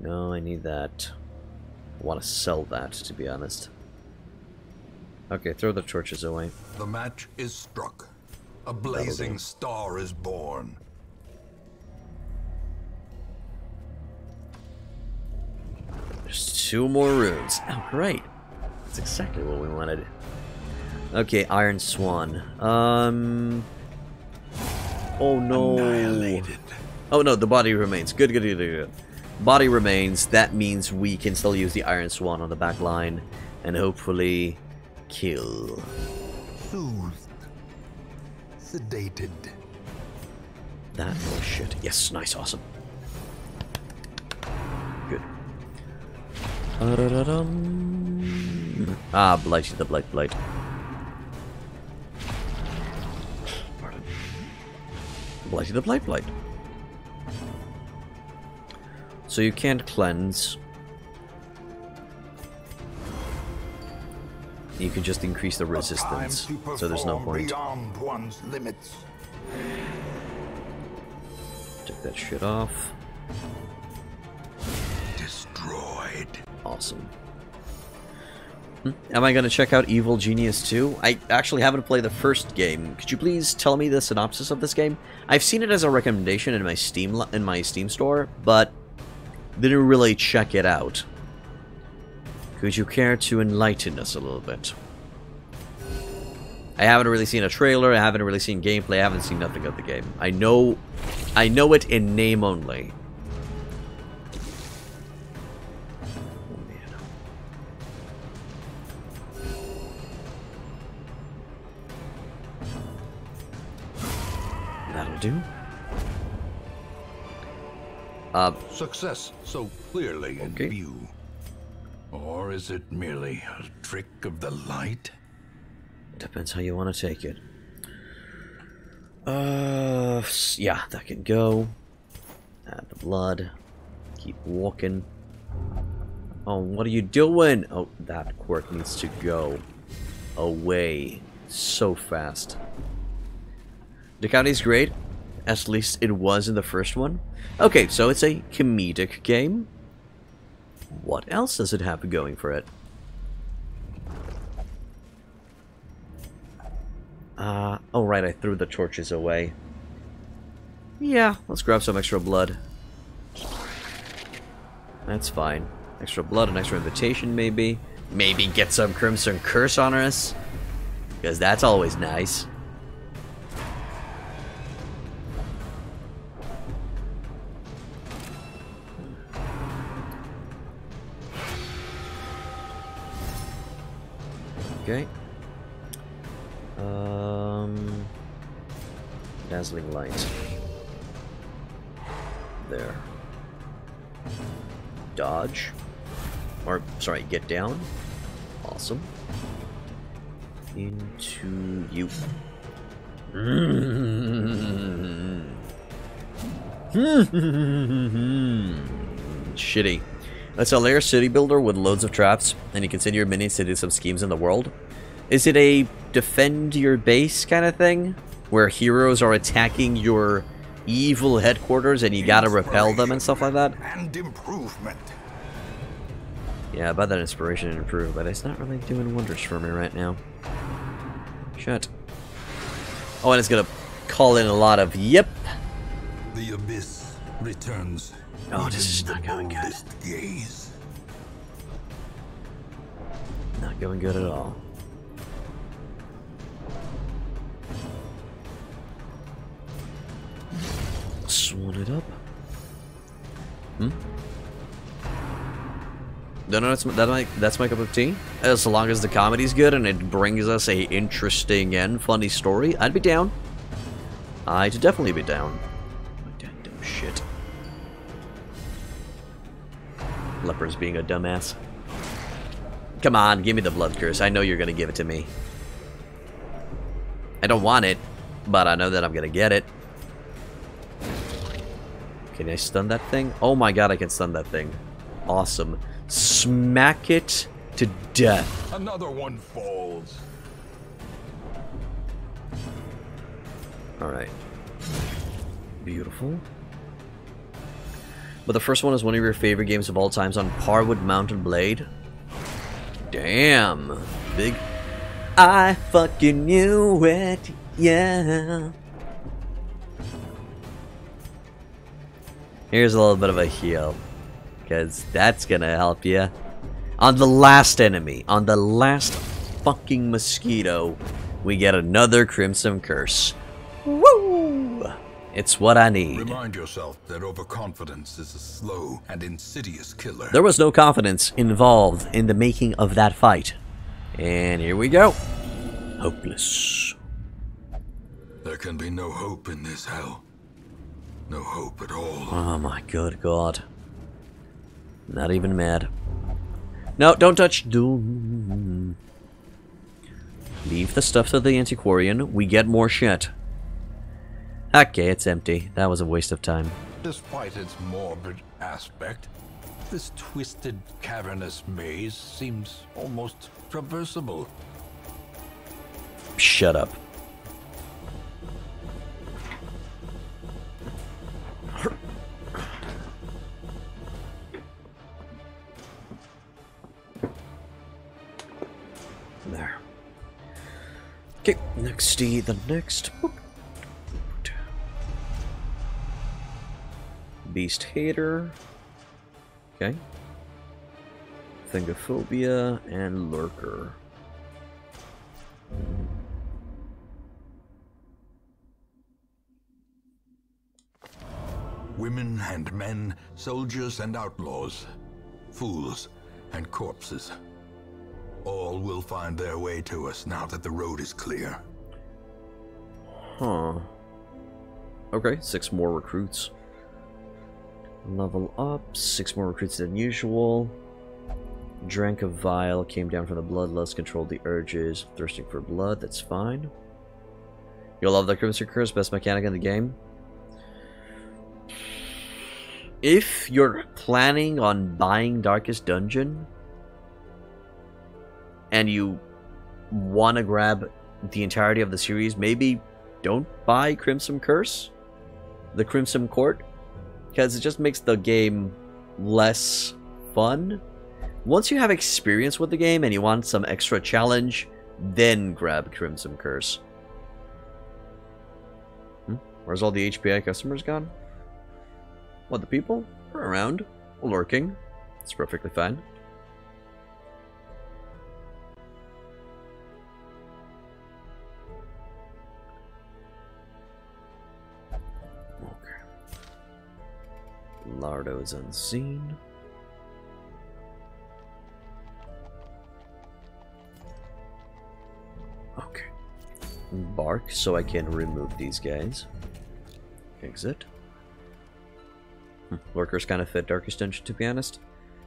No, I need that. I want to sell that, to be honest. Okay, throw the torches away. The match is struck. A blazing star is born. There's two more runes. Oh, great. That's exactly what we wanted. Okay, Iron Swan. Um. Oh no. Annihilated. Oh no, the body remains. Good, good, good, good. Body remains. That means we can still use the Iron Swan on the back line, and hopefully kill. Soothed. Sedated. That little shit. Yes, nice, awesome. Good. Uh, ah, blight, the blight, blight. Pardon. Blighty the blight, blight. So you can't cleanse. You can just increase the resistance, so there's no point. One's limits. Take that shit off. Destroyed. Awesome. Hmm? Am I gonna check out Evil Genius two? I actually haven't played the first game. Could you please tell me the synopsis of this game? I've seen it as a recommendation in my Steam in my Steam store, but didn't really check it out. Could you care to enlighten us a little bit? I haven't really seen a trailer, I haven't really seen gameplay, I haven't seen nothing of the game. I know I know it in name only. Oh man. That'll do. Uh, Success so clearly in view. Or is it merely a trick of the light? Depends how you want to take it. Uh, yeah, that can go. Add the blood. Keep walking. Oh, what are you doing? Oh, that quirk needs to go away so fast. The county's great. At least it was in the first one. Okay, so it's a comedic game. What else does it have going for it? Uh, oh right, I threw the torches away. Yeah, let's grab some extra blood. That's fine. Extra blood, an extra invitation maybe. Maybe get some Crimson Curse on us. Because that's always nice. Okay. Um, dazzling light. There. Dodge. Or, sorry, get down. Awesome. into you. Shitty. It's a layer city builder with loads of traps, and you can send your minions to do some schemes in the world. Is it a defend your base kind of thing? Where heroes are attacking your evil headquarters and you gotta repel them and stuff like that? And improvement. Yeah, about that inspiration and improve, but it's not really doing wonders for me right now. Shut. Oh, and it's gonna call in a lot of yep. The abyss returns. Oh, this is not going good. Gaze. Not going good at all. Swan it up. Hmm? No, no, that's my, that my, that's my cup of tea. As long as the comedy's good and it brings us a interesting and funny story, I'd be down. I'd definitely be down. That dumb shit. Leper's being a dumbass. Come on, give me the blood curse. I know you're gonna give it to me. I don't want it, but I know that I'm gonna get it. Can I stun that thing? Oh my god, I can stun that thing. Awesome. Smack it to death. Another one falls. All right. Beautiful. But the first one is one of your favorite games of all times, on par with Mountain Blade. Damn. Big. I fucking knew it. Yeah. Here's a little bit of a heal, because that's gonna help you. On the last enemy, on the last fucking mosquito, we get another Crimson Curse. Woo! It's what I need. Remind yourself that overconfidence is a slow and insidious killer. There was no confidence involved in the making of that fight. And here we go. Hopeless. There can be no hope in this hell. No hope at all. Oh my good god. Not even mad. No, don't touch. Doom. Leave the stuff to the Antiquarian. We get more shit. Okay, it's empty. That was a waste of time. Despite its morbid aspect, this twisted, cavernous maze seems almost traversable. Shut up. There. Okay, next D, the next beast hater. Okay. Thingophobia and lurker. Women and men, soldiers and outlaws, fools and corpses. All will find their way to us now that the road is clear. Huh. Okay, six more recruits. Level up, six more recruits than usual. Drank a vial, came down from the bloodlust, controlled the urges, thirsting for blood, that's fine. You'll love the Crimson Curse, best mechanic in the game. If you're planning on buying Darkest Dungeon and you want to grab the entirety of the series, maybe don't buy Crimson Curse, the Crimson Court, because it just makes the game less fun. Once you have experience with the game and you want some extra challenge, then grab Crimson Curse. Hmm? Where's all the H P I customers gone? What, the people? They're around, lurking. It's perfectly fine. Okay. Lardo is unseen. Okay. Bark, so I can remove these guys. Exit. Lurkers kind of fit Darkest Dungeon, to be honest.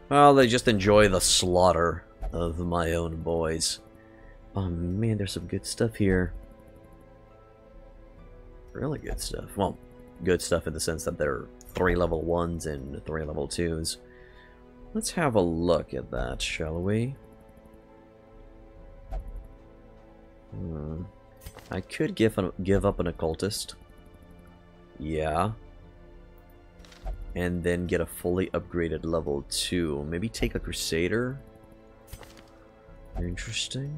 Well, they just enjoy the slaughter of my own boys. Oh man, there's some good stuff here. Really good stuff. Well, good stuff in the sense that there are three level ones and three level twos. Let's have a look at that, shall we? Hmm. I could give an, give up an occultist. Yeah. And then get a fully upgraded level two. Maybe take a Crusader. Interesting.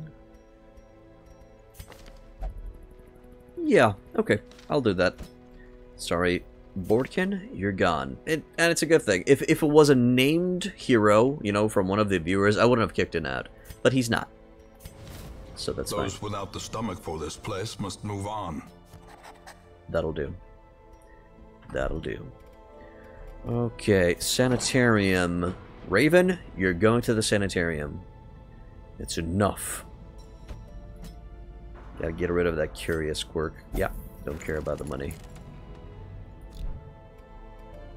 Yeah, okay. I'll do that. Sorry, Bordkin, you're gone. And, and it's a good thing. If, if it was a named hero, you know, from one of the viewers, I wouldn't have kicked him out. But he's not. So that's fine. Those without the stomach for this place must move on. That'll do. That'll do. Okay, sanitarium. Raven, you're going to the sanitarium. It's enough. Gotta get rid of that curious quirk. Yeah, don't care about the money.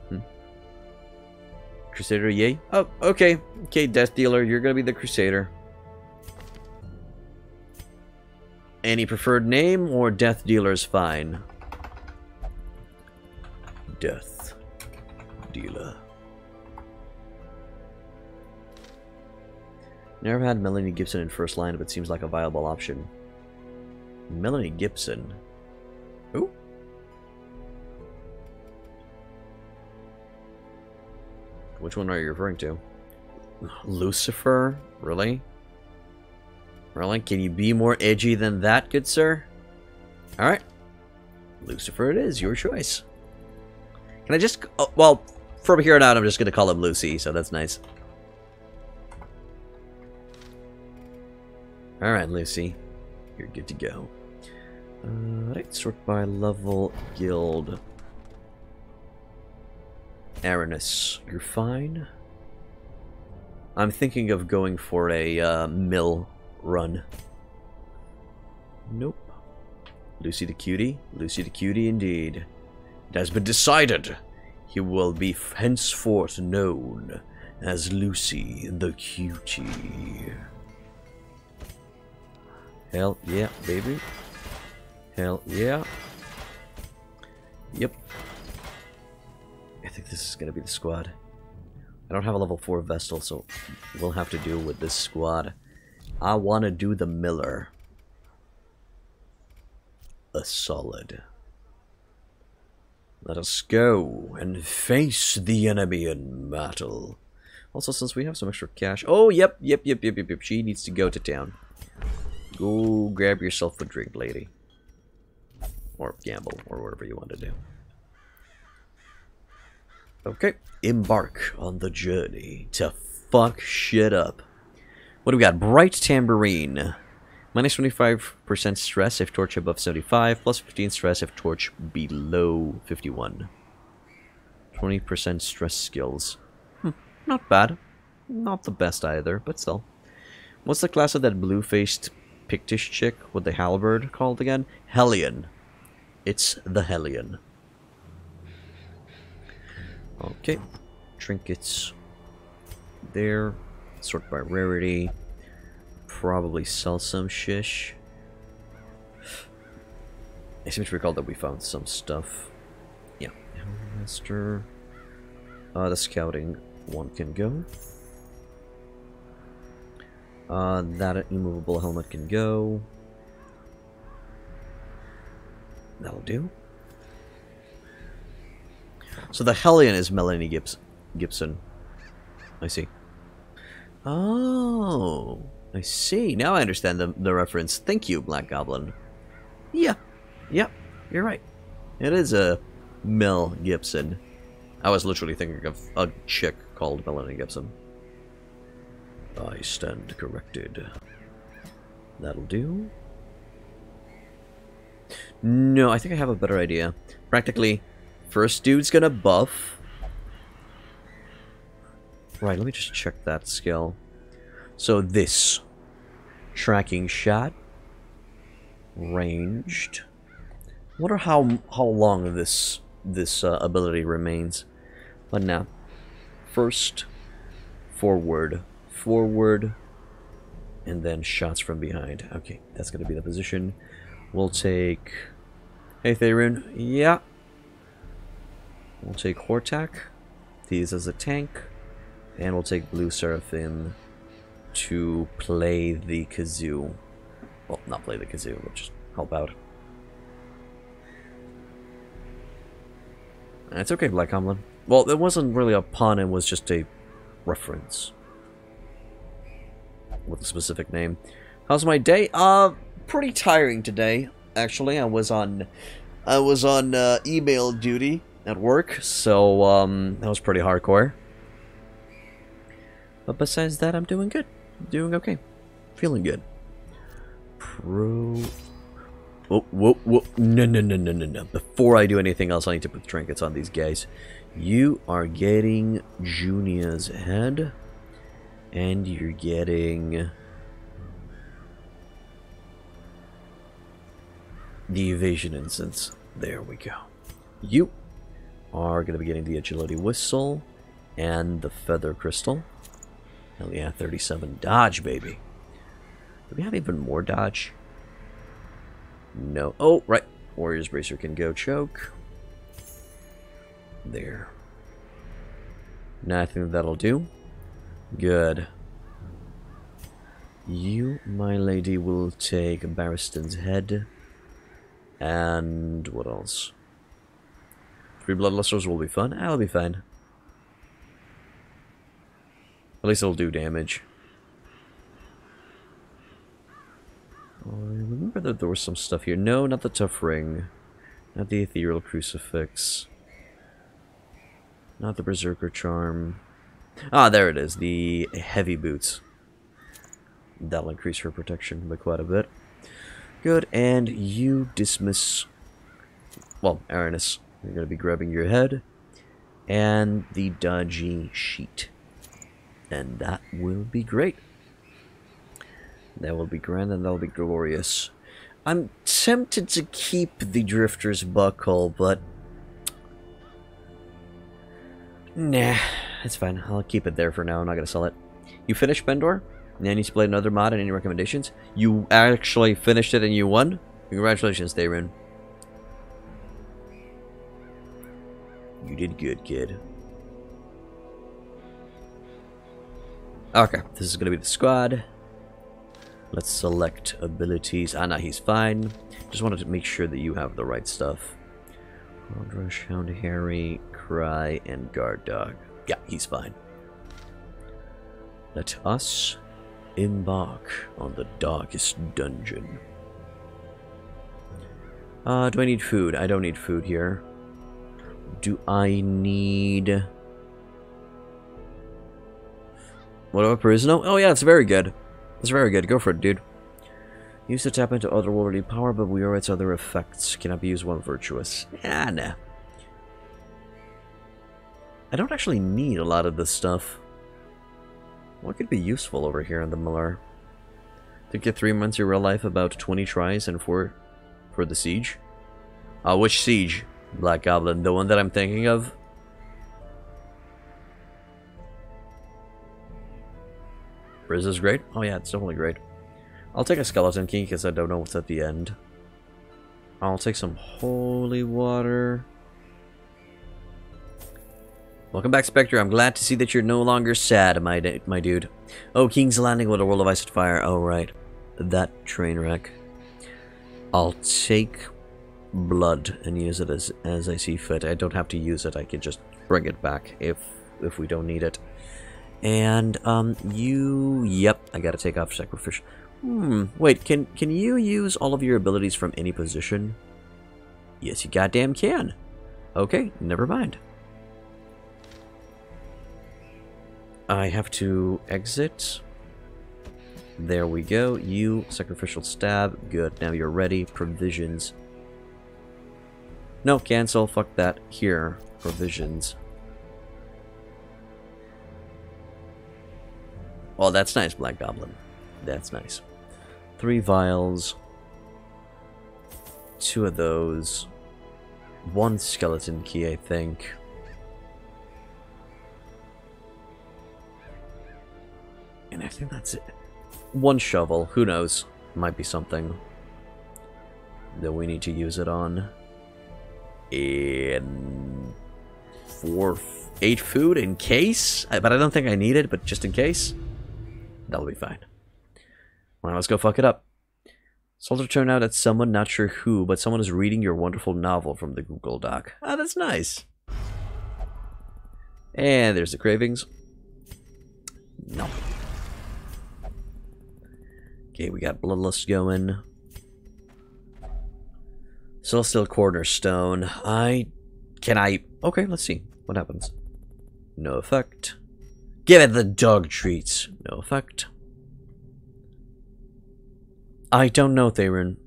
Hmm. Crusader, yay. Oh, okay. Okay, Death Dealer, you're gonna be the Crusader. Any preferred name or Death Dealer's fine? Death Dealer. Never had Melanie Gibson in first line, but seems like a viable option. Melanie Gibson. Who? Which one are you referring to? Lucifer? Really? Really? Can you be more edgy than that, good sir? Alright. Lucifer it is. Your choice. Can I just... Oh, well, from here on out, I'm just going to call him Lucy, so that's nice. Alright, Lucy. You're good to go. Uh, let's sort by level, guild. Aranus, you're fine. I'm thinking of going for a uh, mill run. Nope. Lucy the cutie. Lucy the cutie indeed. It has been decided. He will be henceforth known as Lucy the cutie. Hell yeah, baby. Hell yeah. Yep. I think this is going to be the squad. I don't have a level four Vestal, so we'll have to deal with this squad. I want to do the Miller. A solid. Let us go and face the enemy in battle. Also, since we have some extra cash... Oh, yep, yep, yep, yep, yep, yep. She needs to go to town. Go grab yourself a drink, lady. Or gamble, or whatever you want to do. Okay. Embark on the journey to fuck shit up. What do we got? Bright Tambourine. Minus twenty-five percent stress if torch above seventy-five. Plus fifteen stress if torch below fifty-one. twenty percent stress skills. Hmm, not bad. Not the best either, but still. What's the class of that blue-faced... Pictish chick with the halberd called again? Hellion. It's the Hellion. Okay. Trinkets. There. Sort by rarity. Probably sell some shish. I seem to recall that we found some stuff. Yeah. Houndmaster. Uh, the scouting one can go. Uh, that immovable helmet can go. That'll do. So the Hellion is Melanie Gibbs Gibson. I see. Oh, I see. Now I understand the, the reference. Thank you, Black Goblin. Yeah. Yeah, you're right. It is a Mel Gibson. I was literally thinking of a chick called Melanie Gibson. I stand corrected. That'll do. No, I think I have a better idea. Practically, first dude's gonna buff. Right, let me just check that skill. So this. Tracking shot. Ranged. Wonder how how long this this uh, ability remains. But now, first, forward. Forward, and then shots from behind. Okay, that's going to be the position. We'll take... Hey, Therun. Yeah. We'll take Hortak. These as a tank. And we'll take Blue Seraphim to play the kazoo. Well, not play the kazoo, we'll just help out. It's okay, Black Omlin. Well, it wasn't really a pun, it was just a reference. With a specific name. How's my day? Uh, pretty tiring today, actually. I was on, I was on uh, email duty at work, so um, that was pretty hardcore. But besides that, I'm doing good. I'm doing okay. Feeling good. Pro... Whoa, whoa, whoa. No, no, no, no, no, no. Before I do anything else, I need to put trinkets on these guys. You are getting Junia's head. And you're getting... the evasion incense. There we go. You are going to be getting the agility whistle. And the feather crystal. Hell yeah, thirty-seven. Dodge, baby. Do we have even more dodge? No. Oh, right. Warrior's Bracer can go choke. There. Now I think that'll do. Good. You, my lady, will take Barristan's head. And what else? Three Bloodlusters will be fun. That'll be fine. At least it'll do damage. I remember that there was some stuff here. No, not the Tough Ring. Not the Ethereal Crucifix. Not the Berserker Charm. Ah, there it is. The Heavy Boots. That'll increase her protection by quite a bit. Good, and you dismiss... Well, Aranus, you're going to be grabbing your head. And the dodgy sheet. And that will be great. That will be grand and that will be glorious. I'm tempted to keep the Drifter's Buckle, but... Nah, it's fine. I'll keep it there for now. I'm not going to sell it. You finished Bendor? And then you played another mod and any recommendations? You actually finished it and you won? Congratulations, Therun. You did good, kid. Okay, this is going to be the squad. Let's select abilities. Ah, nah, he's fine. Just wanted to make sure that you have the right stuff. Wild Rush, Hound Harry, Cry, and Guard Dog. Yeah, he's fine. Let us embark on the Darkest Dungeon. Uh, do I need food? I don't need food here. Do I need... What about Prisno? Oh yeah, it's very good. It's very good. Go for it, dude. Used to tap into otherworldly power, but we are its other effects. Cannot be used when virtuous. Ah, nah. I don't actually need a lot of this stuff. What could be useful over here in the Miller? Took you three months of real life, about twenty tries, and four for the siege. Uh, which siege, Black Goblin? The one that I'm thinking of? Riz is great? Oh yeah, it's definitely great. I'll take a Skeleton Key because I don't know what's at the end. I'll take some holy water. Welcome back, Spectre. I'm glad to see that you're no longer sad, my my dude. Oh, King's Landing, what a world of ice and fire. Oh, right. That train wreck. I'll take blood and use it as, as I see fit. I don't have to use it. I can just bring it back if, if we don't need it. And, um, you... Yep, I gotta take off Sacrificial. Hmm, wait, can can you use all of your abilities from any position? Yes, you goddamn can. Okay, never mind. I have to exit. There we go. You, Sacrificial Stab. Good, now you're ready. Provisions. No, cancel. Fuck that. Here, provisions. Oh, that's nice, Black Goblin. That's nice. Three vials. Two of those. One skeleton key, I think. And I think that's it. One shovel, who knows? Might be something that we need to use it on. And four, eight food in case, but I don't think I need it, but just in case, that'll be fine. Well, let's go fuck it up. It's also turned out that someone, not sure who, but someone is reading your wonderful novel from the Google Doc. Ah, oh, that's nice. And there's the cravings. No. Okay, we got bloodlust going. Celestial Cornerstone. I... Can I... Okay, let's see what happens. No effect. Give it the dog treats. No effect. I don't know, Theron.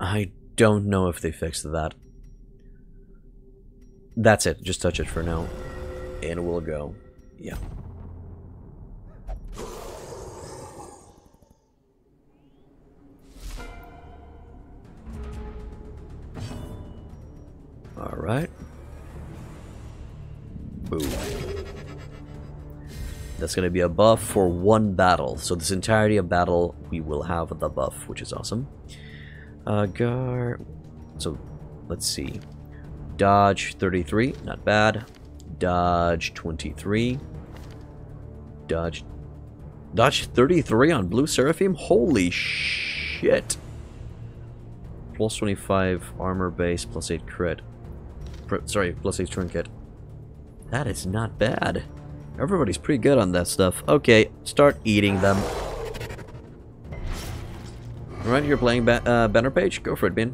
I don't know if they fixed that. That's it. Just touch it for now. And we'll go. Yeah. Alright. Boom. That's going to be a buff for one battle. So this entirety of battle, we will have the buff, which is awesome. Uh, gar... So, let's see. Dodge thirty-three, not bad. Dodge twenty-three. Dodge... Dodge thirty-three on Blue Seraphim? Holy shit! Plus twenty-five armor base, plus eight crit. Sorry, plus eight trinket. That is not bad. Everybody's pretty good on that stuff. Okay, start eating them. Alright, you're playing ba uh, Banner Page? Go for it, Bean.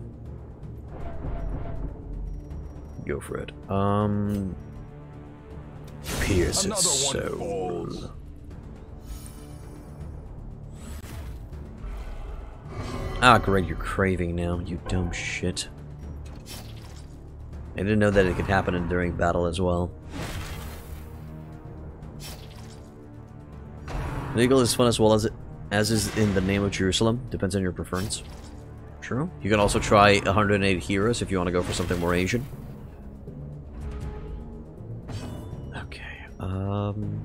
Go for it. Um... Pierce its soul. Ah, great, you're craving now, you dumb shit. I didn't know that it could happen during battle as well. Legal is fun as well as it, as is in the name of Jerusalem. Depends on your preference. True. You can also try one hundred eight heroes if you want to go for something more Asian. Okay. Um.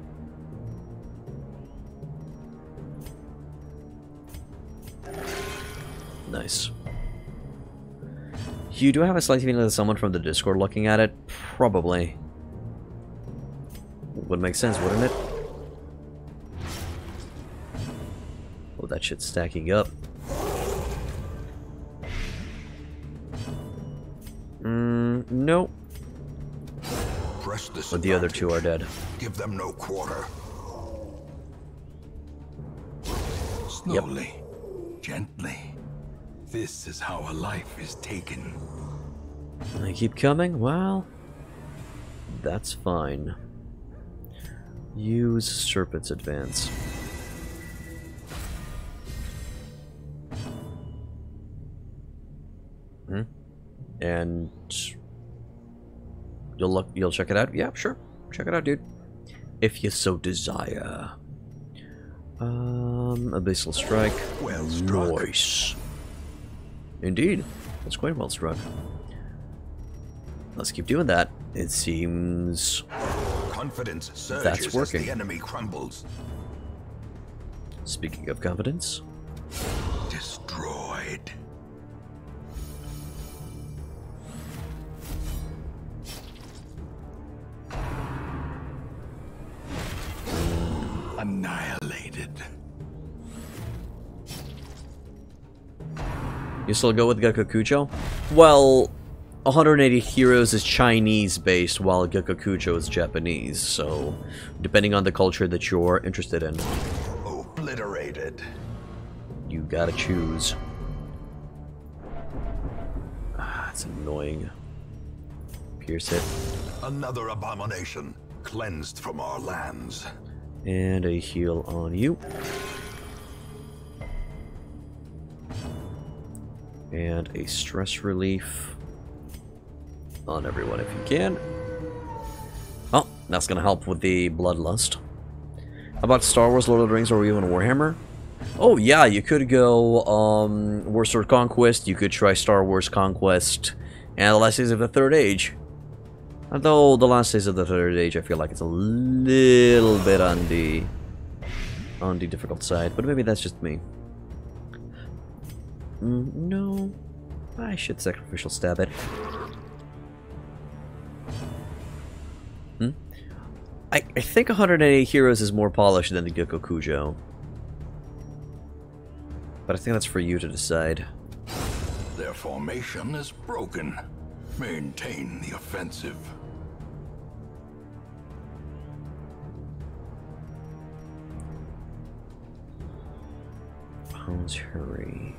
Nice. You do have a slight feeling that someone from the Discord looking at it? Probably. Would make sense, wouldn't it? Oh, that shit's stacking up. Mm, no. But the other two are dead. Give them no quarter. Slowly, yep. Gently. This is how a life is taken. They keep coming? Well, that's fine. Use Serpent's Advance. Hmm? And you'll look, you'll check it out? Yeah, sure. Check it out, dude. If you so desire. Um, Abyssal Strike. Well struck. Nice. Indeed, that's quite well struck. Let's keep doing that. It seems confidence surges that's working. As the enemy crumbles. Speaking of confidence, destroyed. Annihilated. You still go with Gekkokujo? Well, one hundred eighty Heroes is Chinese-based, while Gekkokujo is Japanese, so depending on the culture that you're interested in. Obliterated. You gotta choose. Ah, that's annoying. Pierce it. Another abomination, cleansed from our lands. And a heal on you. And a stress relief on everyone if you can. Oh, that's gonna help with the bloodlust. How about Star Wars, Lord of the Rings, or even Warhammer? Oh yeah, you could go um, Wars or Conquest, you could try Star Wars Conquest, and The Last Days of the Third Age. Although The Last Days of the Third Age, I feel like it's a little bit on the on the difficult side, but maybe that's just me. Mm, no, I should sacrificial stab it. Hmm? I, I think one hundred eighty heroes is more polished than the Gekko Kujo. But I think that's for you to decide. Their formation is broken. Maintain the offensive. Bones hurry.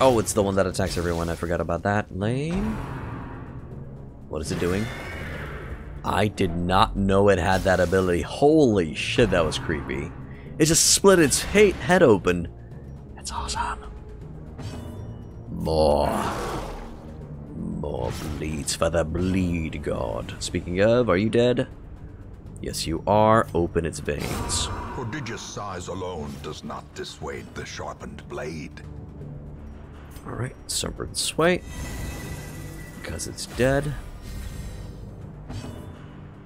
Oh, it's the one that attacks everyone. I forgot about that. Lame. What is it doing? I did not know it had that ability. Holy shit, that was creepy. It just split its hate head open. That's awesome. More. More bleeds for the bleed god. Speaking of, are you dead? Yes, you are. Open its veins. Prodigious size alone does not dissuade the sharpened blade. Alright, Sunburned Sway. Because it's dead.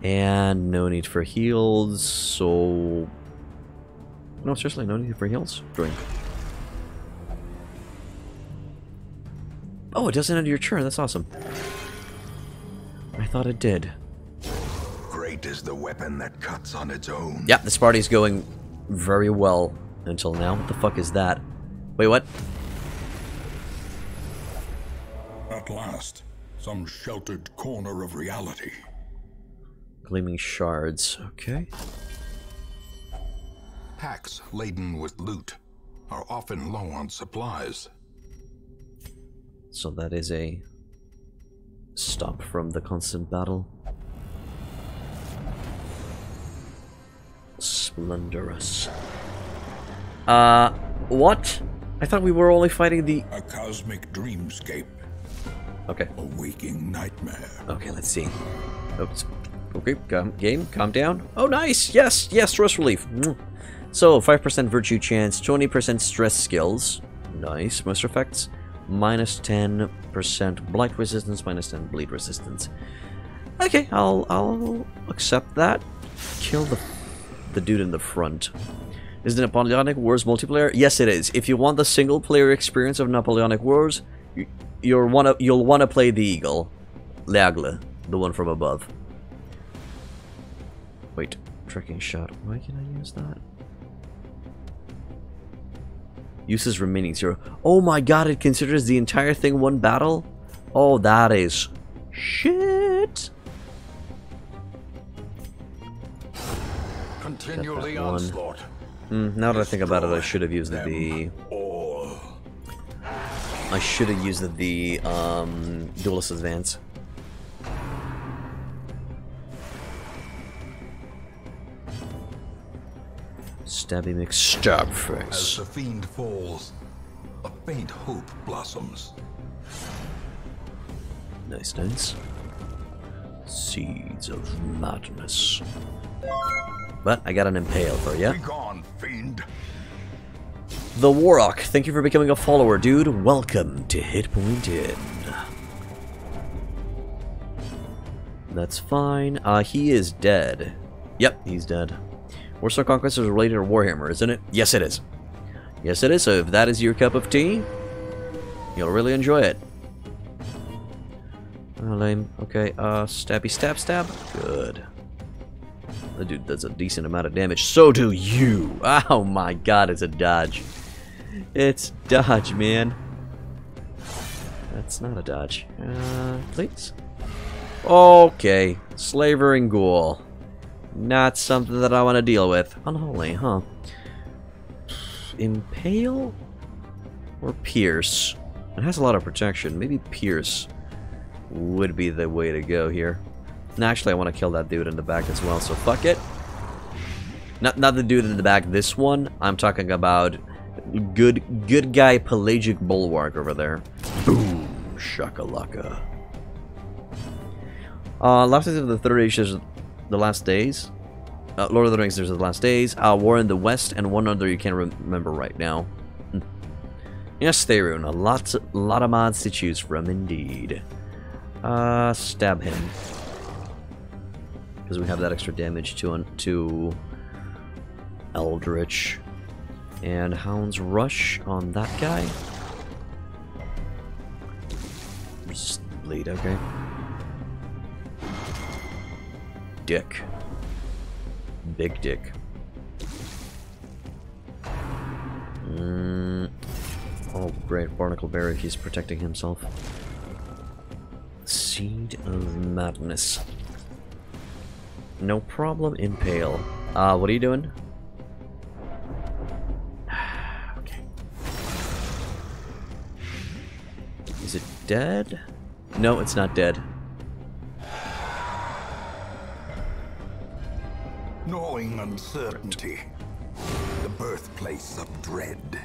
And no need for heals, so... No, seriously, no need for heals. Drink. Oh, it doesn't end your turn. That's awesome. I thought it did. Great is the weapon that cuts on its own. Yeah, this party's going very well until now. What the fuck is that? Wait, what? At last, some sheltered corner of reality. Gleaming shards. Okay. Packs laden with loot are often low on supplies. So that is a stop from the constant battle. Splendorous. Uh, what? I thought we were only fighting the... A cosmic dreamscape. Okay. A waking nightmare. Okay, let's see. Oops. Okay, calm, game, calm down. Oh, nice! Yes, yes, stress relief. So, five percent virtue chance, twenty percent stress skills. Nice, most effects. Minus ten percent blight resistance, minus ten bleed resistance. Okay, I'll I'll accept that. Kill the the dude in the front. Is it Napoleonic Wars multiplayer? Yes, it is. If you want the single player experience of Napoleonic Wars, you, you're wanna you'll wanna play the eagle, L'Aigle, the one from above. Wait, tricking shot. Why can I use that? Uses remaining zero. Oh my god, it considers the entire thing one battle? Oh, that is shit. Continually onslaught. Mm, now that I think about it, I should have used the... I should have used the um, Duelist Advance. Stabby McStab face. As the fiend falls, a faint hope blossoms. Nice, nice. Seeds of madness. But I got an impale for ya. Be gone, fiend. The Warlock, thank you for becoming a follower, dude. Welcome to Hit Point Inn. That's fine. Uh, he is dead. Yep, he's dead. Warsaw Conquest is related to Warhammer, isn't it? Yes, it is. Yes, it is. So if that is your cup of tea, you'll really enjoy it. Oh, lame. Okay, uh, stabby stab stab. Good. The dude does a decent amount of damage. So do you. Oh my god, it's a dodge. It's dodge, man. That's not a dodge. Uh, please? Okay. Slavering Ghoul. Not something that I want to deal with. Unholy, huh? Impale? Or Pierce? It has a lot of protection. Maybe Pierce would be the way to go here. And actually, I want to kill that dude in the back as well, so fuck it. Not, not the dude in the back, this one. I'm talking about good, good guy Pelagic Bulwark over there. Boom! Shakalaka. Uh, last days of the third age is... The Last Days, uh, Lord of the Rings. There's The Last Days, uh, War in the West, and one other you can't remember right now. Yes, Therun, a lot, lot of mods to choose from, indeed. Uh, stab him. because we have that extra damage to, un to Eldritch. And Hound's Rush on that guy. Resist bleed, okay. Dick. Big dick. Mm. Oh, great. Barnacle Berry, he's protecting himself. Seed of Madness. No problem, Impale. Uh, what are you doing? Okay. Is it dead? No, it's not dead. Gnawing uncertainty. The birthplace of dread.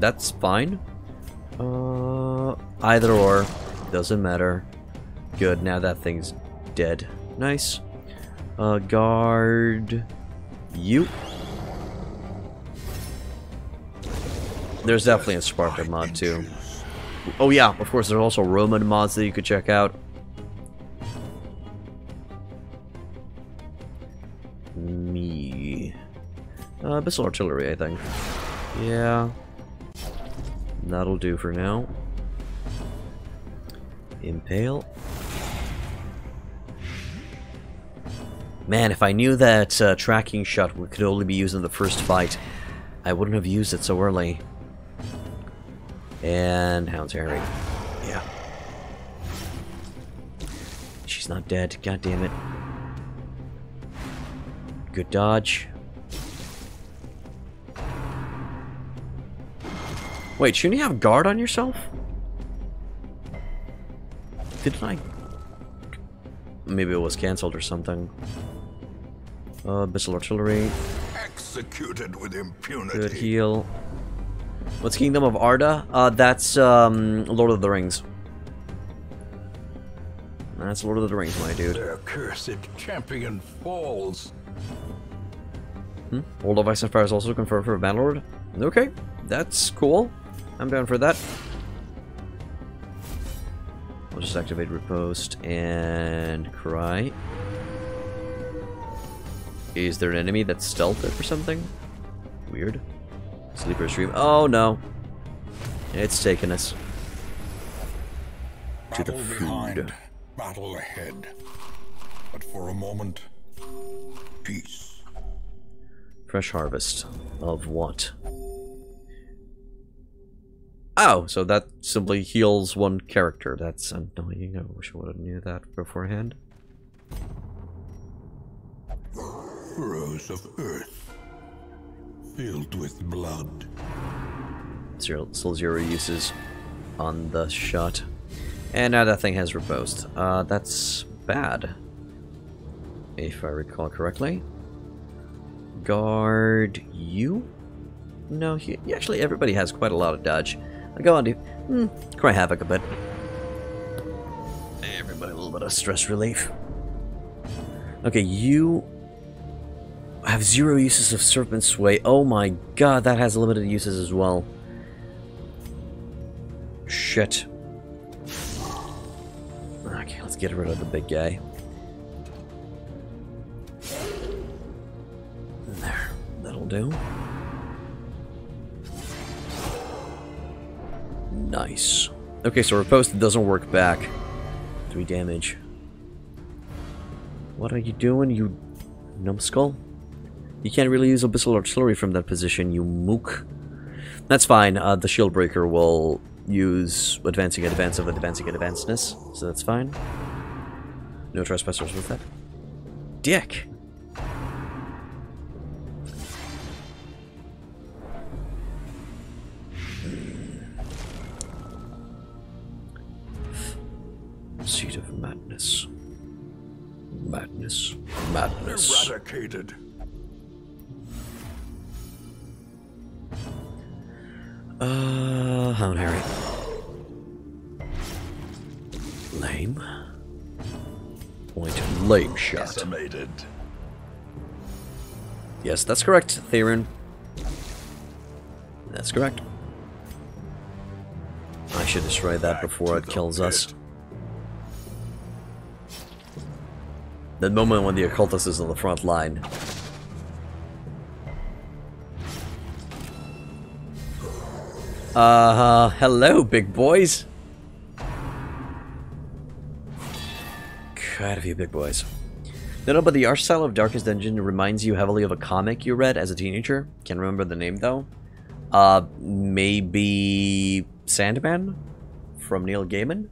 That's fine. Uh, either or. Doesn't matter. Good, now that thing's dead. Nice. Uh, guard... you. There's definitely a Spartan mod too. Oh yeah, of course there's also Roman mods that you could check out. Me. Uh, Abyssal Artillery, I think. Yeah. That'll do for now. Impale. Man, if I knew that uh, tracking shot could only be used in the first fight, I wouldn't have used it so early. And Hound's Harry. Yeah. She's not dead. God damn it. Good dodge. Wait, shouldn't you have guard on yourself? Didn't I? Maybe it was cancelled or something. Uh, Abyssal Artillery. Executed with impunity. Good heal. What's Kingdom of Arda? Uh, that's um, Lord of the Rings. That's Lord of the Rings, my dude. Their cursed champion falls. Hmm? World of Ice and Fire is also confirmed for a Battlelord. Okay, that's cool. I'm down for that. We'll just activate Riposte and Cry. Is there an enemy that's stealthed or something? Weird. Sleeper Stream. Oh no. It's taken us. Battle to the food. Behind, battle ahead. But for a moment, peace. Fresh harvest. Of what? Oh, so that simply heals one character. That's annoying. I wish I would have knew that beforehand. Furrows of earth filled with blood. Zero, still zero uses on the shot. And now that thing has reposed. Uh, that's bad. If I recall correctly. Guard you? No, he, actually everybody has quite a lot of dodge. I go on to mm, Cry Havoc a bit. Everybody a little bit of stress relief. Okay, you have zero uses of Serpent Sway. Oh my god, that has limited uses as well. Shit. Okay, let's get rid of the big guy. There, that'll do. Nice. Okay, so riposte doesn't work back. Three damage. What are you doing, you numbskull? You can't really use Abyssal Artillery from that position, you mook. That's fine. Uh, the Shield Breaker will use Advancing Advance of Advancing Advancedness, so that's fine. No trespassers with that. Dick! Seat of madness. Madness. Madness. Eradicated. Uh, Hound Harry. Lame. Point. Lame shot. Decimated. Yes, that's correct, Theron. That's correct. I should destroy that before it kills us. That moment when the Occultist is on the front line. Uh, hello, big boys. Quite a few big boys. No, no, but the art style of Darkest Dungeon reminds you heavily of a comic you read as a teenager. Can't remember the name, though. Uh, maybe Sandman from Neil Gaiman?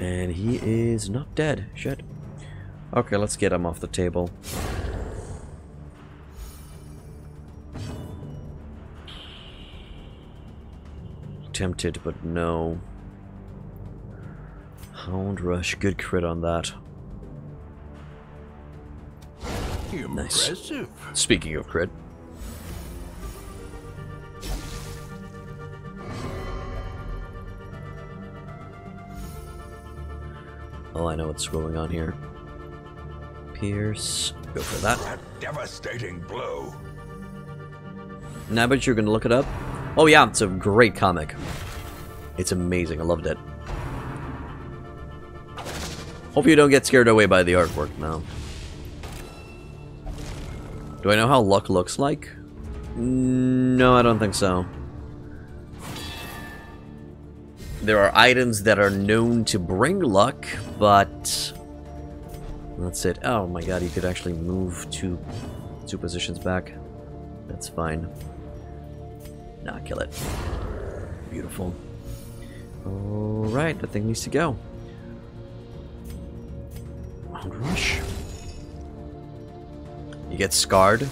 And he is not dead. Shit. Okay, let's get him off the table. Tempted, but no. Hound Rush, good crit on that. Impressive. Nice. Speaking of crit. Oh, I know what's going on here. Pierce. Go for that. That devastating blow. Now, I bet you're gonna look it up. Oh yeah, it's a great comic. It's amazing. I loved it. Hope you don't get scared away by the artwork now. Do I know how luck looks like? No, I don't think so. There are items that are known to bring luck, but... That's it. Oh my god, you could actually move two, two positions back. That's fine. Nah, kill it. Beautiful. Alright, that thing needs to go. Round rush. You get scarred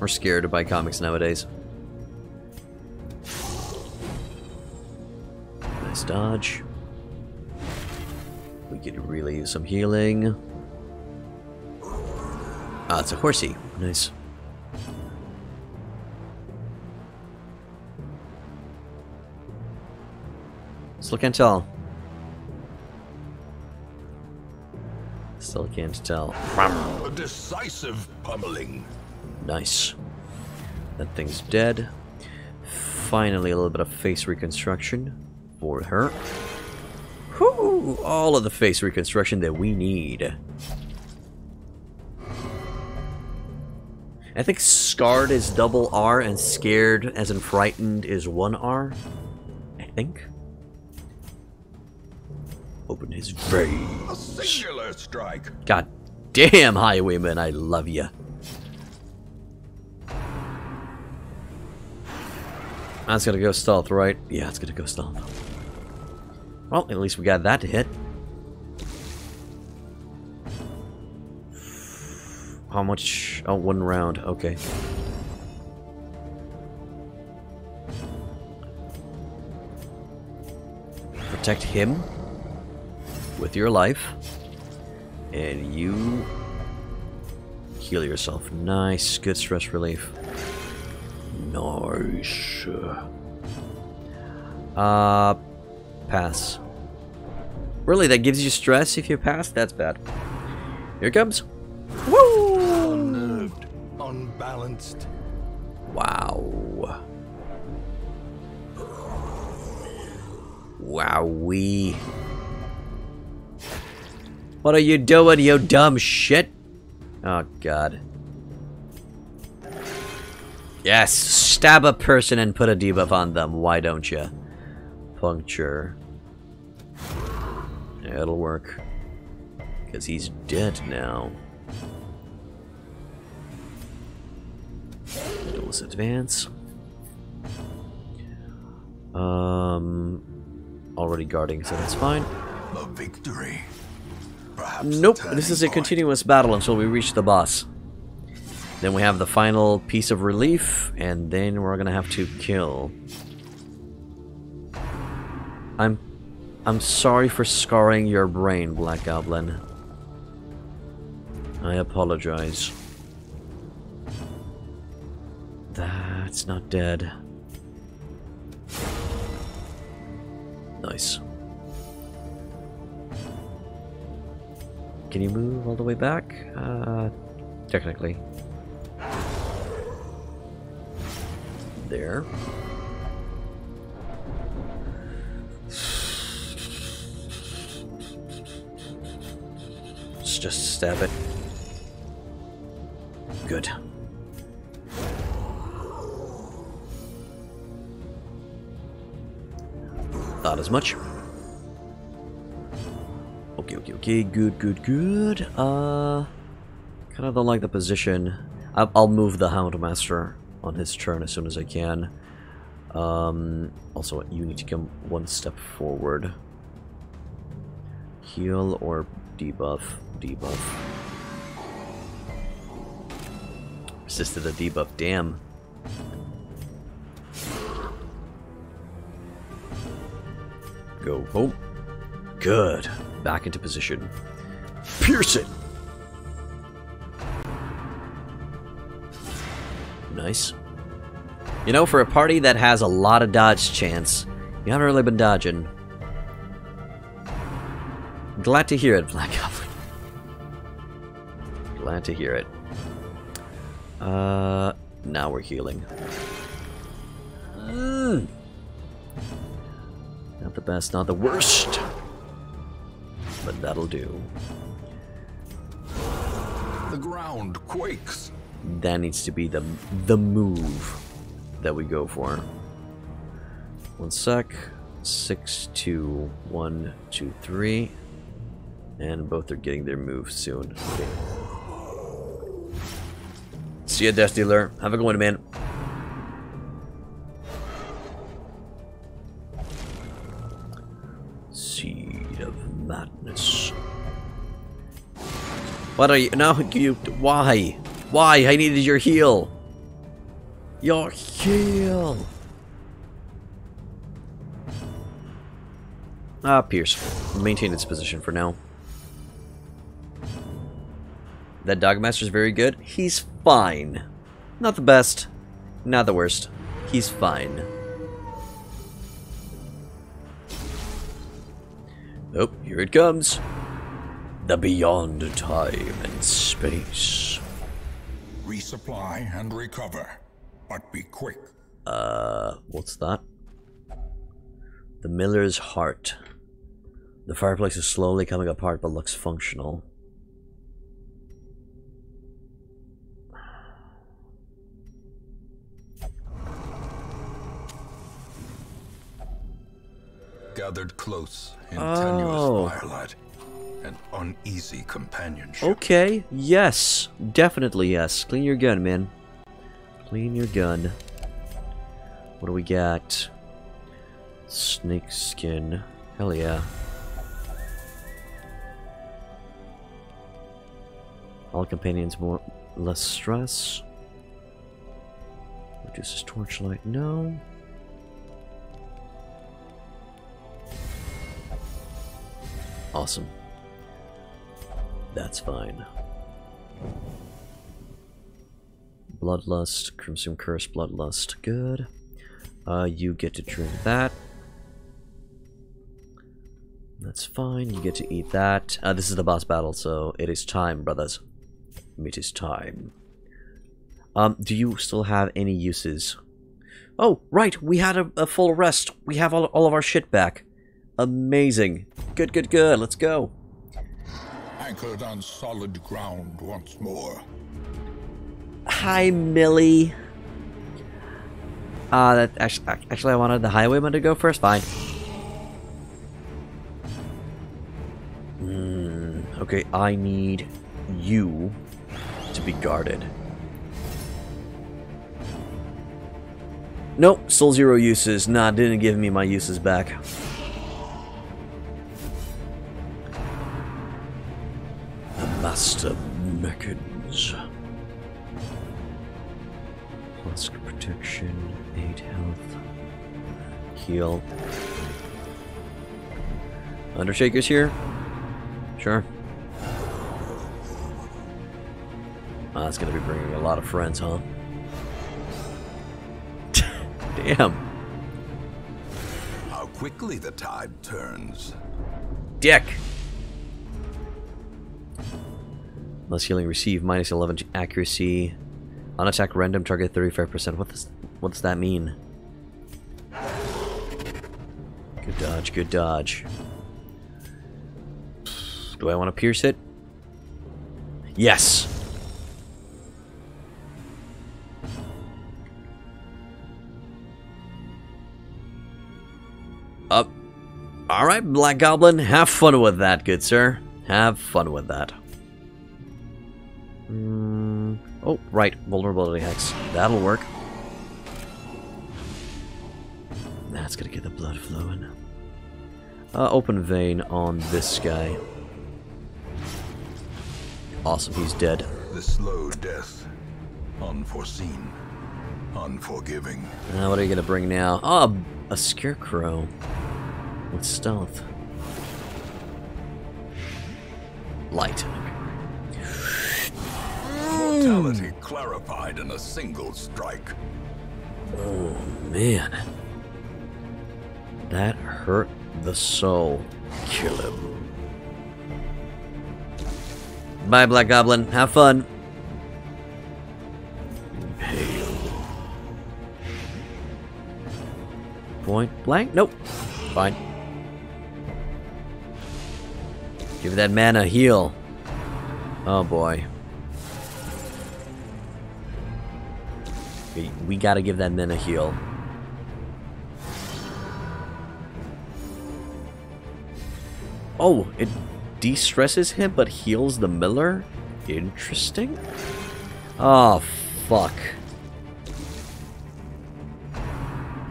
or scared by comics nowadays. Nice dodge. We could really use some healing. Ah, it's a horsey. Nice. Still can't tell. Still can't tell. A decisive pummeling. Nice. That thing's dead. Finally, a little bit of face reconstruction for her. Whoo! All of the face reconstruction that we need. I think scarred is double R and scared as in frightened is one R. I think. Open his veins. A singular strike. God damn, Highwayman, I love ya. That's gonna go stealth, right? Yeah, it's gonna go stealth. Well, at least we got that to hit. How much? Oh, one round. Okay. Protect him with your life, and you heal yourself. Nice, good stress relief. Nice. Uh, pass. Really, that gives you stress if you pass? That's bad. Here it comes. Woo! Unbalanced. Wow. Wowee. What are you doing, you dumb shit? Oh, God. Yes, stab a person and put a debuff on them. Why don't you? Puncture. It'll work. Because he's dead now. Duelist advance. Um, already guarding, so that's fine. A victory. Perhaps nope, this is a point. Continuous battle until we reach the boss. Then we have the final piece of relief, and then we're gonna have to kill. I'm, I'm sorry for scarring your brain, Black Goblin. I apologize. That's not dead. Nice. Can you move all the way back? Uh, technically. There. just stab it. Good. Thought as much. Okay, okay, okay. Good, good, good. Uh, kind of don't like the position. I'll, I'll move the Houndmaster on his turn as soon as I can. Um, also, you need to come one step forward. Heal or debuff? Debuff. Resisted a debuff, damn. Go home. Good. Back into position. Pierce it! Nice. You know, for a party that has a lot of dodge chance, you haven't really been dodging. Glad to hear it, Black Goblin. Glad to hear it. Uh, now we're healing. Mm. Not the best, not the worst. But that'll do. The ground quakes. That needs to be the, the move that we go for. One sec. Six, two, one, two, three. And both are getting their move soon. Okay. See ya, Death Dealer. Have a good one, man. Seed of Madness. What are you? No, you. Why? Why? I needed your heal. Your heal. Ah, Pierce. Maintain its position for now. That Dogmaster's very good. He's fine. Not the best. Not the worst. He's fine. Oh, here it comes. The beyond time and space. Resupply and recover. But be quick. Uh, what's that? The Miller's Heart. The fireplace is slowly coming apart but looks functional. Gathered close in oh. tenuous firelight, an uneasy companionship. Okay, yes, definitely yes. Clean your gun, man. Clean your gun. What do we got? Snake skin. Hell yeah. All companions more less stress. Reduces torchlight. No. Awesome. That's fine. Bloodlust, Crimson Curse, Bloodlust. Good. Uh, you get to drink that. That's fine. You get to eat that. Uh, this is the boss battle, so it is time, brothers. It is time. Um, do you still have any uses? Oh, right. We had a, a full rest. We have all, all of our shit back. Amazing. Good, good, good. Let's go. Anchored on solid ground once more. Hi, Millie. Uh, that actually, actually, I wanted the Highwayman to go first. Fine. Mm, okay, I need you to be guarded. Nope, still zero uses. Nah, didn't give me my uses back. Master Meccans. Plus protection, eight health, heal. Undertaker's here? Sure. Oh, that's gonna be bringing a lot of friends, huh? Damn. How quickly the tide turns. Dick. Less healing received, minus eleven accuracy. On attack, random target thirty-five percent. What does what does that mean? Good dodge, good dodge. Do I want to pierce it? Yes. Up. Uh, Alright, Black Goblin. Have fun with that, good sir. Have fun with that. Mm. Oh, right. Vulnerability Hex. That'll work. That's gonna get the blood flowing. Uh, open vein on this guy. Awesome, he's dead. The slow death. Unforeseen. Unforgiving. Uh, what are you gonna bring now? Oh, a scarecrow. With stealth. Light. Mortality clarified in a single strike. Oh, man. That hurt the soul. Kill him. Bye, Black Goblin. Have fun. Impale. Point blank? Nope. Fine. Give that man a heal. Oh, boy. We, we gotta give that man a heal. Oh, it de-stresses him but heals the Miller? Interesting. Oh, fuck.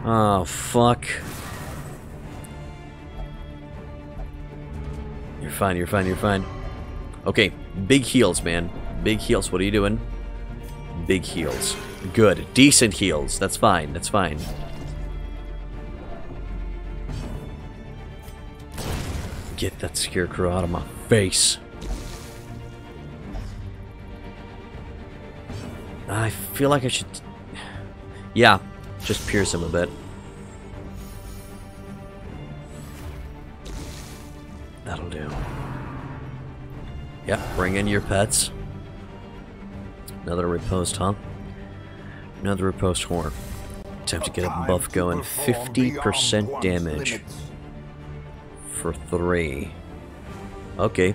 Oh, fuck. You're fine, you're fine, you're fine. Okay, big heals, man. Big heals. What are you doing? Big heals. Good. Decent heals. That's fine, that's fine. Get that scarecrow out of my face. I feel like I should... Yeah, just pierce him a bit. That'll do. Yep, bring in your pets. Another riposte, huh? Another riposte horn. Attempt to get a buff going. fifty percent damage. For three. Okay.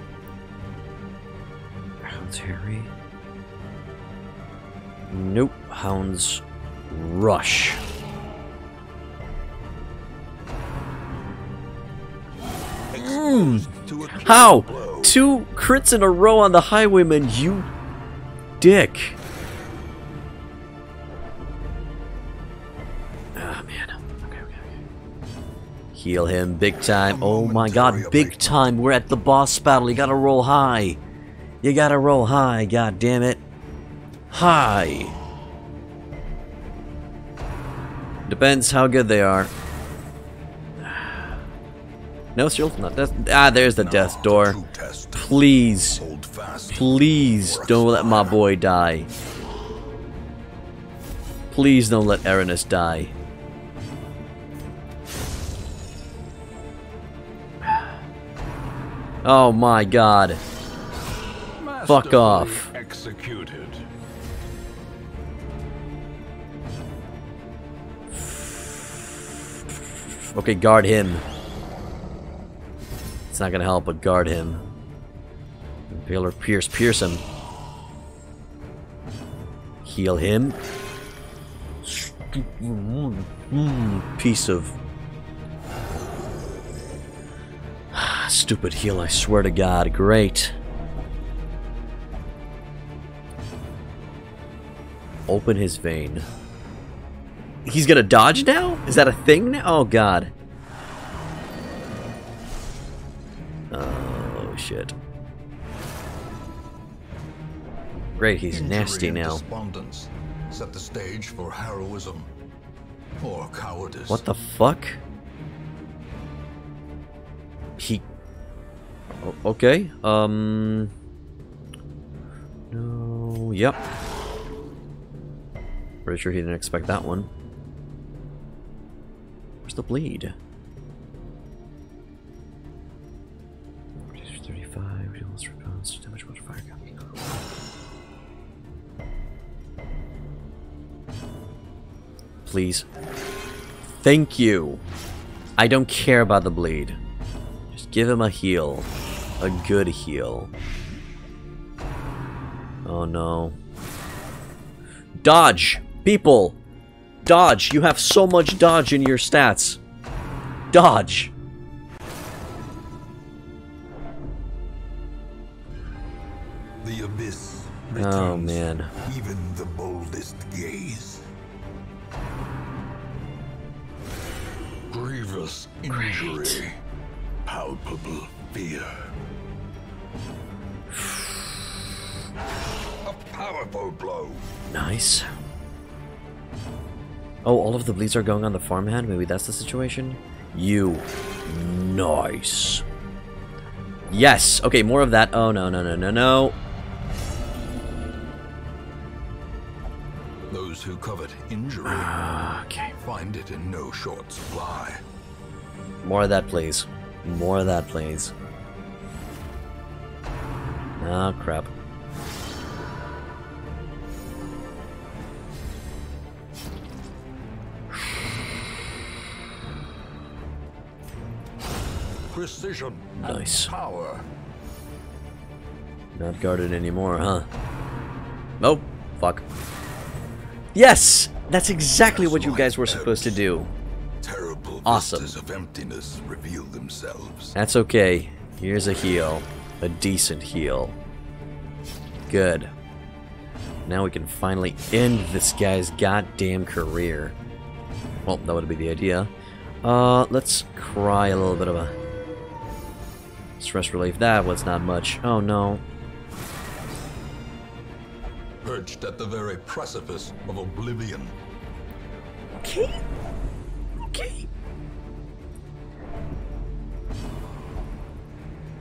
Hounds Harry. Nope. Hounds Rush. Mm. How? Blow. Two crits in a row on the Highwayman, you dick. Heal him big time. Oh my god, big time. We're at the boss battle. You gotta roll high. You gotta roll high, god damn it. High. Depends how good they are. No, still not death. Ah, there's the death door. Please. Please don't let my boy die. Please don't let Aranus die. Oh my god. Master. Fuck off. Executed. Okay, guard him. It's not gonna help, but guard him. Impaler, pierce, pierce him. Heal him. Piece of... Stupid heal, I swear to God. Great. Open his vein. He's gonna dodge now? Is that a thing now? Oh, God. Oh, shit. Great, he's nasty now. Set the stage for heroism or cowardice. What the fuck? He... Okay, um... No... Yep. Pretty sure he didn't expect that one. Where's the bleed? thirty-five, reduce response, damage, water, fire, copy. Please. Thank you! I don't care about the bleed. Just give him a heal. A good heal. Oh no. Dodge! People! Dodge! You have so much dodge in your stats. Dodge! The abyss returns, oh man. Even the boldest gaze. Grievous injury. Great. Palpable fear. A powerful blow. Nice. Oh, all of the bleeds are going on the farmhand? Maybe that's the situation? You. Nice. Yes. Okay, more of that. Oh, no, no, no, no, no. Those who covet injury uh, okay. find it in no short supply. More of that, please. More of that, please. Ah, oh, crap. Precision. Nice. And power. Not guarded anymore, huh? Nope. Fuck. Yes! That's exactly what you guys were supposed to do. Awesome. Of emptiness reveal themselves. That's okay. Here's a heal. A decent heal. Good. Now we can finally end this guy's goddamn career. Well, that would be the idea. Uh, let's cry a little bit of a... stress relief. That was not much. Oh no. Perched at the very precipice of oblivion. Okay. Okay.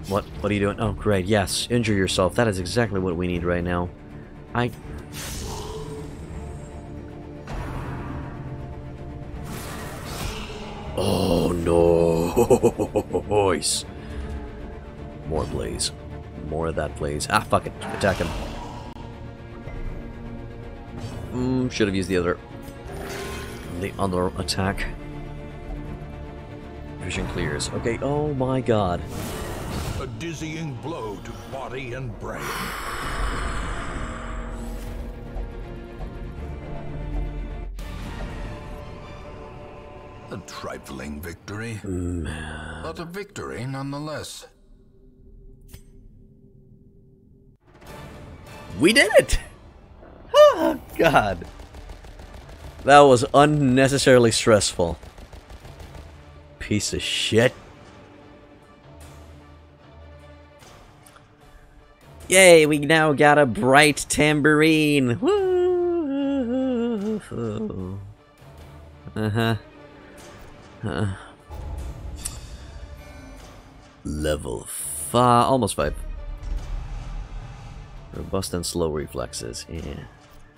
What? What are you doing? Oh, great. Yes. Injure yourself. That is exactly what we need right now. I... Oh, no. Nice. More blaze. More of that blaze. Ah, fuck it. Attack him. Mm, should have used the other... the other attack. Vision clears. Okay, oh my god. A dizzying blow to body and brain. A trifling victory. Mm. But a victory nonetheless. We did it! Oh, God. That was unnecessarily stressful. Piece of shit. Yay, we now got a bright tambourine. Woo! Uh-huh. Uh. Level five, almost five. Robust and slow reflexes, yeah.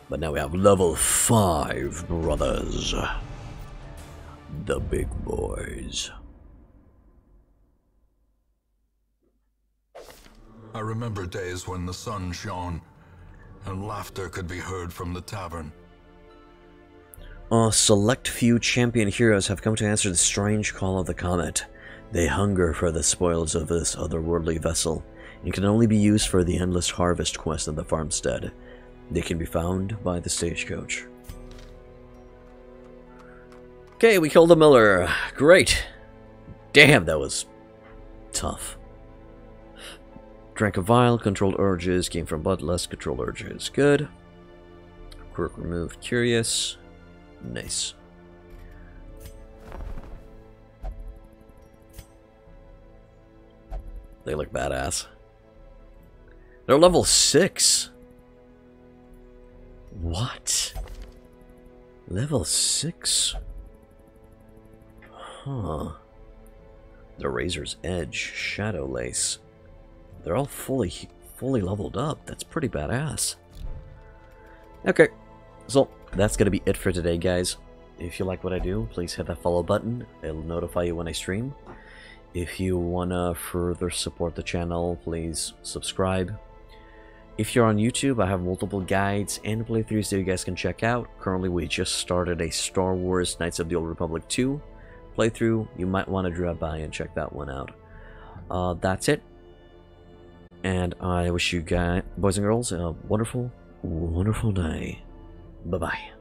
But now we have level five, brothers. The big boys. I remember days when the sun shone and laughter could be heard from the tavern. A select few champion heroes have come to answer the strange call of the comet. They hunger for the spoils of this otherworldly vessel. It can only be used for the endless harvest quest of the farmstead. They can be found by the stagecoach. Okay, we killed the Miller. Great. Damn, that was tough. Drank a vial, controlled urges, came from bloodlust, controlled urges. Good. Quirk removed, curious. Nice. They look badass. They're level six. What? Level six? Huh. The Razor's Edge, Shadow Lace. They're all fully fully leveled up. That's pretty badass. Okay. So, that's going to be it for today, guys. If you like what I do, please hit that follow button. It'll notify you when I stream. If you want to further support the channel, please subscribe. If you're on YouTube, I have multiple guides and playthroughs that you guys can check out. Currently, we just started a Star Wars Knights of the Old Republic two playthrough. You might want to drop by and check that one out. Uh, that's it. And I wish you guys, boys and girls, a wonderful, wonderful day. Bye-bye.